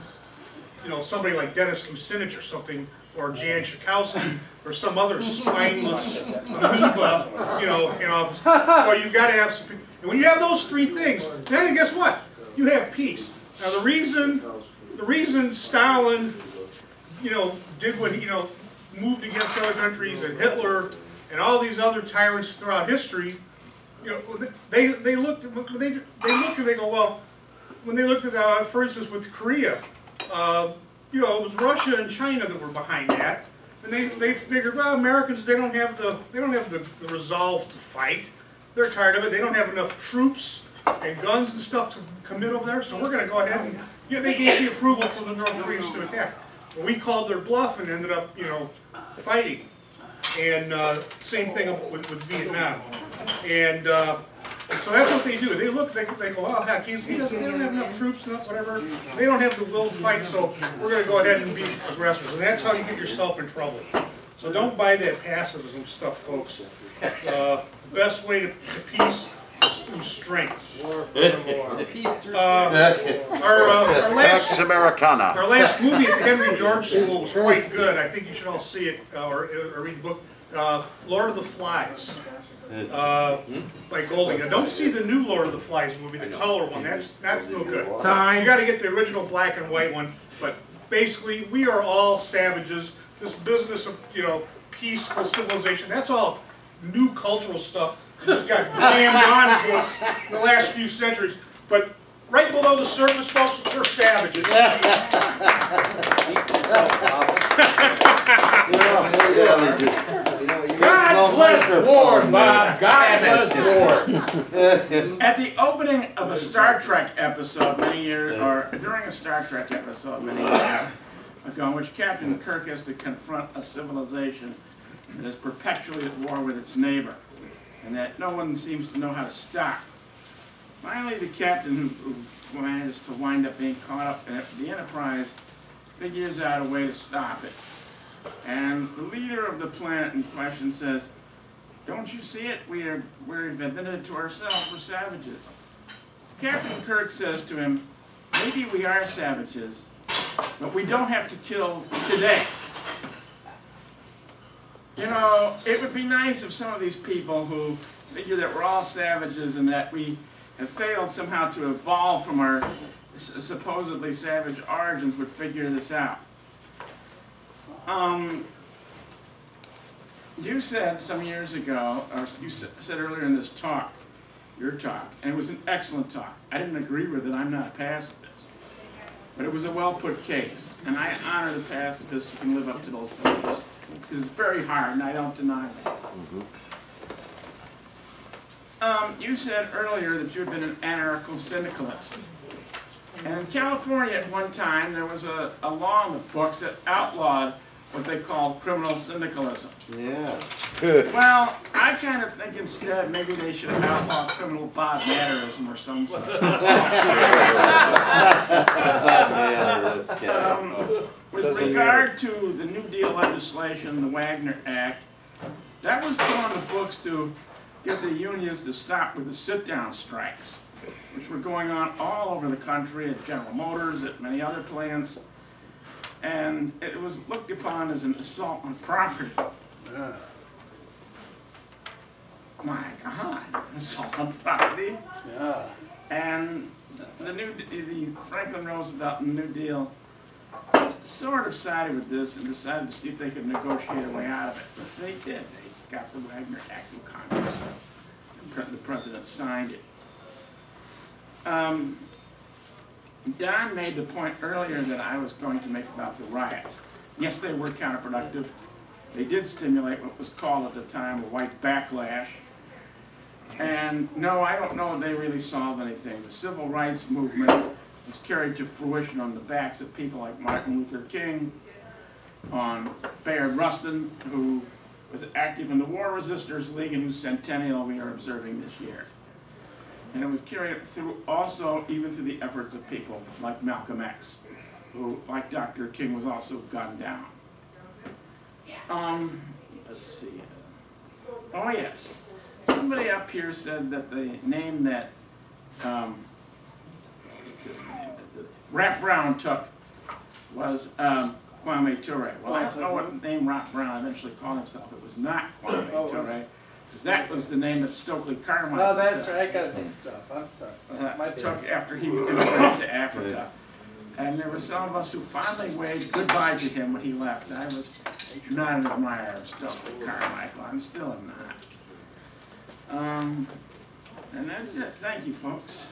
you know, somebody like Dennis Kucinich or something, or Jan Schakowsky, or some other spineless amoeba, you know, in office. Well, you've got to have some people. And when you have those three things, then guess what? You have peace. Now, the reason, the reason Stalin, you know, did what, you know, moved against other countries, and Hitler, and all these other tyrants throughout history, you know, they, they looked, they, they look and they go, well, when they looked at, uh, for instance, with Korea, uh, you know, it was Russia and China that were behind that, and they they figured, well, Americans, they don't have the they don't have the, the resolve to fight. They're tired of it. They don't have enough troops and guns and stuff to commit over there. So we're going to go ahead and yeah, they gave the approval for the North Koreans to attack. But we called their bluff and ended up, you know, fighting. And uh, same thing with, with Vietnam. And, uh, and so that's what they do. They look, they, they go, oh, heck, he's, he doesn't, they don't have enough troops, enough, whatever. They don't have the will to fight, so we're going to go ahead and be aggressors. And that's how you get yourself in trouble. So don't buy that pacifism stuff, folks. Uh, the best way to, to peace is through strength. Uh, our, uh, our, last, our last movie at the Henry George School was quite good. I think you should all see it uh, or, or read the book. Uh, Lord of the Flies. Uh, by Golding. Now, don't see the new Lord of the Flies movie, the color one. That's that's no good. Time. You got to get the original black and white one. But basically, we are all savages. This business of you know peaceful civilization. That's all new cultural stuff that's got damned on to us in the last few centuries. But right below the surface, folks, we're savages. God bless war, Bob. God bless war. At the opening of a Star Trek episode many years, or during a Star Trek episode many years ago, in which Captain Kirk has to confront a civilization that is perpetually at war with its neighbor, and that no one seems to know how to stop. Finally, the captain, who manages to wind up being caught up in the Enterprise, figures out a way to stop it. And the leader of the planet in question says, "Don't you see it? We are, we're invented to ourselves. We're savages." Captain Kirk says to him, "Maybe we are savages, but we don't have to kill today." You know, it would be nice if some of these people who figure that we're all savages and that we have failed somehow to evolve from our supposedly savage origins would figure this out. Um, you said some years ago, or you said earlier in this talk, your talk, and it was an excellent talk. I didn't agree with it, I'm not a pacifist. But it was a well put case, and I honor the pacifists who can live up to those things. Because it's very hard, and I don't deny that. Mm-hmm. um, you said earlier that you had been an anarcho-syndicalist. And in California at one time, there was a, a law in the books that outlawed what they called criminal syndicalism. Yeah. Well, I kind of think instead maybe they should outlaw criminal Bob Natterism or some such. um, with regard to the New Deal legislation, the Wagner Act, that was put on the books to get the unions to stop with the sit-down strikes, which were going on all over the country at General Motors, at many other plants, and it was looked upon as an assault on property. Uh, my God, assault on property. Yeah. And the new, the Franklin Roosevelt and the New Deal sort of sided with this and decided to see if they could negotiate a way out of it. But they did. They got the Wagner Act of Congress, and the president signed it. Um, Don made the point earlier that I was going to make about the riots. Yes, they were counterproductive. They did stimulate what was called at the time a white backlash. And no, I don't know if they really solved anything. The civil rights movement was carried to fruition on the backs of people like Martin Luther King, on Bayard Rustin, who was active in the War Resisters League and whose centennial we are observing this year. And it was carried through also even through the efforts of people like Malcolm X, who, like Doctor King, was also gunned down. Um, let's see. Oh, yes. Somebody up here said that the name that, um, what's his name, that the Rap Brown took was um, Kwame Ture. Well, I don't know what name Rap Brown eventually called himself. It was not Kwame oh, Ture. Because that was the name of Stokely Carmichael. Oh, that's right. I got it mixed up. I'm sorry. Uh, I took after he immigrated to Africa. And there were some of us who finally waved goodbye to him when he left. I was not an admirer of Stokely Carmichael. I'm still am not. Um, and that's it. Thank you, folks.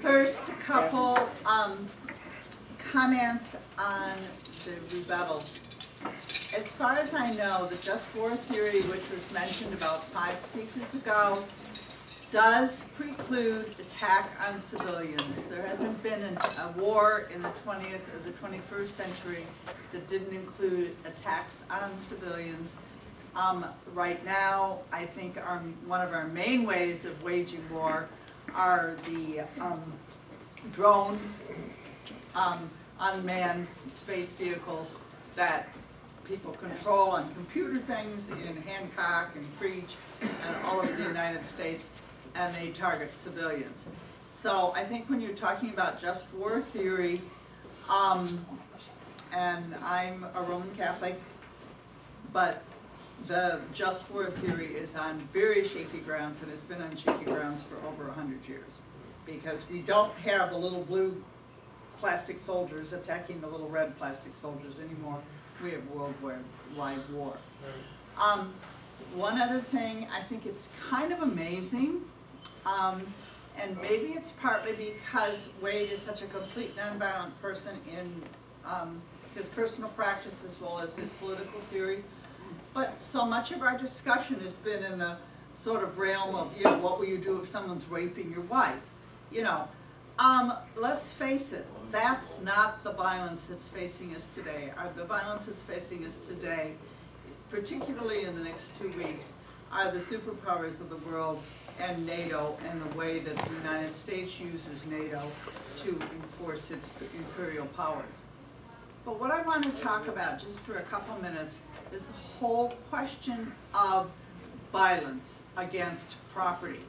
First, a couple um, comments on the rebuttal. As far as I know, the just war theory, which was mentioned about five speakers ago, does preclude attack on civilians. There hasn't been an, a war in the twentieth or the twenty-first century that didn't include attacks on civilians. Um, right now, I think our, one of our main ways of waging war are the um, drone, um, unmanned space vehicles that people control on computer things in Hancock and Creech and all over the United States, and they target civilians. So I think when you're talking about just war theory, um, and I'm a Roman Catholic, but the just war theory is on very shaky grounds and has been on shaky grounds for over one hundred years, because we don't have the little blue plastic soldiers attacking the little red plastic soldiers anymore. We have worldwide war. Um, one other thing, I think it's kind of amazing, um, and maybe it's partly because Wade is such a complete nonviolent person in um, his personal practice as well as his political theory, but so much of our discussion has been in the sort of realm of, you know, what will you do if someone's raping your wife? You know, um, let's face it. That's not the violence that's facing us today. The violence that's facing us today, particularly in the next two weeks, are the superpowers of the world and NATO and the way that the United States uses NATO to enforce its imperial powers. But what I want to talk about, just for a couple minutes, is the whole question of violence against property.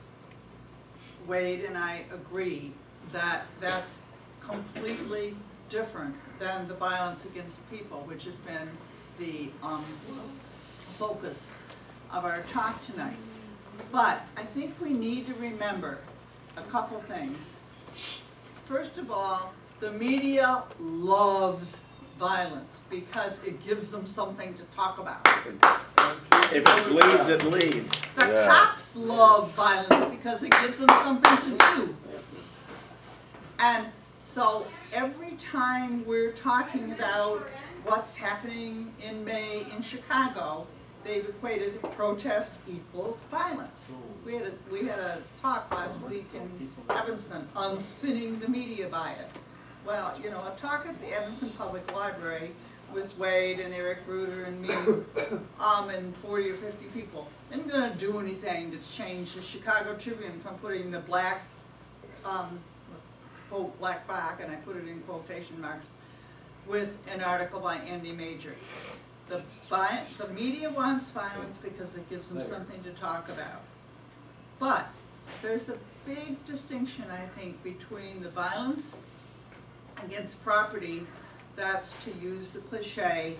Wade and I agree that that's completely different than the violence against people, which has been the um, focus of our talk tonight. But I think we need to remember a couple things. First of all, the media loves violence because it gives them something to talk about. If it bleeds, it leads. The yeah. cops love violence because it gives them something to do. And so every time we're talking about what's happening in May in Chicago, they've equated protest equals violence. We had a, we had a talk last week in Evanston on spinning the media bias. Well, you know, a talk at the Evanston Public Library with Wade and Eric Bruder and me um, and forty or fifty people isn't going to do anything to change the Chicago Tribune from putting the black, um, quote, black back, and I put it in quotation marks, with an article by Andy Major. The, the media wants violence because it gives them something to talk about. But there's a big distinction, I think, between the violence against property, that's, to use the cliche,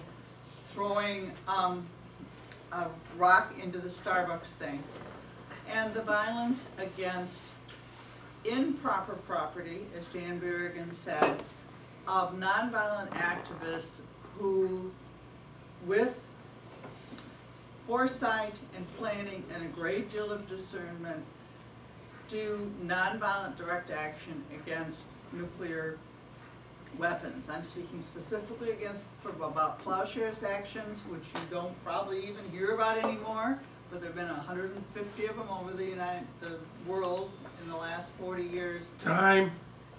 throwing um, a rock into the Starbucks thing, and the violence against improper property, as Dan Berrigan said, of nonviolent activists who, with foresight and planning and a great deal of discernment, do nonviolent direct action against nuclear weapons. I'm speaking specifically against about plowshares actions, which you don't probably even hear about anymore, but there have been a hundred fifty of them over the United, the world in the last forty years. Time.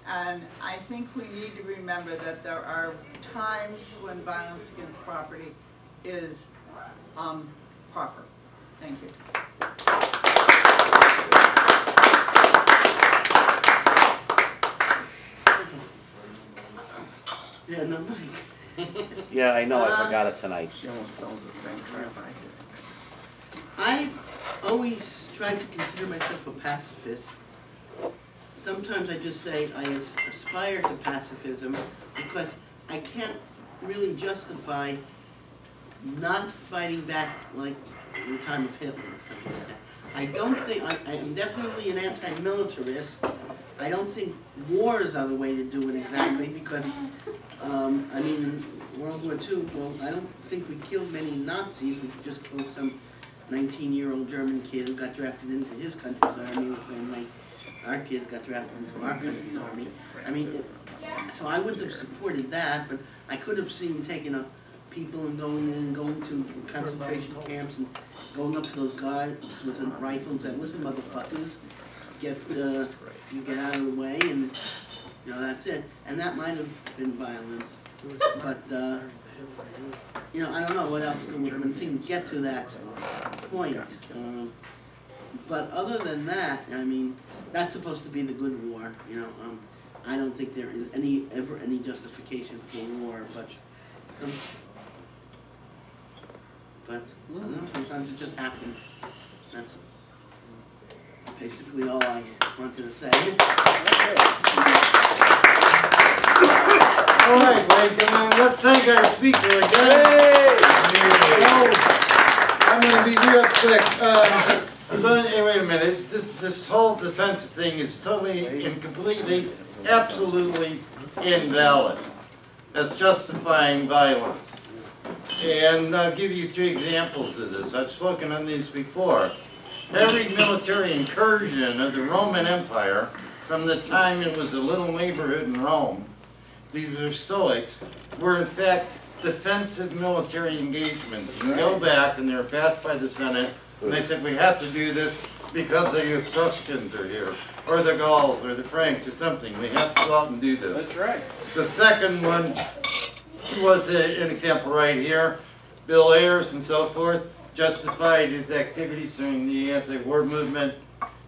And I think we need to remember that there are times when violence against property is um, proper. Thank you. Yeah, no mic. Yeah, I know. I uh, forgot it tonight. She almost fell in the same trap I did. I've always tried to consider myself a pacifist. Sometimes I just say I aspire to pacifism because I can't really justify not fighting back like in the time of Hitler or something like that. I don't think, I, I'm definitely an anti-militarist. I don't think wars are the way to do it exactly because, um, I mean, in World War Two, well, I don't think we killed many Nazis. We just killed some nineteen-year-old German kid who got drafted into his country's army the same way our kids got drafted into our country's army. I mean, it, so I wouldn't have supported that, but I could have seen taking up people and going in and going to concentration camps and going up to those guys with rifles and saying, "Listen, motherfuckers, get uh, you get out of the way," and you know that's it. And that might have been violence, but uh, you know I don't know what else there would have been. Things get to that point. Uh, But other than that, I mean, that's supposed to be the good war, you know. Um, I don't think there is any ever any justification for war, but some, but I don't know, sometimes it just happens. That's basically all I wanted to say. All right, Blake, and then let's thank our speaker again. So, I'm going to be real quick. Um, But, hey, wait a minute, this, this whole defensive thing is totally and completely, absolutely invalid as justifying violence. And I'll give you three examples of this. I've spoken on these before. Every military incursion of the Roman Empire from the time it was a little neighborhood in Rome, these were Stoics, were in fact defensive military engagements. You can go back and they were passed by the Senate. And they said, we have to do this because the Etruscans are here, or the Gauls, or the Franks, or something. We have to go out and do this. That's right. The second one was a, an example right here. Bill Ayers and so forth justified his activities during the anti-war movement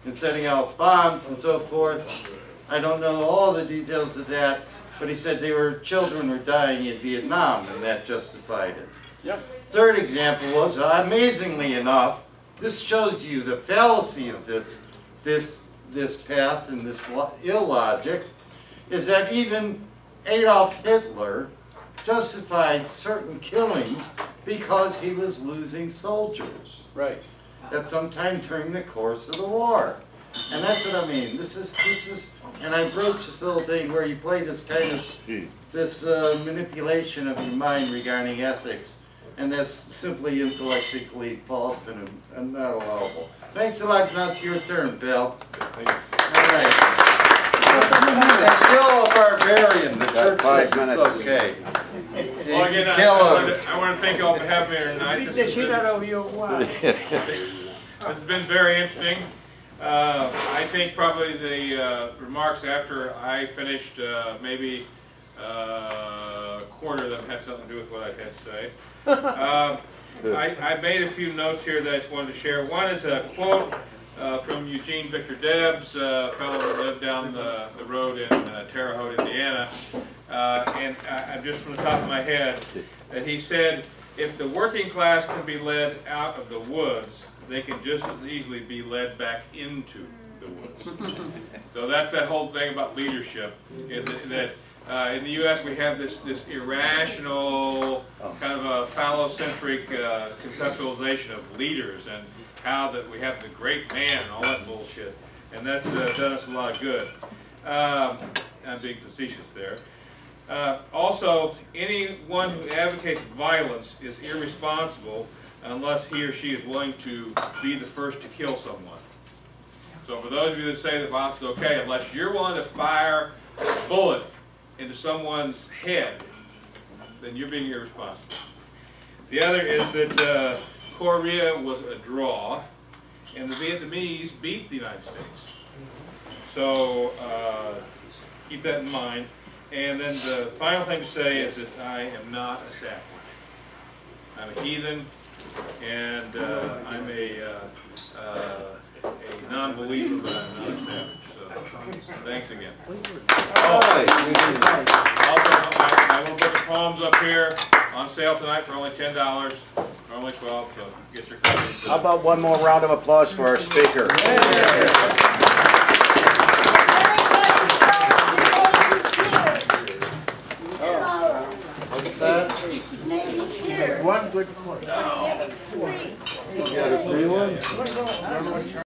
and setting out bombs and so forth. I don't know all the details of that, but he said they were children were dying in Vietnam, and that justified it. Yep. Third example was, amazingly enough, this shows you the fallacy of this, this, this path and this illogic, is that even Adolf Hitler justified certain killings because he was losing soldiers. Right. At some time during the course of the war. And that's what I mean. This is, this is, and I broached this little thing where you play this kind of, this uh, manipulation of your mind regarding ethics. And that's simply intellectually false and, and not allowable. Thanks a lot. Now it's your turn, Bill. Thank you. All right. That's still a barbarian. The church says it's okay. Well, again, I, I, want to, I want to thank you all for having me here tonight. Beat the shit out of you. Wow. This has been very interesting. Uh, I think probably the uh, remarks after I finished uh, maybe uh, a quarter of them had something to do with what I had to say. Uh, I, I made a few notes here that I just wanted to share. One is a quote uh, from Eugene Victor Debs, a fellow who lived down the, the road in uh, Terre Haute, Indiana. Uh, and I, I'm just from the top of my head that he said, if the working class can be led out of the woods, they can just as easily be led back into the woods. So that's that whole thing about leadership. In the, that uh, in the U S we have this this irrational kind of a phallocentric uh, conceptualization of leaders and how that we have the great man and all that bullshit, and that's uh, done us a lot of good. Um, I'm being facetious there. Uh, also, anyone who advocates violence is irresponsible unless he or she is willing to be the first to kill someone. So for those of you that say that violence is okay, unless you're willing to fire a bullet into someone's head, then you're being irresponsible. The other is that uh, Korea was a draw, and the Vietnamese beat the United States. So uh, keep that in mind. And then the final thing to say is that I am not a savage. I'm a heathen. And uh, I'm a, uh, uh, a non-believer, but I'm not a savage. So thanks again. Oh, also, I, I will put the poems up here on sale tonight for only ten dollars, normally twelve dollars, so get your copies. How about one more round of applause for our speaker? Hey. Oh. What's that? One good point. No. You got a free one?